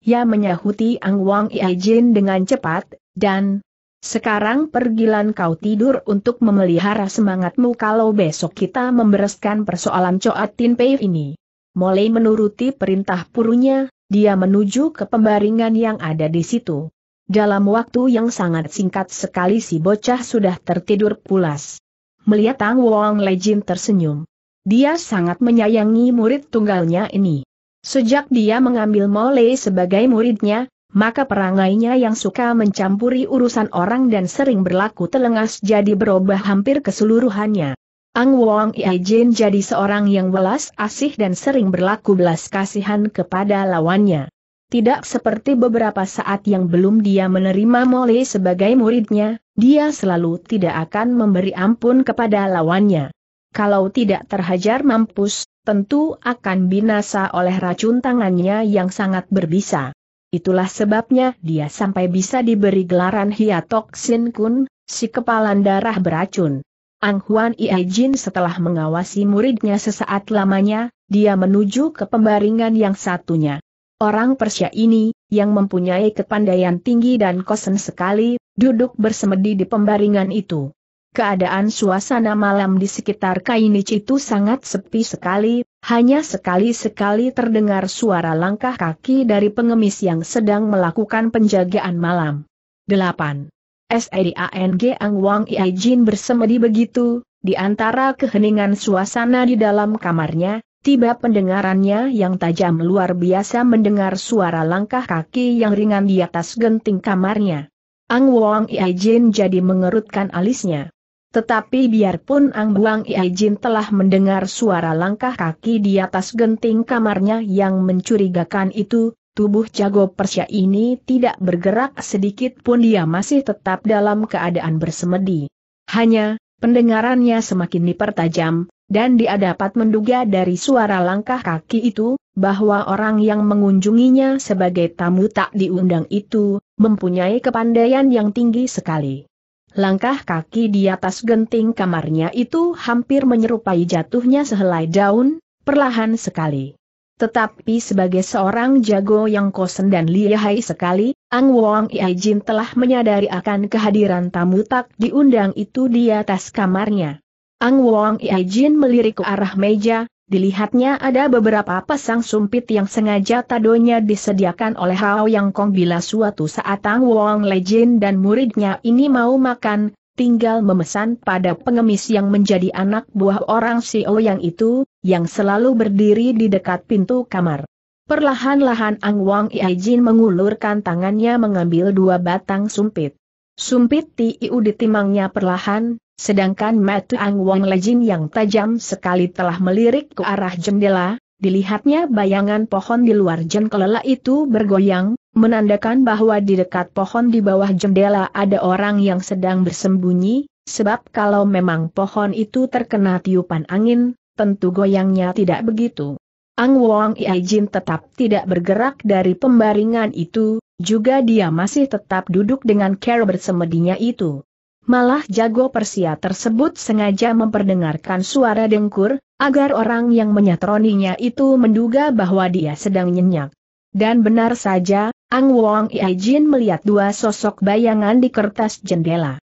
Ya, menyahuti Ang Wong Iajin dengan cepat, dan sekarang pergilan kau tidur untuk memelihara semangatmu kalau besok kita membereskan persoalan Coa Tin Pei ini. Mole menuruti perintah purunya, dia menuju ke pembaringan yang ada di situ. Dalam waktu yang sangat singkat sekali si bocah sudah tertidur pulas. Melihat Tang Wong Lejin tersenyum. Dia sangat menyayangi murid tunggalnya ini. Sejak dia mengambil Mole sebagai muridnya, maka perangainya yang suka mencampuri urusan orang dan sering berlaku telengas jadi berubah hampir keseluruhannya. Ang Wong Ijin jadi seorang yang welas asih dan sering berlaku belas kasihan kepada lawannya. Tidak seperti beberapa saat yang belum dia menerima Mole sebagai muridnya, dia selalu tidak akan memberi ampun kepada lawannya. Kalau tidak terhajar mampus, tentu akan binasa oleh racun tangannya yang sangat berbisa. Itulah sebabnya dia sampai bisa diberi gelaran Hiatok Sin Kun, si kepalan darah beracun. Ang Huan Ijin setelah mengawasi muridnya sesaat lamanya, dia menuju ke pembaringan yang satunya. Orang Persia ini, yang mempunyai kepandaian tinggi dan kosen sekali, duduk bersemedi di pembaringan itu. Keadaan suasana malam di sekitar Kainich itu sangat sepi sekali, hanya sekali-sekali terdengar suara langkah kaki dari pengemis yang sedang melakukan penjagaan malam. delapan Sedang Ang Wang Ijin bersemedi begitu, di antara keheningan suasana di dalam kamarnya, tiba pendengarannya yang tajam luar biasa mendengar suara langkah kaki yang ringan di atas genting kamarnya. Ang Wang Ijin jadi mengerutkan alisnya. Tetapi biarpun Ang Wang Ijin telah mendengar suara langkah kaki di atas genting kamarnya yang mencurigakan itu, tubuh jago Persia ini tidak bergerak sedikit pun, dia masih tetap dalam keadaan bersemedi. Hanya, pendengarannya semakin dipertajam, dan dia dapat menduga dari suara langkah kaki itu, bahwa orang yang mengunjunginya sebagai tamu tak diundang itu, mempunyai kepandaian yang tinggi sekali. Langkah kaki di atas genting kamarnya itu hampir menyerupai jatuhnya sehelai daun, perlahan sekali. Tetapi sebagai seorang jago yang kosen dan lihai sekali, Ang Wang Ijin telah menyadari akan kehadiran tamu tak diundang itu di atas kamarnya. Ang Wang Ijin melirik ke arah meja, dilihatnya ada beberapa pasang sumpit yang sengaja tadonya disediakan oleh Hao Yang Kong. Bila suatu saat Ang Wang Ijin dan muridnya ini mau makan, tinggal memesan pada pengemis yang menjadi anak buah orang Xiao Yang itu, yang selalu berdiri di dekat pintu kamar. Perlahan-lahan Ang Wang Ijin mengulurkan tangannya mengambil dua batang sumpit. Sumpit Tiu ditimangnya perlahan, sedangkan mata Ang Wang Ijin yang tajam sekali telah melirik ke arah jendela. Dilihatnya bayangan pohon di luar jendela itu bergoyang, menandakan bahwa di dekat pohon di bawah jendela ada orang yang sedang bersembunyi, sebab kalau memang pohon itu terkena tiupan angin, tentu goyangnya tidak begitu. Ang Wang Ijin tetap tidak bergerak dari pembaringan itu, juga dia masih tetap duduk dengan cara bersemedinya itu. Malah jago Persia tersebut sengaja memperdengarkan suara dengkur, agar orang yang menyatroninya itu menduga bahwa dia sedang nyenyak. Dan benar saja, Ang Wang Ijin melihat dua sosok bayangan di kertas jendela.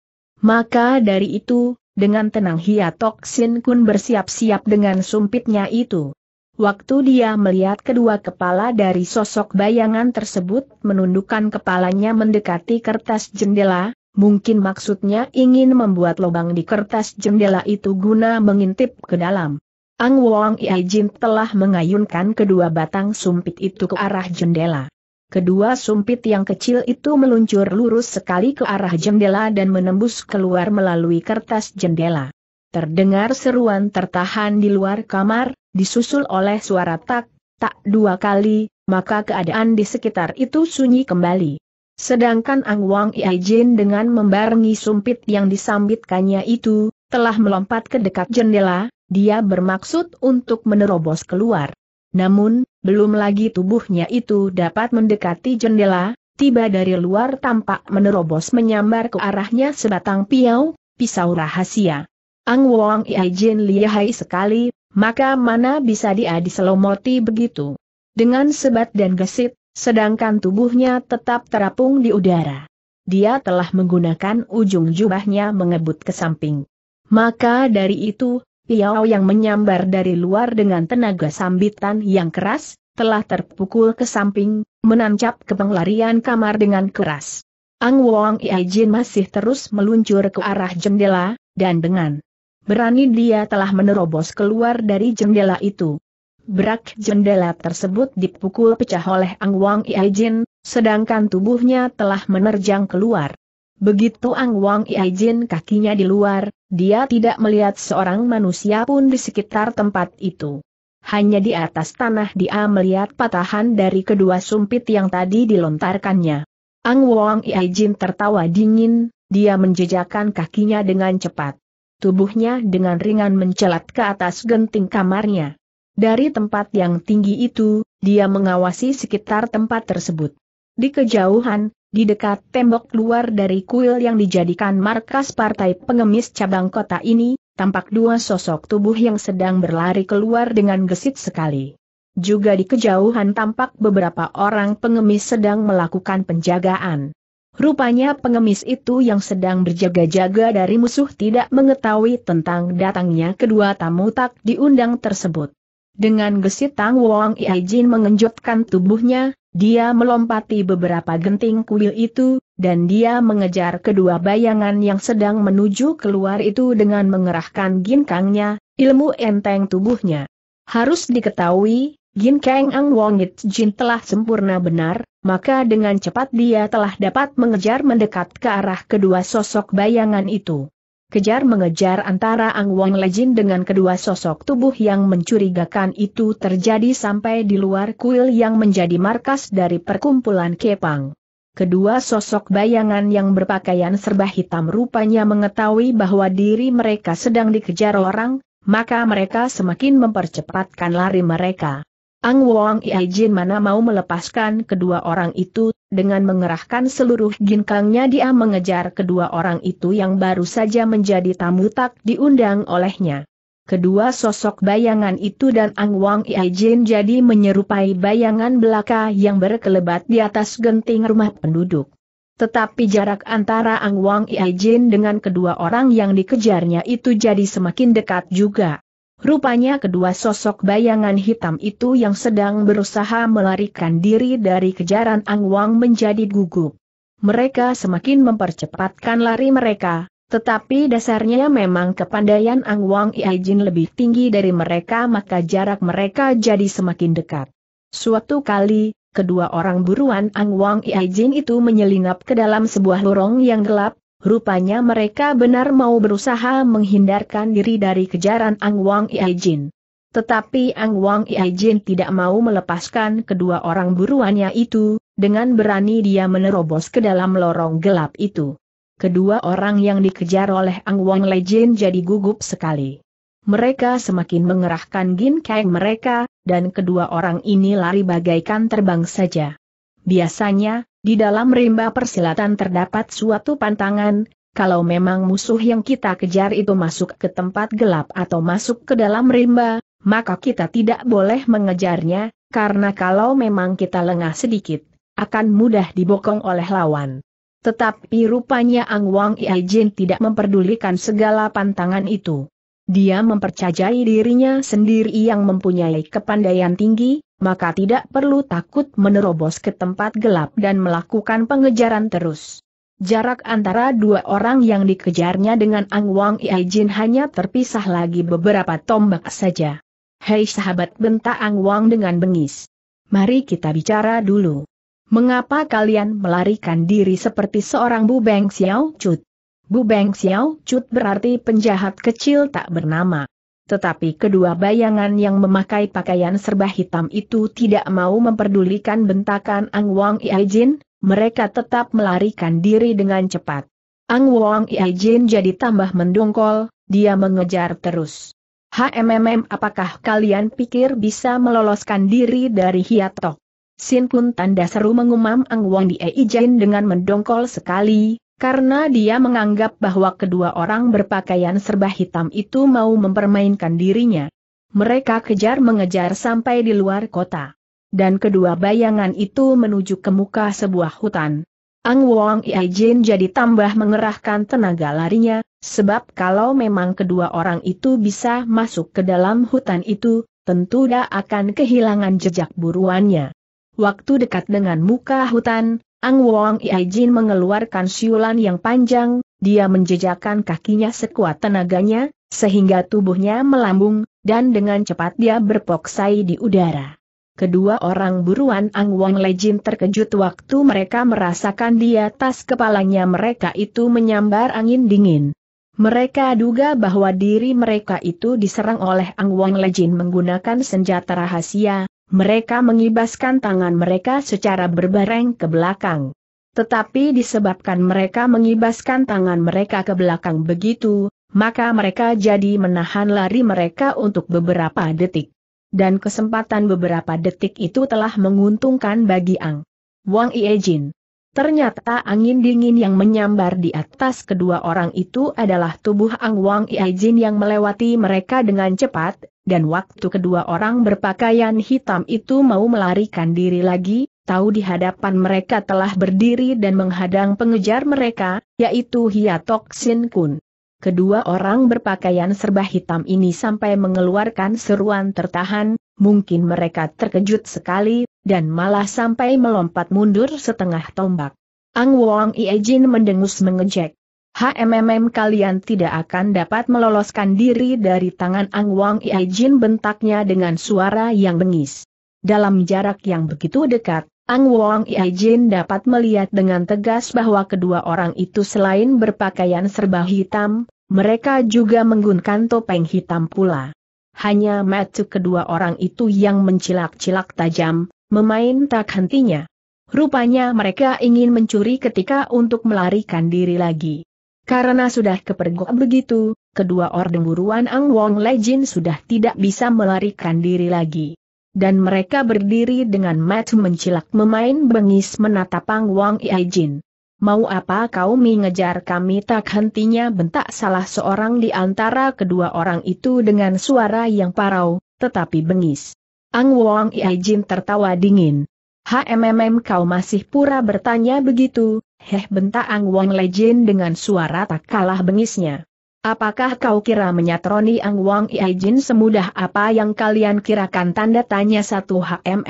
Maka dari itu, dengan tenang Hiatok Sin Kun bersiap-siap dengan sumpitnya itu. Waktu dia melihat kedua kepala dari sosok bayangan tersebut menundukkan kepalanya mendekati kertas jendela, mungkin maksudnya ingin membuat lubang di kertas jendela itu guna mengintip ke dalam. Ang Wang Ijin telah mengayunkan kedua batang sumpit itu ke arah jendela. Kedua sumpit yang kecil itu meluncur lurus sekali ke arah jendela dan menembus keluar melalui kertas jendela. Terdengar seruan tertahan di luar kamar, disusul oleh suara tak, tak dua kali, maka keadaan di sekitar itu sunyi kembali. Sedangkan Ang Wang Ijin dengan membarengi sumpit yang disambitkannya itu, telah melompat ke dekat jendela, dia bermaksud untuk menerobos keluar. Namun, belum lagi tubuhnya itu dapat mendekati jendela, tiba dari luar tampak menerobos menyambar ke arahnya sebatang piau, pisau rahasia. Ang Wang Ijin lihai sekali, maka mana bisa dia diselomoti begitu. Dengan sebat dan gesit, sedangkan tubuhnya tetap terapung di udara. Dia telah menggunakan ujung jubahnya mengebut ke samping. Maka dari itu, piau yang menyambar dari luar dengan tenaga sambitan yang keras, telah terpukul ke samping, menancap ke penglarian kamar dengan keras. Ang Wong Iijin masih terus meluncur ke arah jendela, dan dengan berani dia telah menerobos keluar dari jendela itu. Brak jendela tersebut dipukul pecah oleh Ang Wong Iijin, sedangkan tubuhnya telah menerjang keluar. Begitu Ang Wong Iijin kakinya di luar, dia tidak melihat seorang manusia pun di sekitar tempat itu. Hanya di atas tanah dia melihat patahan dari kedua sumpit yang tadi dilontarkannya. Ang Wong Iijin tertawa dingin, dia menjejakkan kakinya dengan cepat. Tubuhnya dengan ringan mencelat ke atas genting kamarnya. Dari tempat yang tinggi itu, dia mengawasi sekitar tempat tersebut. Di kejauhan, di dekat tembok luar dari kuil yang dijadikan markas partai pengemis cabang kota ini, tampak dua sosok tubuh yang sedang berlari keluar dengan gesit sekali. Juga di kejauhan tampak beberapa orang pengemis sedang melakukan penjagaan. Rupanya pengemis itu yang sedang berjaga-jaga dari musuh tidak mengetahui tentang datangnya kedua tamu tak diundang tersebut. Dengan gesit Ang Wong Iijin mengenjotkan tubuhnya, dia melompati beberapa genting kuil itu, dan dia mengejar kedua bayangan yang sedang menuju keluar itu dengan mengerahkan ginkangnya, ilmu enteng tubuhnya. Harus diketahui, ginkang Ang Wong Iijin telah sempurna benar, maka dengan cepat dia telah dapat mengejar mendekat ke arah kedua sosok bayangan itu. Kejar-mengejar antara Ang Wong Iijin dengan kedua sosok tubuh yang mencurigakan itu terjadi sampai di luar kuil yang menjadi markas dari perkumpulan Kepang. Kedua sosok bayangan yang berpakaian serba hitam rupanya mengetahui bahwa diri mereka sedang dikejar orang, maka mereka semakin mempercepatkan lari mereka. Ang Wong Iijin mana mau melepaskan kedua orang itu. Dengan mengerahkan seluruh ginkangnya dia mengejar kedua orang itu yang baru saja menjadi tamu tak diundang olehnya. Kedua sosok bayangan itu dan Ang Wong Iijin jadi menyerupai bayangan belaka yang berkelebat di atas genting rumah penduduk. Tetapi jarak antara Ang Wong Iijin dengan kedua orang yang dikejarnya itu jadi semakin dekat juga. Rupanya kedua sosok bayangan hitam itu yang sedang berusaha melarikan diri dari kejaran Ang Wong menjadi gugup. Mereka semakin mempercepatkan lari mereka, tetapi dasarnya memang kepandaian Ang Wong Iijin lebih tinggi dari mereka maka jarak mereka jadi semakin dekat. Suatu kali, kedua orang buruan Ang Wong Iijin itu menyelinap ke dalam sebuah lorong yang gelap. Rupanya mereka benar mau berusaha menghindarkan diri dari kejaran Ang Wong Iijin. Tetapi Ang Wong Iijin tidak mau melepaskan kedua orang buruannya itu, dengan berani dia menerobos ke dalam lorong gelap itu. Kedua orang yang dikejar oleh Ang Wong Iijin jadi gugup sekali. Mereka semakin mengerahkan ginkang mereka, dan kedua orang ini lari bagaikan terbang saja. Biasanya, di dalam rimba persilatan terdapat suatu pantangan, kalau memang musuh yang kita kejar itu masuk ke tempat gelap atau masuk ke dalam rimba, maka kita tidak boleh mengejarnya, karena kalau memang kita lengah sedikit, akan mudah dibokong oleh lawan. Tetapi rupanya Ang Wong Iijin tidak memperdulikan segala pantangan itu. Dia mempercayai dirinya sendiri yang mempunyai kepandaian tinggi, maka tidak perlu takut menerobos ke tempat gelap dan melakukan pengejaran terus. Jarak antara dua orang yang dikejarnya dengan Ang Wong Iijin hanya terpisah lagi beberapa tombak saja. "Hei sahabat," bentak Ang Wong dengan bengis. "Mari kita bicara dulu. Mengapa kalian melarikan diri seperti seorang bubeng Xiao Cut?" Bubeng Xiao Cut berarti penjahat kecil tak bernama. Tetapi kedua bayangan yang memakai pakaian serba hitam itu tidak mau memperdulikan bentakan Ang Wong Iijin, mereka tetap melarikan diri dengan cepat. Ang Wong Iijin jadi tambah mendongkol, dia mengejar terus. "Hmm, apakah kalian pikir bisa meloloskan diri dari hiatok? Sin Kun!" tanda seru mengumam Ang Wong Iijin dengan mendongkol sekali. Karena dia menganggap bahwa kedua orang berpakaian serba hitam itu mau mempermainkan dirinya. Mereka kejar-mengejar sampai di luar kota. Dan kedua bayangan itu menuju ke muka sebuah hutan. Ang Wong Iijin jadi tambah mengerahkan tenaga larinya, sebab kalau memang kedua orang itu bisa masuk ke dalam hutan itu, tentu dia akan kehilangan jejak buruannya. Waktu dekat dengan muka hutan, Ang Wong Iijin mengeluarkan siulan yang panjang, dia menjejakkan kakinya sekuat tenaganya, sehingga tubuhnya melambung, dan dengan cepat dia berpoksai di udara. Kedua orang buruan Ang Wong Iijin terkejut waktu mereka merasakan di atas kepalanya mereka itu menyambar angin dingin. Mereka duga bahwa diri mereka itu diserang oleh Ang Wong Iijin menggunakan senjata rahasia. Mereka mengibaskan tangan mereka secara berbareng ke belakang. Tetapi disebabkan mereka mengibaskan tangan mereka ke belakang begitu, maka mereka jadi menahan lari mereka untuk beberapa detik. Dan kesempatan beberapa detik itu telah menguntungkan bagi Ang Wong Iijin. Ternyata angin dingin yang menyambar di atas kedua orang itu adalah tubuh Ang Wong Iijin yang melewati mereka dengan cepat, dan waktu kedua orang berpakaian hitam itu mau melarikan diri lagi, tahu di hadapan mereka telah berdiri dan menghadang pengejar mereka, yaitu Hiatok Sin Kun. Kedua orang berpakaian serba hitam ini sampai mengeluarkan seruan tertahan, mungkin mereka terkejut sekali, dan malah sampai melompat mundur setengah tombak. Ang Wong Iijin mendengus mengejek. "Hmm, kalian tidak akan dapat meloloskan diri dari tangan." Ang Wong Iijin bentaknya dengan suara yang bengis. Dalam jarak yang begitu dekat, Ang Wong Iijin dapat melihat dengan tegas bahwa kedua orang itu selain berpakaian serba hitam, mereka juga menggunakan topeng hitam pula. Hanya mata kedua orang itu yang mencilak-cilak tajam, memain tak hentinya. Rupanya mereka ingin mencuri ketika untuk melarikan diri lagi. Karena sudah kepergok begitu, kedua orang buruan Ang Wong Iijin sudah tidak bisa melarikan diri lagi. Dan mereka berdiri dengan mata mencilak memain bengis menatap Ang Wong Iijin. "Mau apa kau mengejar kami tak hentinya?" bentak salah seorang di antara kedua orang itu dengan suara yang parau, tetapi bengis. Ang Wong Iijin tertawa dingin. "Hmm, kau masih pura bertanya begitu, heh," bentak Ang Wong Iijin dengan suara tak kalah bengisnya. "Apakah kau kira menyatroni Ang Wong Iijin semudah apa yang kalian kirakan?" Tanda tanya satu. hmm,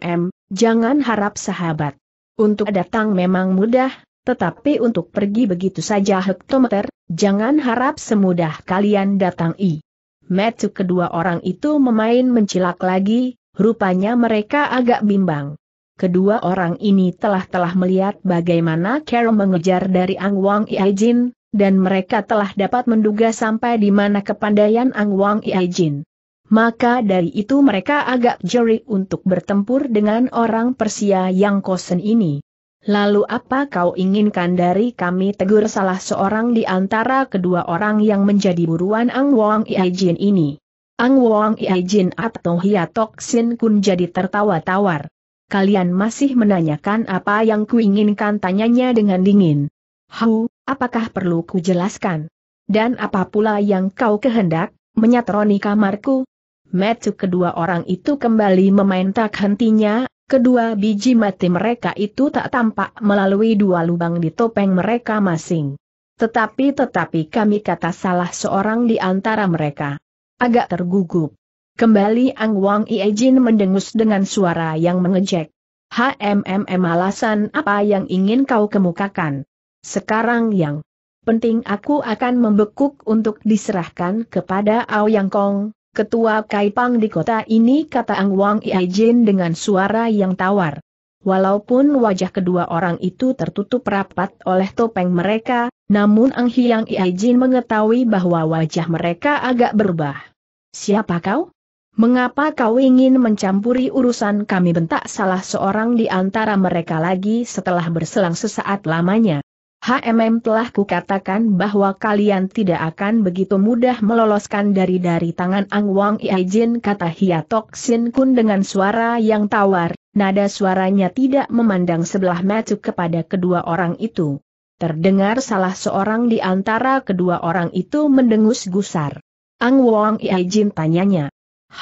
hmm, jangan harap sahabat. Untuk datang memang mudah, tetapi untuk pergi begitu saja hektometer, jangan harap semudah kalian datang. I. Mata kedua orang itu memain mencilak lagi, rupanya mereka agak bimbang. Kedua orang ini telah-telah melihat bagaimana Carol mengejar dari Ang Wong Iijin, dan mereka telah dapat menduga sampai di mana kepandaian Ang Wong Iijin. Maka dari itu mereka agak jeli untuk bertempur dengan orang Persia yang kosen ini. "Lalu apa kau inginkan dari kami?" tegur salah seorang di antara kedua orang yang menjadi buruan Ang Wong Iijin ini. Ang Wong Iijin atau Hiatok Sin Kun jadi tertawa tawar. "Kalian masih menanyakan apa yang kuinginkan?" tanyanya dengan dingin. "Hau, apakah perlu ku jelaskan? Dan apa pula yang kau kehendak? Menyatroni kamarku?" Mata kedua orang itu kembali memain tak hentinya, kedua biji mata mereka itu tak tampak melalui dua lubang di topeng mereka masing. "Tetapi tetapi kami," kata salah seorang di antara mereka. Agak tergugup. Kembali Ang Wong Iijin mendengus dengan suara yang mengejek. "Hmm, alasan apa yang ingin kau kemukakan? Sekarang yang penting aku akan membekuk untuk diserahkan kepada Aoyang Kong, ketua Kaipang di kota ini," kata Ang Wong Iijin dengan suara yang tawar. Walaupun wajah kedua orang itu tertutup rapat oleh topeng mereka, namun Ang Hyang Iijin mengetahui bahwa wajah mereka agak berubah. "Siapa kau? Mengapa kau ingin mencampuri urusan kami?" bentak salah seorang di antara mereka lagi setelah berselang sesaat lamanya. "Hmm, telah kukatakan bahwa kalian tidak akan begitu mudah meloloskan dari dari tangan Ang Wong Iijin," kata Hiatok Sin Kun dengan suara yang tawar, nada suaranya tidak memandang sebelah mata kepada kedua orang itu. Terdengar salah seorang di antara kedua orang itu mendengus gusar. Ang Wong Iijin tanyanya.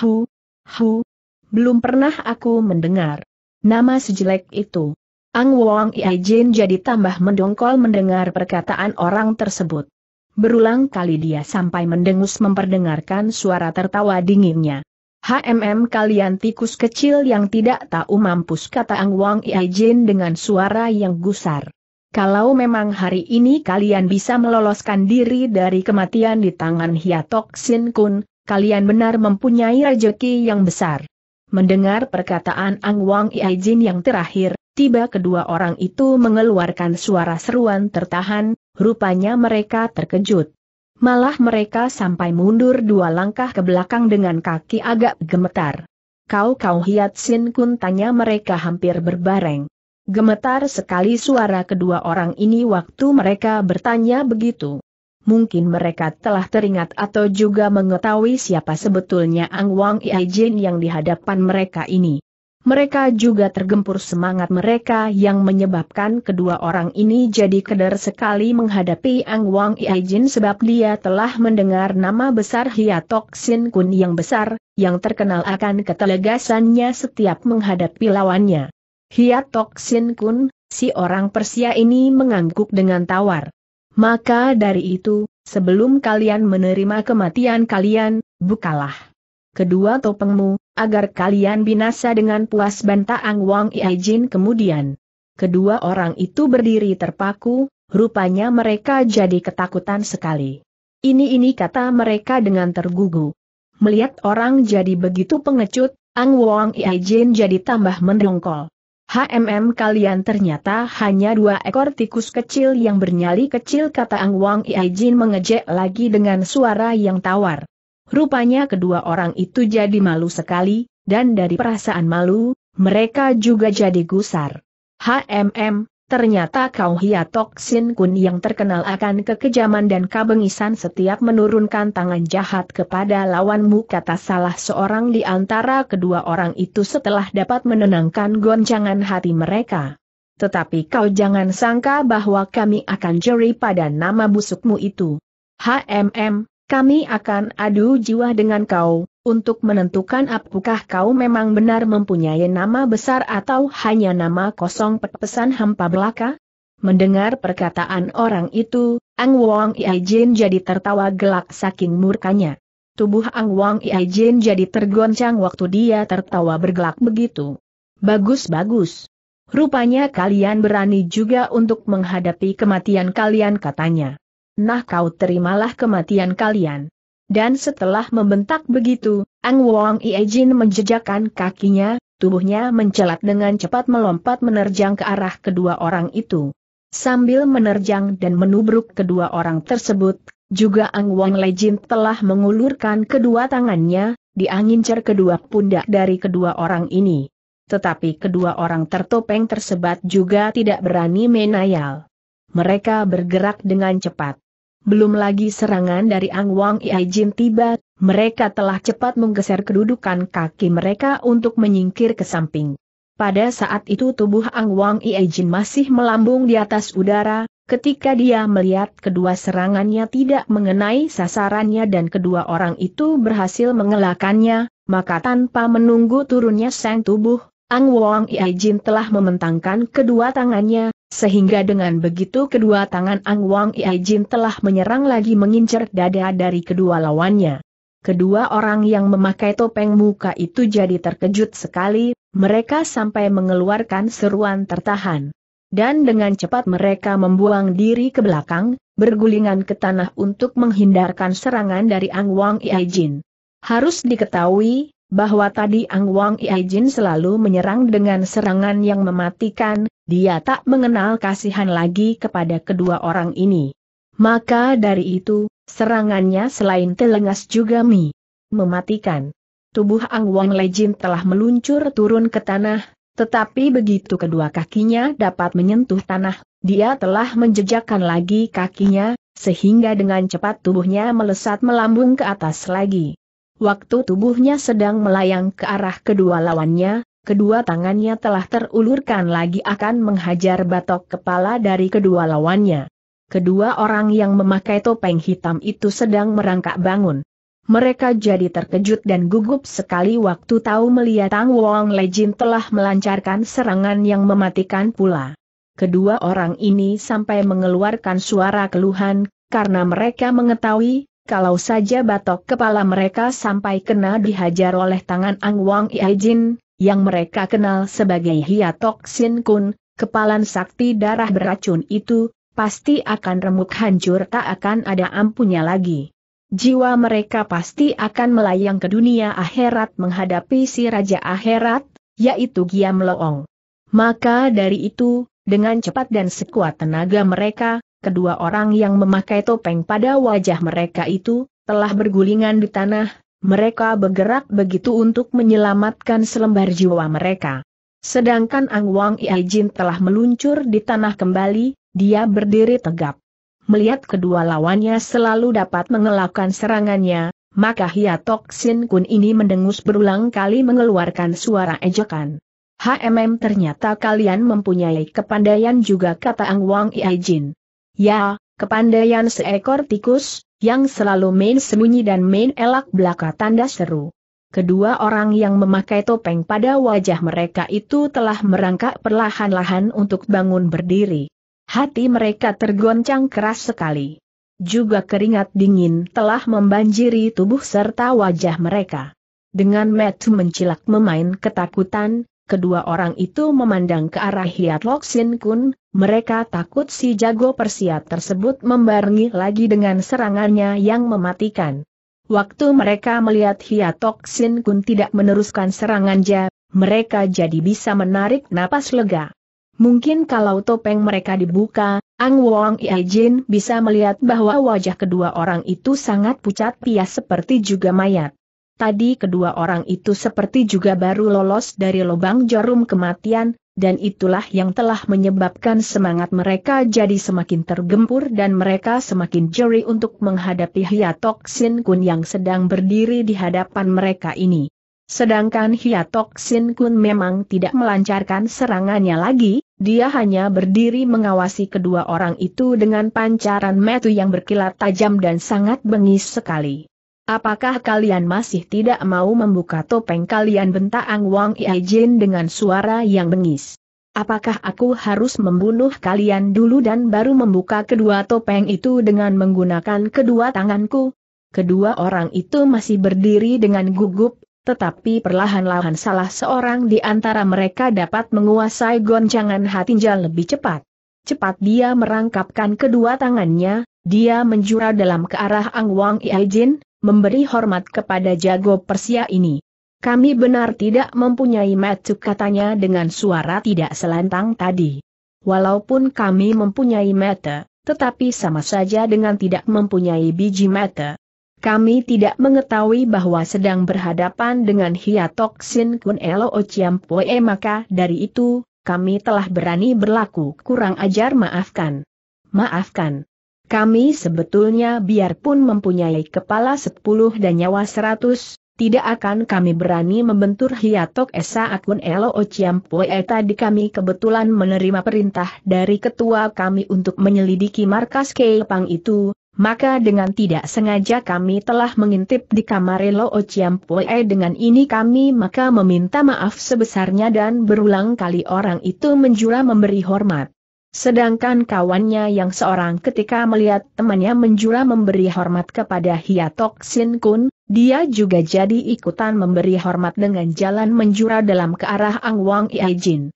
"Hu, hu, belum pernah aku mendengar nama sejelek itu." Ang Wong Iijin jadi tambah mendongkol mendengar perkataan orang tersebut. Berulang kali dia sampai mendengus memperdengarkan suara tertawa dinginnya. "H M M kalian tikus kecil yang tidak tahu mampus," kata Ang Wang Iai Jin dengan suara yang gusar. "Kalau memang hari ini kalian bisa meloloskan diri dari kematian di tangan Hiatok Sin Kun, kalian benar mempunyai rezeki yang besar." Mendengar perkataan Ang Wang Iai Jin yang terakhir, tiba kedua orang itu mengeluarkan suara seruan tertahan, rupanya mereka terkejut. Malah mereka sampai mundur dua langkah ke belakang dengan kaki agak gemetar. "Kau-kau Hiat Sin Kun?" tanya mereka hampir berbareng. Gemetar sekali suara kedua orang ini waktu mereka bertanya begitu. Mungkin mereka telah teringat atau juga mengetahui siapa sebetulnya Ang Wang Iai Jin yang di hadapan mereka ini. Mereka juga tergempur semangat mereka yang menyebabkan kedua orang ini jadi keder sekali menghadapi Ang Wang Iai Jin, sebab dia telah mendengar nama besar Hiatok Sin Kun yang besar, yang terkenal akan ketelegasannya setiap menghadapi lawannya. Hiatok Sin Kun, si orang Persia ini mengangguk dengan tawar. "Maka dari itu, sebelum kalian menerima kematian kalian, bukalah kedua topengmu, agar kalian binasa dengan puas," bantah Ang Wang Iai Jin kemudian. Kedua orang itu berdiri terpaku, rupanya mereka jadi ketakutan sekali. "Ini-ini," kata mereka dengan tergugu. Melihat orang jadi begitu pengecut, Ang Wang Iai Jin jadi tambah mendongkol. "H M M kalian ternyata hanya dua ekor tikus kecil yang bernyali kecil," kata Ang Wang Iai Jin mengejek lagi dengan suara yang tawar. Rupanya kedua orang itu jadi malu sekali, dan dari perasaan malu, mereka juga jadi gusar. "H M M, ternyata kau Hiatok Sin Kun yang terkenal akan kekejaman dan kebengisan setiap menurunkan tangan jahat kepada lawanmu," kata salah seorang di antara kedua orang itu setelah dapat menenangkan goncangan hati mereka. "Tetapi kau jangan sangka bahwa kami akan jeri pada nama busukmu itu. H M M, kami akan adu jiwa dengan kau, untuk menentukan apakah kau memang benar mempunyai nama besar atau hanya nama kosong pepesan hampa belaka." Mendengar perkataan orang itu, Ang Wang Iai Jin jadi tertawa gelak saking murkanya. Tubuh Ang Wang Iai Jin jadi tergoncang waktu dia tertawa bergelak begitu. "Bagus-bagus. Rupanya kalian berani juga untuk menghadapi kematian kalian," katanya. "Nah, kau terimalah kematian kalian." Dan setelah membentak begitu, Ang Wang Iai Jin menjejakkan kakinya, tubuhnya mencelat dengan cepat melompat menerjang ke arah kedua orang itu. Sambil menerjang dan menubruk kedua orang tersebut, juga Ang Wang Iai Jin telah mengulurkan kedua tangannya, diangincer kedua pundak dari kedua orang ini. Tetapi kedua orang tertopeng tersebut juga tidak berani menayal. Mereka bergerak dengan cepat. Belum lagi serangan dari Ang Wang Iai Jin tiba, mereka telah cepat menggeser kedudukan kaki mereka untuk menyingkir ke samping. Pada saat itu tubuh Ang Wang Iai Jin masih melambung di atas udara, ketika dia melihat kedua serangannya tidak mengenai sasarannya dan kedua orang itu berhasil mengelakannya, maka tanpa menunggu turunnya sang tubuh, Ang Wang Iai Jin telah membentangkan kedua tangannya, sehingga dengan begitu kedua tangan Ang Wang Iai Jin telah menyerang lagi mengincar dada dari kedua lawannya. Kedua orang yang memakai topeng muka itu jadi terkejut sekali, mereka sampai mengeluarkan seruan tertahan. Dan dengan cepat mereka membuang diri ke belakang, bergulingan ke tanah untuk menghindarkan serangan dari Ang Wang Iai Jin. Harus diketahui bahwa tadi Ang Wang Iai Jin selalu menyerang dengan serangan yang mematikan, dia tak mengenal kasihan lagi kepada kedua orang ini. Maka dari itu, serangannya selain telengas juga mi. mematikan. Tubuh Ang Wang Iai Jin telah meluncur turun ke tanah, tetapi begitu kedua kakinya dapat menyentuh tanah, dia telah menjejakkan lagi kakinya, sehingga dengan cepat tubuhnya melesat melambung ke atas lagi. Waktu tubuhnya sedang melayang ke arah kedua lawannya, kedua tangannya telah terulurkan lagi akan menghajar batok kepala dari kedua lawannya. Kedua orang yang memakai topeng hitam itu sedang merangkak bangun. Mereka jadi terkejut dan gugup sekali waktu tahu melihat Ang Wang Iai Jin telah melancarkan serangan yang mematikan pula. Kedua orang ini sampai mengeluarkan suara keluhan, karena mereka mengetahui Kalau saja batok kepala mereka sampai kena dihajar oleh tangan Ang Wang Ijin, yang mereka kenal sebagai Hiatok Sin Kun, kepalan sakti darah beracun itu, pasti akan remuk hancur tak akan ada ampunya lagi. Jiwa mereka pasti akan melayang ke dunia akhirat menghadapi si Raja Akhirat, yaitu Giam Loong. Maka dari itu, dengan cepat dan sekuat tenaga mereka, kedua orang yang memakai topeng pada wajah mereka itu, telah bergulingan di tanah, mereka bergerak begitu untuk menyelamatkan selembar jiwa mereka. Sedangkan Ang Wang Ijin telah meluncur di tanah kembali, dia berdiri tegap. Melihat kedua lawannya selalu dapat mengelakkan serangannya, maka Hiatok Sin Kun ini mendengus berulang kali mengeluarkan suara ejekan. "Hmm, ternyata kalian mempunyai kepandaian juga," kata Ang Wang Ijin. "Ya, kepandaian seekor tikus, yang selalu main sembunyi dan main elak belaka," tanda seru. Kedua orang yang memakai topeng pada wajah mereka itu telah merangkak perlahan-lahan untuk bangun berdiri. Hati mereka tergoncang keras sekali. Juga keringat dingin telah membanjiri tubuh serta wajah mereka. Dengan mata mencilak memain ketakutan, kedua orang itu memandang ke arah Hiatlok Sin Kun, mereka takut si jago Persia tersebut membarengi lagi dengan serangannya yang mematikan. Waktu mereka melihat Hiatlok Sin Kun tidak meneruskan serangannya, mereka jadi bisa menarik napas lega. Mungkin kalau topeng mereka dibuka, Ang Wang Ijin bisa melihat bahwa wajah kedua orang itu sangat pucat pias seperti juga mayat. Tadi kedua orang itu seperti juga baru lolos dari lubang jarum kematian, dan itulah yang telah menyebabkan semangat mereka jadi semakin tergempur dan mereka semakin jeri untuk menghadapi Hiatok Sin Kun yang sedang berdiri di hadapan mereka ini. Sedangkan Hiatok Sin Kun memang tidak melancarkan serangannya lagi, dia hanya berdiri mengawasi kedua orang itu dengan pancaran mata yang berkilat tajam dan sangat bengis sekali. "Apakah kalian masih tidak mau membuka topeng kalian?" bentak Ang Wang Ijin dengan suara yang bengis. "Apakah aku harus membunuh kalian dulu dan baru membuka kedua topeng itu dengan menggunakan kedua tanganku?" Kedua orang itu masih berdiri dengan gugup, tetapi perlahan-lahan salah seorang di antara mereka dapat menguasai goncangan hatinya lebih cepat. Cepat dia merangkapkan kedua tangannya, dia menjura dalam ke arah Ang Wang Ijin, memberi hormat kepada jago Persia ini. "Kami benar tidak mempunyai mata," katanya dengan suara tidak selantang tadi. "Walaupun kami mempunyai mata, tetapi sama saja dengan tidak mempunyai biji mata. Kami tidak mengetahui bahwa sedang berhadapan dengan Hiatok Sin Kun Lo Chiam Poe, maka dari itu, kami telah berani berlaku kurang ajar. Maafkan. Maafkan. Kami sebetulnya biarpun mempunyai kepala sepuluh dan nyawa seratus, tidak akan kami berani membentur Hiatok Esa Akun Lo Chiam Poe. Tadi kami kebetulan menerima perintah dari ketua kami untuk menyelidiki markas Kepang itu, maka dengan tidak sengaja kami telah mengintip di kamar Lo Chiam Poe. Dengan ini kami maka meminta maaf sebesarnya." Dan berulang kali orang itu menjura memberi hormat. Sedangkan kawannya yang seorang ketika melihat temannya menjura memberi hormat kepada Hiatok Sin Kun, dia juga jadi ikutan memberi hormat dengan jalan menjura dalam ke arah Ang Wang Ijin.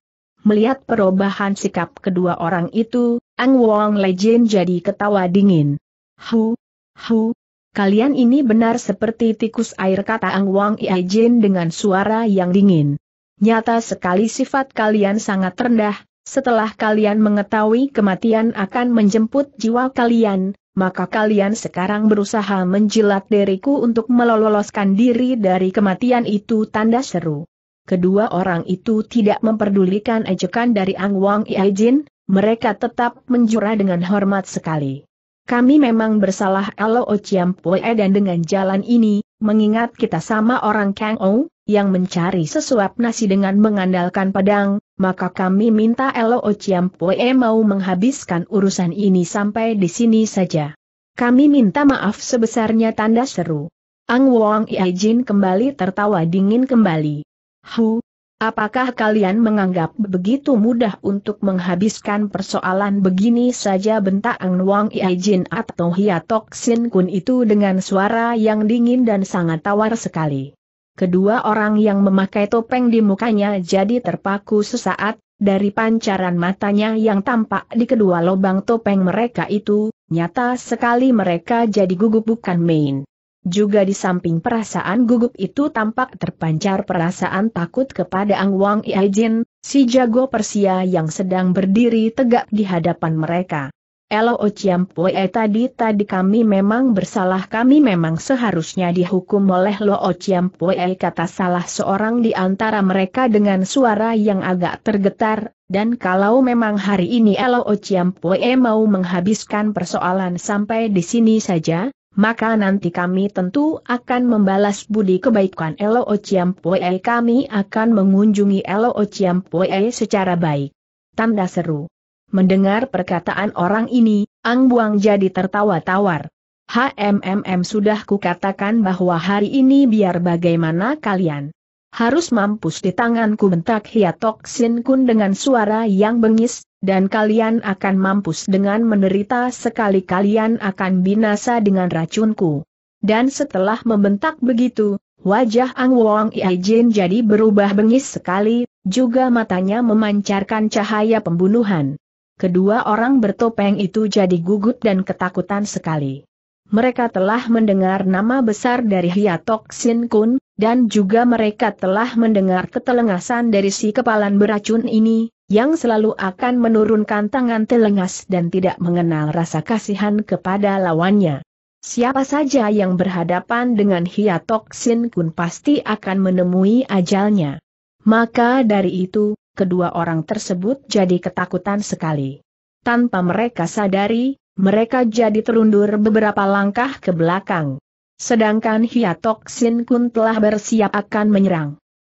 Melihat perubahan sikap kedua orang itu, Ang Wang Ijin jadi ketawa dingin. "Hu, hu, kalian ini benar seperti tikus air," kata Ang Wang Ijin dengan suara yang dingin. "Nyata sekali sifat kalian sangat rendah. Setelah kalian mengetahui kematian akan menjemput jiwa kalian, maka kalian sekarang berusaha menjilat diriku untuk meloloskan diri dari kematian itu," tanda seru. Kedua orang itu tidak memperdulikan ejekan dari Ang Wang Ijin, mereka tetap menjura dengan hormat sekali. "Kami memang bersalah Lo Chiam Poe, dan dengan jalan ini, mengingat kita sama orang Kang Ou, yang mencari sesuap nasi dengan mengandalkan pedang, maka kami minta Lo Chiam Poe mau menghabiskan urusan ini sampai di sini saja. Kami minta maaf sebesarnya," tanda seru. Ang Wang Ijin kembali tertawa dingin kembali. "Hu, Apakah kalian menganggap begitu mudah untuk menghabiskan persoalan begini saja, bentak Ang Wang Ijin atau Hiatok Sin Kun itu dengan suara yang dingin dan sangat tawar sekali. Kedua orang yang memakai topeng di mukanya jadi terpaku sesaat, dari pancaran matanya yang tampak di kedua lubang topeng mereka itu, nyata sekali mereka jadi gugup bukan main. Juga di samping perasaan gugup itu tampak terpancar perasaan takut kepada Ang Wang Ijin, si jago Persia yang sedang berdiri tegak di hadapan mereka. Elo Chiam Pue, tadi tadi kami memang bersalah, kami memang seharusnya dihukum oleh Lo Chiam Pue, kata salah seorang di antara mereka dengan suara yang agak tergetar, dan kalau memang hari ini Elo Chiam Pue mau menghabiskan persoalan sampai di sini saja, maka nanti kami tentu akan membalas budi kebaikan Elo Chiam Pue. Kami akan mengunjungi Elo Chiam Pue secara baik. Tanda seru. Mendengar perkataan orang ini, Ang Buang jadi tertawa tawar. HMMM sudah kukatakan bahwa hari ini biar bagaimana kalian harus mampus di tanganku, bentak Hiatok Sin Kun dengan suara yang bengis. Dan kalian akan mampus dengan menderita sekali, kalian akan binasa dengan racunku. Dan setelah membentak begitu, wajah Ang Wang Ijin jadi berubah bengis sekali, juga matanya memancarkan cahaya pembunuhan. Kedua orang bertopeng itu jadi gugup dan ketakutan sekali. Mereka telah mendengar nama besar dari Hiatok Sin Kun, dan juga mereka telah mendengar ketelengasan dari si kepalan beracun ini, yang selalu akan menurunkan tangan telengas dan tidak mengenal rasa kasihan kepada lawannya. Siapa saja yang berhadapan dengan Hiatok Sin Kun pasti akan menemui ajalnya. Maka dari itu, kedua orang tersebut jadi ketakutan sekali. Tanpa mereka sadari, mereka jadi terundur beberapa langkah ke belakang. Sedangkan Hiatok Sin Kun telah bersiap akan menyerang.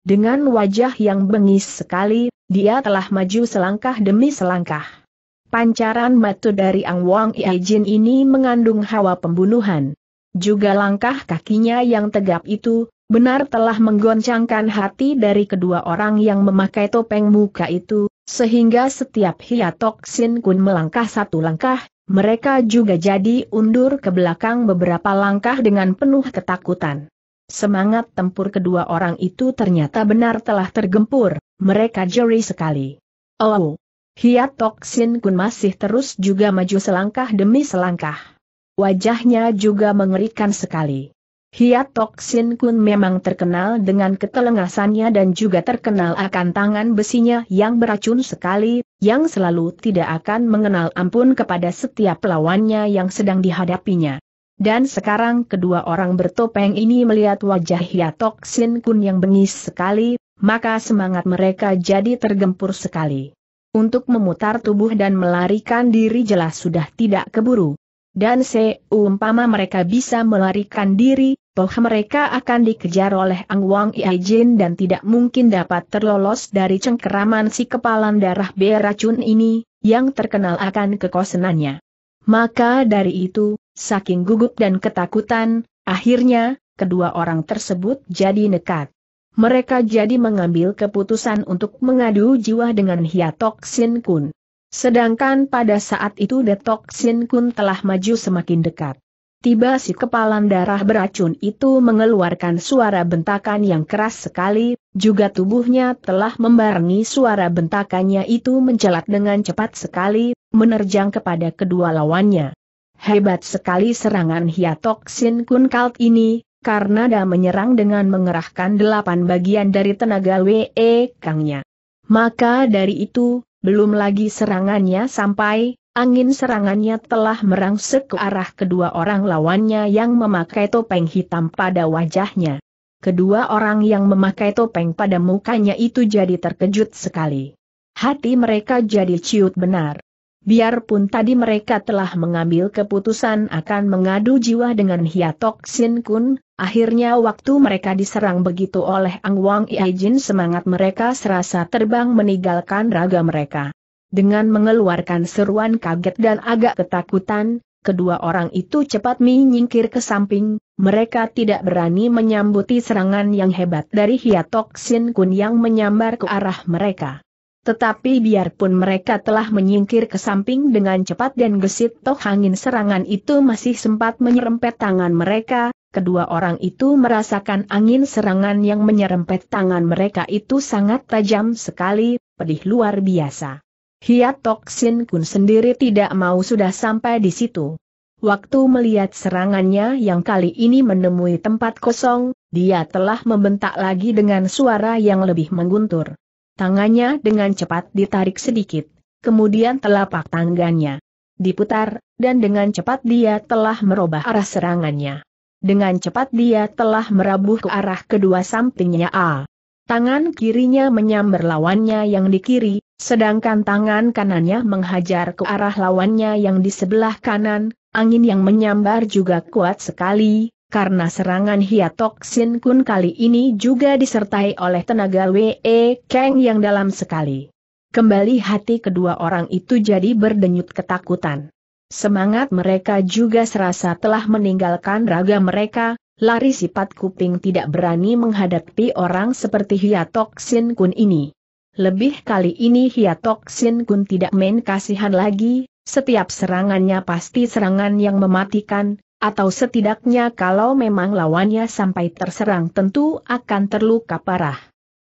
Dengan wajah yang bengis sekali, dia telah maju selangkah demi selangkah. Pancaran mata dari Ang Wang Ijin ini mengandung hawa pembunuhan. Juga langkah kakinya yang tegap itu, benar telah menggoncangkan hati dari kedua orang yang memakai topeng muka itu, sehingga setiap Hiatok Sin Kun melangkah satu langkah, mereka juga jadi undur ke belakang beberapa langkah dengan penuh ketakutan. Semangat tempur kedua orang itu ternyata benar telah tergempur, mereka jeri sekali. Oh, Hiatok Sin Kun masih terus juga maju selangkah demi selangkah. Wajahnya juga mengerikan sekali. Hiatok Sin Kun memang terkenal dengan ketelengasannya dan juga terkenal akan tangan besinya yang beracun sekali, yang selalu tidak akan mengenal ampun kepada setiap lawannya yang sedang dihadapinya. Dan sekarang kedua orang bertopeng ini melihat wajah Hiatok Sin Kun yang bengis sekali, maka semangat mereka jadi tergempur sekali. Untuk memutar tubuh dan melarikan diri jelas sudah tidak keburu. Dan seumpama mereka bisa melarikan diri, toh mereka akan dikejar oleh Ang Wang Ijin dan tidak mungkin dapat terlolos dari cengkeraman si kepalan darah beracun ini, yang terkenal akan kekosenannya. Maka dari itu, saking gugup dan ketakutan, akhirnya kedua orang tersebut jadi nekat. Mereka jadi mengambil keputusan untuk mengadu jiwa dengan Hiatok Sin Kun. Sedangkan pada saat itu Hiatok Sin Kun telah maju semakin dekat. Tiba si kepalan darah beracun itu mengeluarkan suara bentakan yang keras sekali, juga tubuhnya telah membarengi suara bentakannya itu mencelat dengan cepat sekali, menerjang kepada kedua lawannya. Hebat sekali serangan Hiatok Sin Kun kali ini, karena dia menyerang dengan mengerahkan delapan bagian dari tenaga W E Kangnya. Maka dari itu, belum lagi serangannya sampai, angin serangannya telah merangsek ke arah kedua orang lawannya yang memakai topeng hitam pada wajahnya. Kedua orang yang memakai topeng pada mukanya itu jadi terkejut sekali. Hati mereka jadi ciut benar. Biarpun tadi mereka telah mengambil keputusan akan mengadu jiwa dengan Hiatok Sin Kun, akhirnya waktu mereka diserang begitu oleh Ang Wang Ijin, semangat mereka serasa terbang meninggalkan raga mereka. Dengan mengeluarkan seruan kaget dan agak ketakutan, kedua orang itu cepat menyingkir ke samping, Mereka tidak berani menyambuti serangan yang hebat dari Hiatok Sin Kun yang menyambar ke arah mereka. Tetapi biarpun mereka telah menyingkir ke samping dengan cepat dan gesit toh angin serangan itu masih sempat menyerempet tangan mereka, kedua orang itu merasakan angin serangan yang menyerempet tangan mereka itu sangat tajam sekali, pedih luar biasa. Hiatok Sin Kun sendiri tidak mau sudah sampai di situ. Waktu melihat serangannya yang kali ini menemui tempat kosong, dia telah membentak lagi dengan suara yang lebih mengguntur. Tangannya dengan cepat ditarik sedikit, kemudian telapak tangannya diputar, dan dengan cepat dia telah merubah arah serangannya. Dengan cepat dia telah merabuh ke arah kedua sampingnya. A. Tangan kirinya menyambar lawannya yang di kiri, sedangkan tangan kanannya menghajar ke arah lawannya yang di sebelah kanan. Angin yang menyambar juga kuat sekali, karena serangan Hiatok Sin Kun kali ini juga disertai oleh tenaga Wei Kang yang dalam sekali. Kembali hati kedua orang itu jadi berdenyut ketakutan. Semangat mereka juga serasa telah meninggalkan raga mereka, lari sifat kuping tidak berani menghadapi orang seperti Hiatok Sin Kun ini. Lebih kali ini Hiatok Sin Kun tidak main kasihan lagi. Setiap serangannya pasti serangan yang mematikan, atau setidaknya kalau memang lawannya sampai terserang tentu akan terluka parah.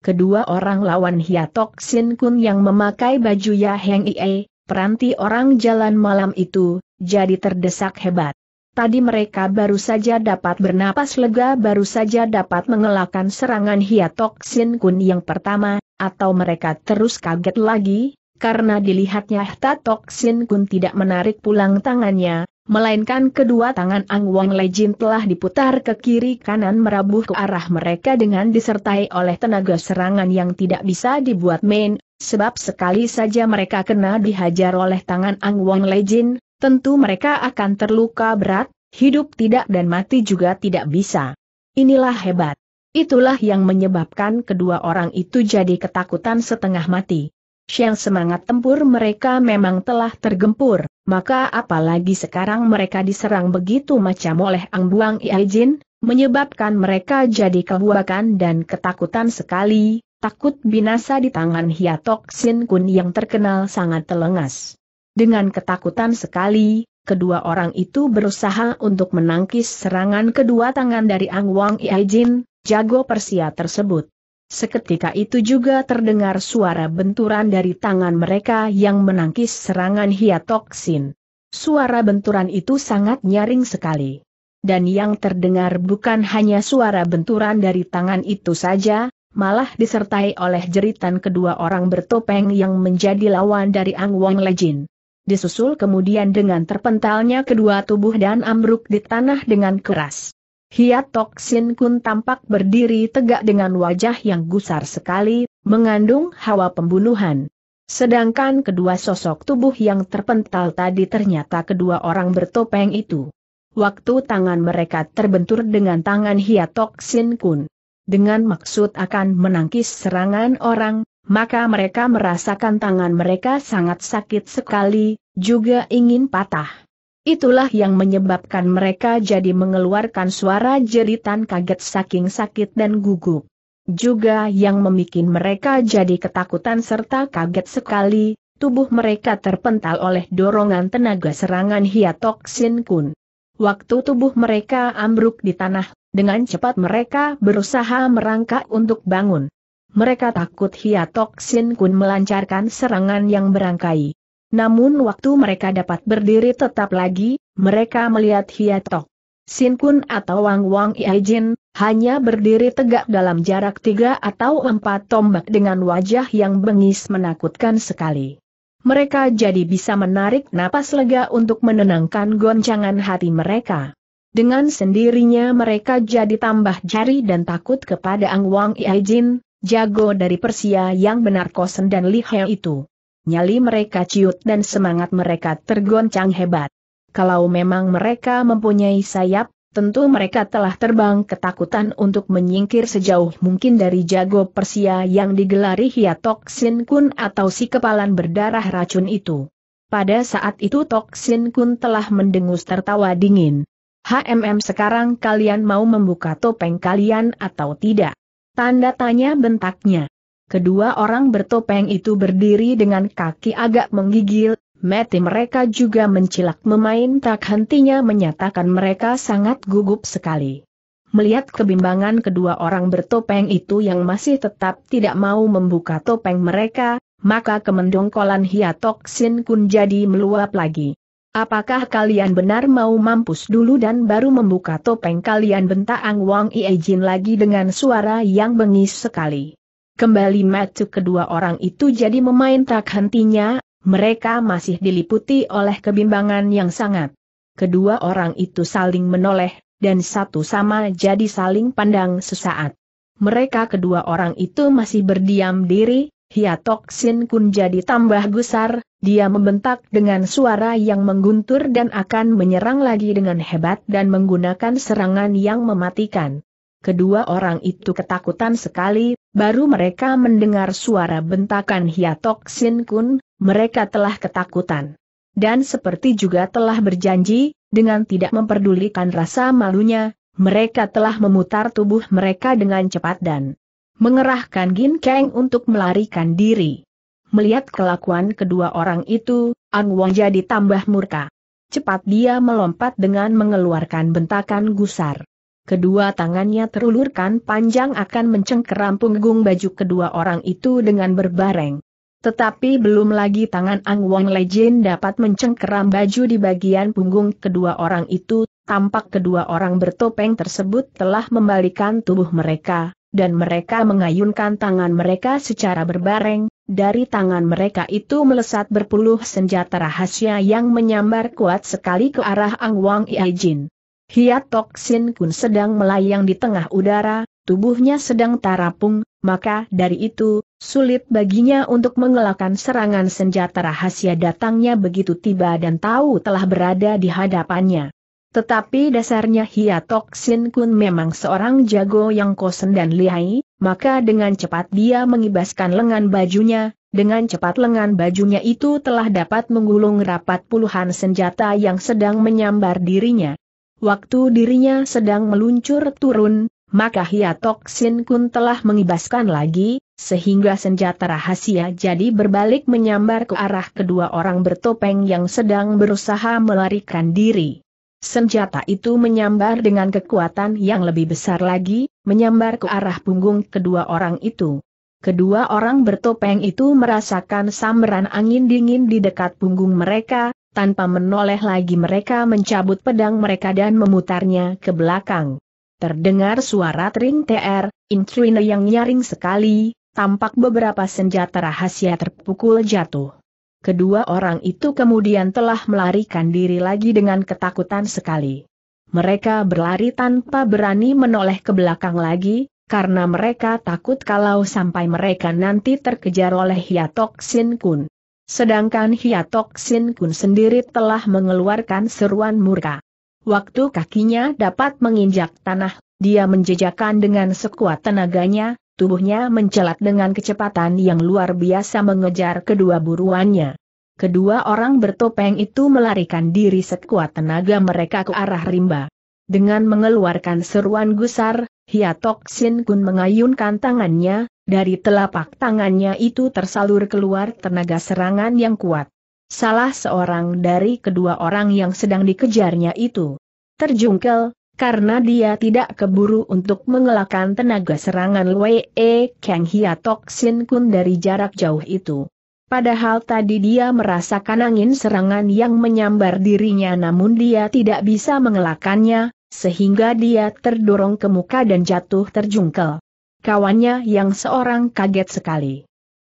Kedua orang lawan Hiatok Sin Kun yang memakai baju Ya Heng Ie, peranti orang jalan malam itu, jadi terdesak hebat. Tadi mereka baru saja dapat bernapas lega, baru saja dapat mengelakkan serangan Hiatok Sin Kun yang pertama, atau mereka terus kaget lagi. Karena dilihatnya Hiatok Sin Kun tidak menarik pulang tangannya, melainkan kedua tangan Ang Wong Lejin telah diputar ke kiri kanan merabuh ke arah mereka dengan disertai oleh tenaga serangan yang tidak bisa dibuat main, sebab sekali saja mereka kena dihajar oleh tangan Ang Wong Lejin, tentu mereka akan terluka berat, hidup tidak dan mati juga tidak bisa. Inilah hebat. Itulah yang menyebabkan kedua orang itu jadi ketakutan setengah mati. Siang semangat tempur mereka memang telah tergempur, maka apalagi sekarang mereka diserang begitu macam oleh Ang Buang Iajin, menyebabkan mereka jadi kebuakan dan ketakutan sekali, takut binasa di tangan Hiatok Sin Kun yang terkenal sangat telengas. Dengan ketakutan sekali, kedua orang itu berusaha untuk menangkis serangan kedua tangan dari Ang Buang Iajin, jago Persia tersebut. Seketika itu juga terdengar suara benturan dari tangan mereka yang menangkis serangan Hiatok Sin. Suara benturan itu sangat nyaring sekali. Dan yang terdengar bukan hanya suara benturan dari tangan itu saja, malah disertai oleh jeritan kedua orang bertopeng yang menjadi lawan dari Ang Wong Lejin. Disusul kemudian dengan terpentalnya kedua tubuh dan ambruk di tanah dengan keras. Hiatok Sin Kun tampak berdiri tegak dengan wajah yang gusar sekali, mengandung hawa pembunuhan. Sedangkan kedua sosok tubuh yang terpental tadi ternyata kedua orang bertopeng itu. Waktu tangan mereka terbentur dengan tangan Hiatok Sin Kun. Dengan maksud akan menangkis serangan orang, maka mereka merasakan tangan mereka sangat sakit sekali, juga ingin patah. Itulah yang menyebabkan mereka jadi mengeluarkan suara jeritan kaget saking sakit dan gugup. Juga yang membuat mereka jadi ketakutan serta kaget sekali, tubuh mereka terpental oleh dorongan tenaga serangan Hiatok Sin Kun. Waktu tubuh mereka ambruk di tanah, dengan cepat mereka berusaha merangkak untuk bangun. Mereka takut Hiatok Sin Kun melancarkan serangan yang berangkai. Namun waktu mereka dapat berdiri tetap lagi, mereka melihat Hiatok Sin Kun atau Wang Wang Iajin, hanya berdiri tegak dalam jarak tiga atau empat tombak dengan wajah yang bengis menakutkan sekali. Mereka jadi bisa menarik napas lega untuk menenangkan goncangan hati mereka. Dengan sendirinya mereka jadi tambah jari dan takut kepada Ang Wang Iajin, jago dari Persia yang benar kosen dan lihai itu. Nyali mereka ciut dan semangat mereka tergoncang hebat. Kalau memang mereka mempunyai sayap, tentu mereka telah terbang ketakutan untuk menyingkir sejauh mungkin dari jago Persia yang digelari Hiatok Sin Kun atau si kepalan berdarah racun itu. Pada saat itu Tok Sin Kun telah mendengus tertawa dingin. H M M sekarang kalian mau membuka topeng kalian atau tidak? Tanda tanya bentaknya. Kedua orang bertopeng itu berdiri dengan kaki agak menggigil, mata mereka juga mencilak memain tak hentinya menyatakan mereka sangat gugup sekali. Melihat kebimbangan kedua orang bertopeng itu yang masih tetap tidak mau membuka topeng mereka, maka kemendongkolan Hiatok Sin Kun jadi meluap lagi. Apakah kalian benar mau mampus dulu dan baru membuka topeng kalian? Bentak Ang Wang Ie Jin lagi dengan suara yang bengis sekali. Kembali mata kedua orang itu jadi memain tak hentinya, mereka masih diliputi oleh kebimbangan yang sangat. Kedua orang itu saling menoleh, dan satu sama jadi saling pandang sesaat. Mereka kedua orang itu masih berdiam diri. Hiatok Sin Kun jadi tambah gusar, dia membentak dengan suara yang mengguntur dan akan menyerang lagi dengan hebat dan menggunakan serangan yang mematikan. Kedua orang itu ketakutan sekali, baru mereka mendengar suara bentakan Hiatok Sin Kun, mereka telah ketakutan. Dan seperti juga telah berjanji, dengan tidak memperdulikan rasa malunya, mereka telah memutar tubuh mereka dengan cepat dan mengerahkan ginkeng untuk melarikan diri. Melihat kelakuan kedua orang itu, Ang Wang jadi tambah murka. Cepat dia melompat dengan mengeluarkan bentakan gusar. Kedua tangannya terulurkan panjang akan mencengkeram punggung baju kedua orang itu dengan berbareng. Tetapi belum lagi tangan Ang Wang Lejin dapat mencengkeram baju di bagian punggung kedua orang itu, tampak kedua orang bertopeng tersebut telah membalikan tubuh mereka, dan mereka mengayunkan tangan mereka secara berbareng, dari tangan mereka itu melesat berpuluh senjata rahasia yang menyambar kuat sekali ke arah Ang Wang Ie Jin. Hiatok Sin Kun sedang melayang di tengah udara, tubuhnya sedang tarapung, maka dari itu, sulit baginya untuk mengelakkan serangan senjata rahasia datangnya begitu tiba dan tahu telah berada di hadapannya. Tetapi dasarnya Hiatok Sin Kun memang seorang jago yang kosen dan lihai, maka dengan cepat dia mengibaskan lengan bajunya, dengan cepat lengan bajunya itu telah dapat menggulung rapat puluhan senjata yang sedang menyambar dirinya. Waktu dirinya sedang meluncur turun, maka Hiatok Sin Kun telah mengibaskan lagi, sehingga senjata rahasia jadi berbalik menyambar ke arah kedua orang bertopeng yang sedang berusaha melarikan diri. Senjata itu menyambar dengan kekuatan yang lebih besar lagi, menyambar ke arah punggung kedua orang itu. Kedua orang bertopeng itu merasakan sambaran angin dingin di dekat punggung mereka, tanpa menoleh lagi mereka mencabut pedang mereka dan memutarnya ke belakang. Terdengar suara tering ter, intrine yang nyaring sekali, tampak beberapa senjata rahasia terpukul jatuh. Kedua orang itu kemudian telah melarikan diri lagi dengan ketakutan sekali. Mereka berlari tanpa berani menoleh ke belakang lagi, karena mereka takut kalau sampai mereka nanti terkejar oleh Hiatok Sin Kun. Sedangkan Hiatok Sin Kun sendiri telah mengeluarkan seruan murka. Waktu kakinya dapat menginjak tanah, dia menjejakkan dengan sekuat tenaganya. Tubuhnya mencelat dengan kecepatan yang luar biasa mengejar kedua buruannya. Kedua orang bertopeng itu melarikan diri sekuat tenaga mereka ke arah rimba. Dengan mengeluarkan seruan gusar, Hiatok Sin Kun mengayunkan tangannya, dari telapak tangannya itu tersalur keluar tenaga serangan yang kuat. Salah seorang dari kedua orang yang sedang dikejarnya itu terjungkel, karena dia tidak keburu untuk mengelakkan tenaga serangan Wei Kang Hiatok Sin Kun dari jarak jauh itu. Padahal tadi dia merasakan angin serangan yang menyambar dirinya namun dia tidak bisa mengelakkannya, sehingga dia terdorong ke muka dan jatuh terjungkel. Kawannya yang seorang kaget sekali.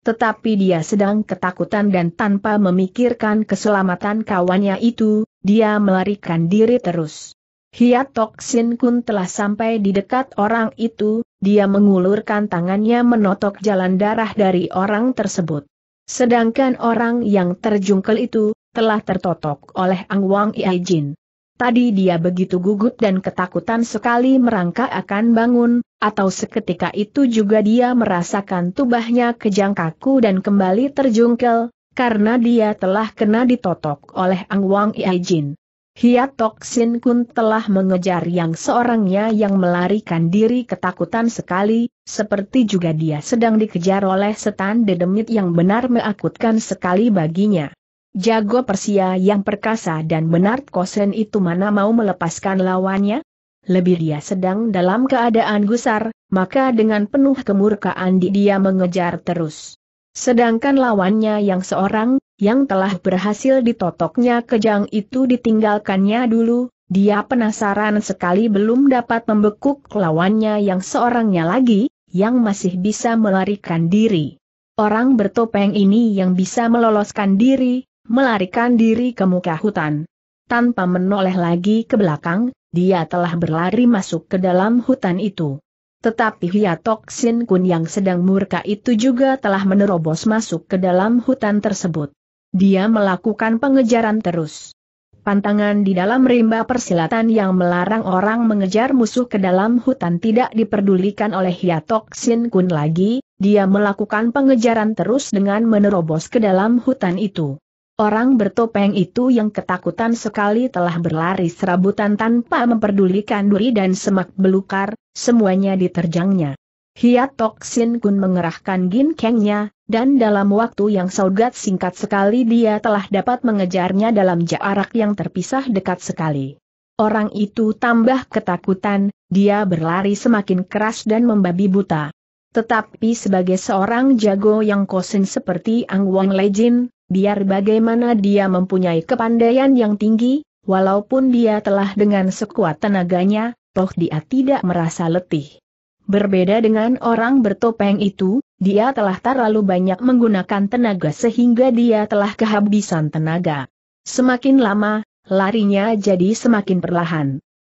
Tetapi dia sedang ketakutan dan tanpa memikirkan keselamatan kawannya itu, dia melarikan diri terus. Hiatok Sin Kun telah sampai di dekat orang itu, dia mengulurkan tangannya menotok jalan darah dari orang tersebut. Sedangkan orang yang terjungkel itu, telah tertotok oleh Ang Wang Ie Jin. Tadi dia begitu gugup dan ketakutan sekali merangkak akan bangun, atau seketika itu juga dia merasakan tubuhnya kejang kaku dan kembali terjungkel, karena dia telah kena ditotok oleh Ang Wang Ie Jin. Hiatok Sin Kun telah mengejar yang seorangnya yang melarikan diri ketakutan sekali, seperti juga dia sedang dikejar oleh setan dedemit yang benar menakutkan sekali baginya. Jago Persia yang perkasa dan benar Kosen itu mana mau melepaskan lawannya? Lebih dia sedang dalam keadaan gusar, maka dengan penuh kemurkaan dia mengejar terus. Sedangkan lawannya yang seorang, yang telah berhasil ditotoknya kejang itu ditinggalkannya dulu, dia penasaran sekali belum dapat membekuk lawannya yang seorangnya lagi, yang masih bisa melarikan diri. Orang bertopeng ini yang bisa meloloskan diri, melarikan diri ke muka hutan. Tanpa menoleh lagi ke belakang, dia telah berlari masuk ke dalam hutan itu. Tetapi Hiatok Sin Kun yang sedang murka itu juga telah menerobos masuk ke dalam hutan tersebut. Dia melakukan pengejaran terus. Pantangan di dalam rimba persilatan yang melarang orang mengejar musuh ke dalam hutan tidak diperdulikan oleh Hiatok Sin Kun lagi, dia melakukan pengejaran terus dengan menerobos ke dalam hutan itu. Orang bertopeng itu yang ketakutan sekali telah berlari serabutan tanpa memperdulikan duri dan semak belukar, semuanya diterjangnya. Hiatok Sin Kun mengerahkan ginkengnya, dan dalam waktu yang sangat singkat sekali dia telah dapat mengejarnya dalam jarak yang terpisah dekat sekali. Orang itu tambah ketakutan, dia berlari semakin keras dan membabi buta. Tetapi sebagai seorang jago yang kosen seperti Ang Wong Legend, biar bagaimana dia mempunyai kepandaian yang tinggi, walaupun dia telah dengan sekuat tenaganya, toh dia tidak merasa letih. Berbeda dengan orang bertopeng itu, dia telah terlalu banyak menggunakan tenaga sehingga dia telah kehabisan tenaga. Semakin lama, larinya jadi semakin perlahan.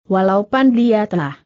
Walaupun dia telah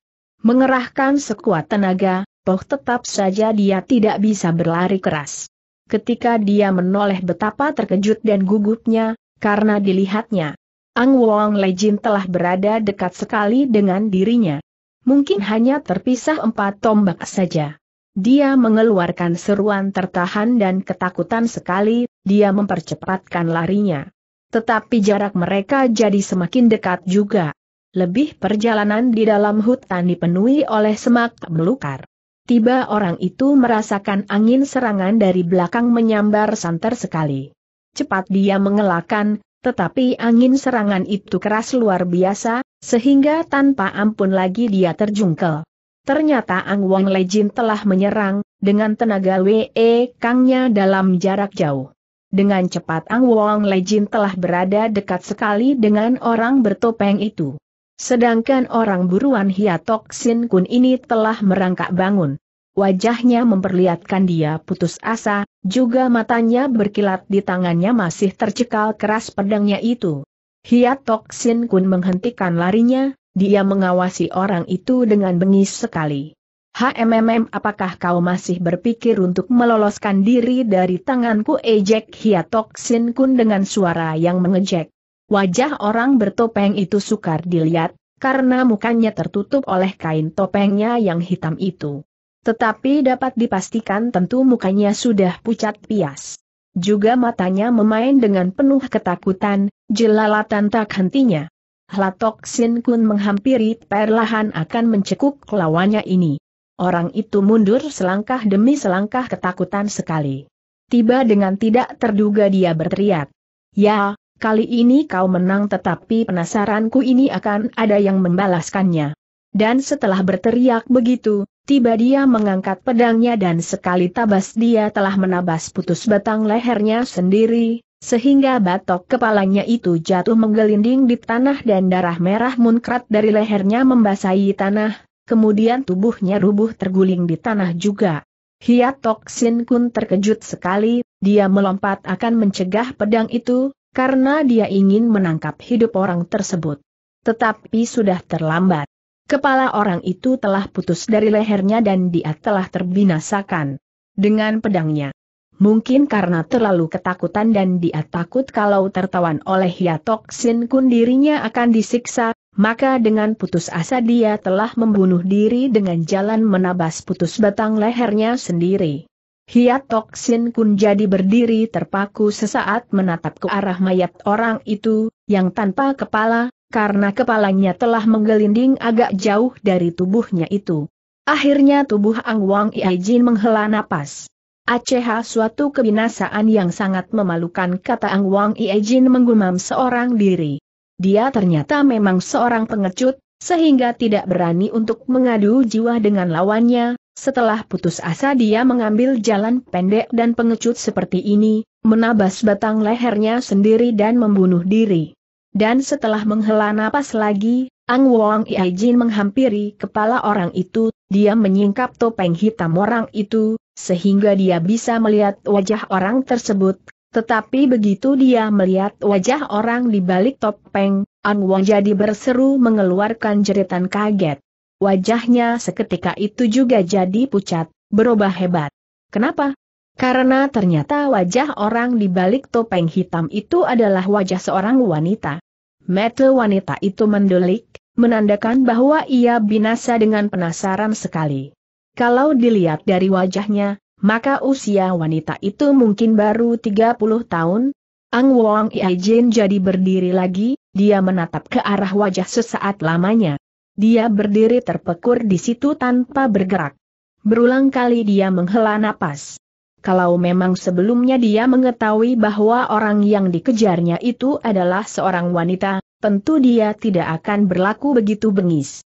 mengerahkan sekuat tenaga, toh tetap saja dia tidak bisa berlari keras. Ketika dia menoleh betapa terkejut dan gugupnya, karena dilihatnya Ang Wong Legend telah berada dekat sekali dengan dirinya. Mungkin hanya terpisah empat tombak saja. Dia mengeluarkan seruan tertahan dan ketakutan sekali, dia mempercepatkan larinya. Tetapi jarak mereka jadi semakin dekat juga. Lebih perjalanan di dalam hutan dipenuhi oleh semak belukar. Tiba orang itu merasakan angin serangan dari belakang menyambar santer sekali. Cepat dia mengelakkan, tetapi angin serangan itu keras luar biasa, sehingga tanpa ampun lagi dia terjungkel. Ternyata Ang Wong Legend telah menyerang, dengan tenaga W E Kangnya dalam jarak jauh. Dengan cepat Ang Wong Legend telah berada dekat sekali dengan orang bertopeng itu. Sedangkan orang buruan Hiatok Sin Kun ini telah merangkak bangun. Wajahnya memperlihatkan dia putus asa, juga matanya berkilat, di tangannya masih tercekal keras pedangnya itu. Hiatok Sin Kun menghentikan larinya, dia mengawasi orang itu dengan bengis sekali. "Hmm, apakah kau masih berpikir untuk meloloskan diri dari tanganku?" ejek Hiatok Sin Kun dengan suara yang mengejek. Wajah orang bertopeng itu sukar dilihat, karena mukanya tertutup oleh kain topengnya yang hitam itu. Tetapi dapat dipastikan tentu mukanya sudah pucat pias. Juga matanya memain dengan penuh ketakutan, jelalatan tak hentinya. Hiatok Sin Kun menghampiri perlahan akan mencekuk lawannya ini. Orang itu mundur selangkah demi selangkah ketakutan sekali. Tiba dengan tidak terduga dia berteriak, "Ya, kali ini kau menang, tetapi penasaranku ini akan ada yang membalaskannya." Dan setelah berteriak begitu, tiba dia mengangkat pedangnya dan sekali tabas dia telah menabas putus batang lehernya sendiri, sehingga batok kepalanya itu jatuh menggelinding di tanah dan darah merah muncrat dari lehernya membasahi tanah, kemudian tubuhnya rubuh terguling di tanah juga. Hiatok Sin Kun terkejut sekali, dia melompat akan mencegah pedang itu, karena dia ingin menangkap hidup orang tersebut. Tetapi sudah terlambat. Kepala orang itu telah putus dari lehernya dan dia telah terbinasakan dengan pedangnya. Mungkin karena terlalu ketakutan dan dia takut kalau tertawan oleh Hiatok Sin Kun dirinya akan disiksa, maka dengan putus asa dia telah membunuh diri dengan jalan menabas putus batang lehernya sendiri. Hiatok Sin Kun jadi berdiri terpaku sesaat menatap ke arah mayat orang itu, yang tanpa kepala, karena kepalanya telah menggelinding agak jauh dari tubuhnya itu. Akhirnya tubuh Ang Wang Iijin menghela napas. "Aceh, suatu kebinasaan yang sangat memalukan," kata Ang Wang Iijin menggumam seorang diri. Dia ternyata memang seorang pengecut, sehingga tidak berani untuk mengadu jiwa dengan lawannya. Setelah putus asa dia mengambil jalan pendek, dan pengecut seperti ini menabas batang lehernya sendiri dan membunuh diri. Dan setelah menghela napas lagi, Ang Wang Iijin menghampiri kepala orang itu. Dia menyingkap topeng hitam orang itu, sehingga dia bisa melihat wajah orang tersebut. Tetapi begitu dia melihat wajah orang di balik topeng, Ang Wang jadi berseru mengeluarkan jeritan kaget. Wajahnya seketika itu juga jadi pucat, berubah hebat. Kenapa? Karena ternyata wajah orang di balik topeng hitam itu adalah wajah seorang wanita. Mata wanita itu mendelik, menandakan bahwa ia binasa dengan penasaran sekali. Kalau dilihat dari wajahnya, maka usia wanita itu mungkin baru tiga puluh tahun. Ang Wang Iijin jadi berdiri lagi, dia menatap ke arah wajah sesaat lamanya. Dia berdiri terpekur di situ tanpa bergerak. Berulang kali dia menghela napas. Kalau memang sebelumnya dia mengetahui bahwa orang yang dikejarnya itu adalah seorang wanita, tentu dia tidak akan berlaku begitu bengis.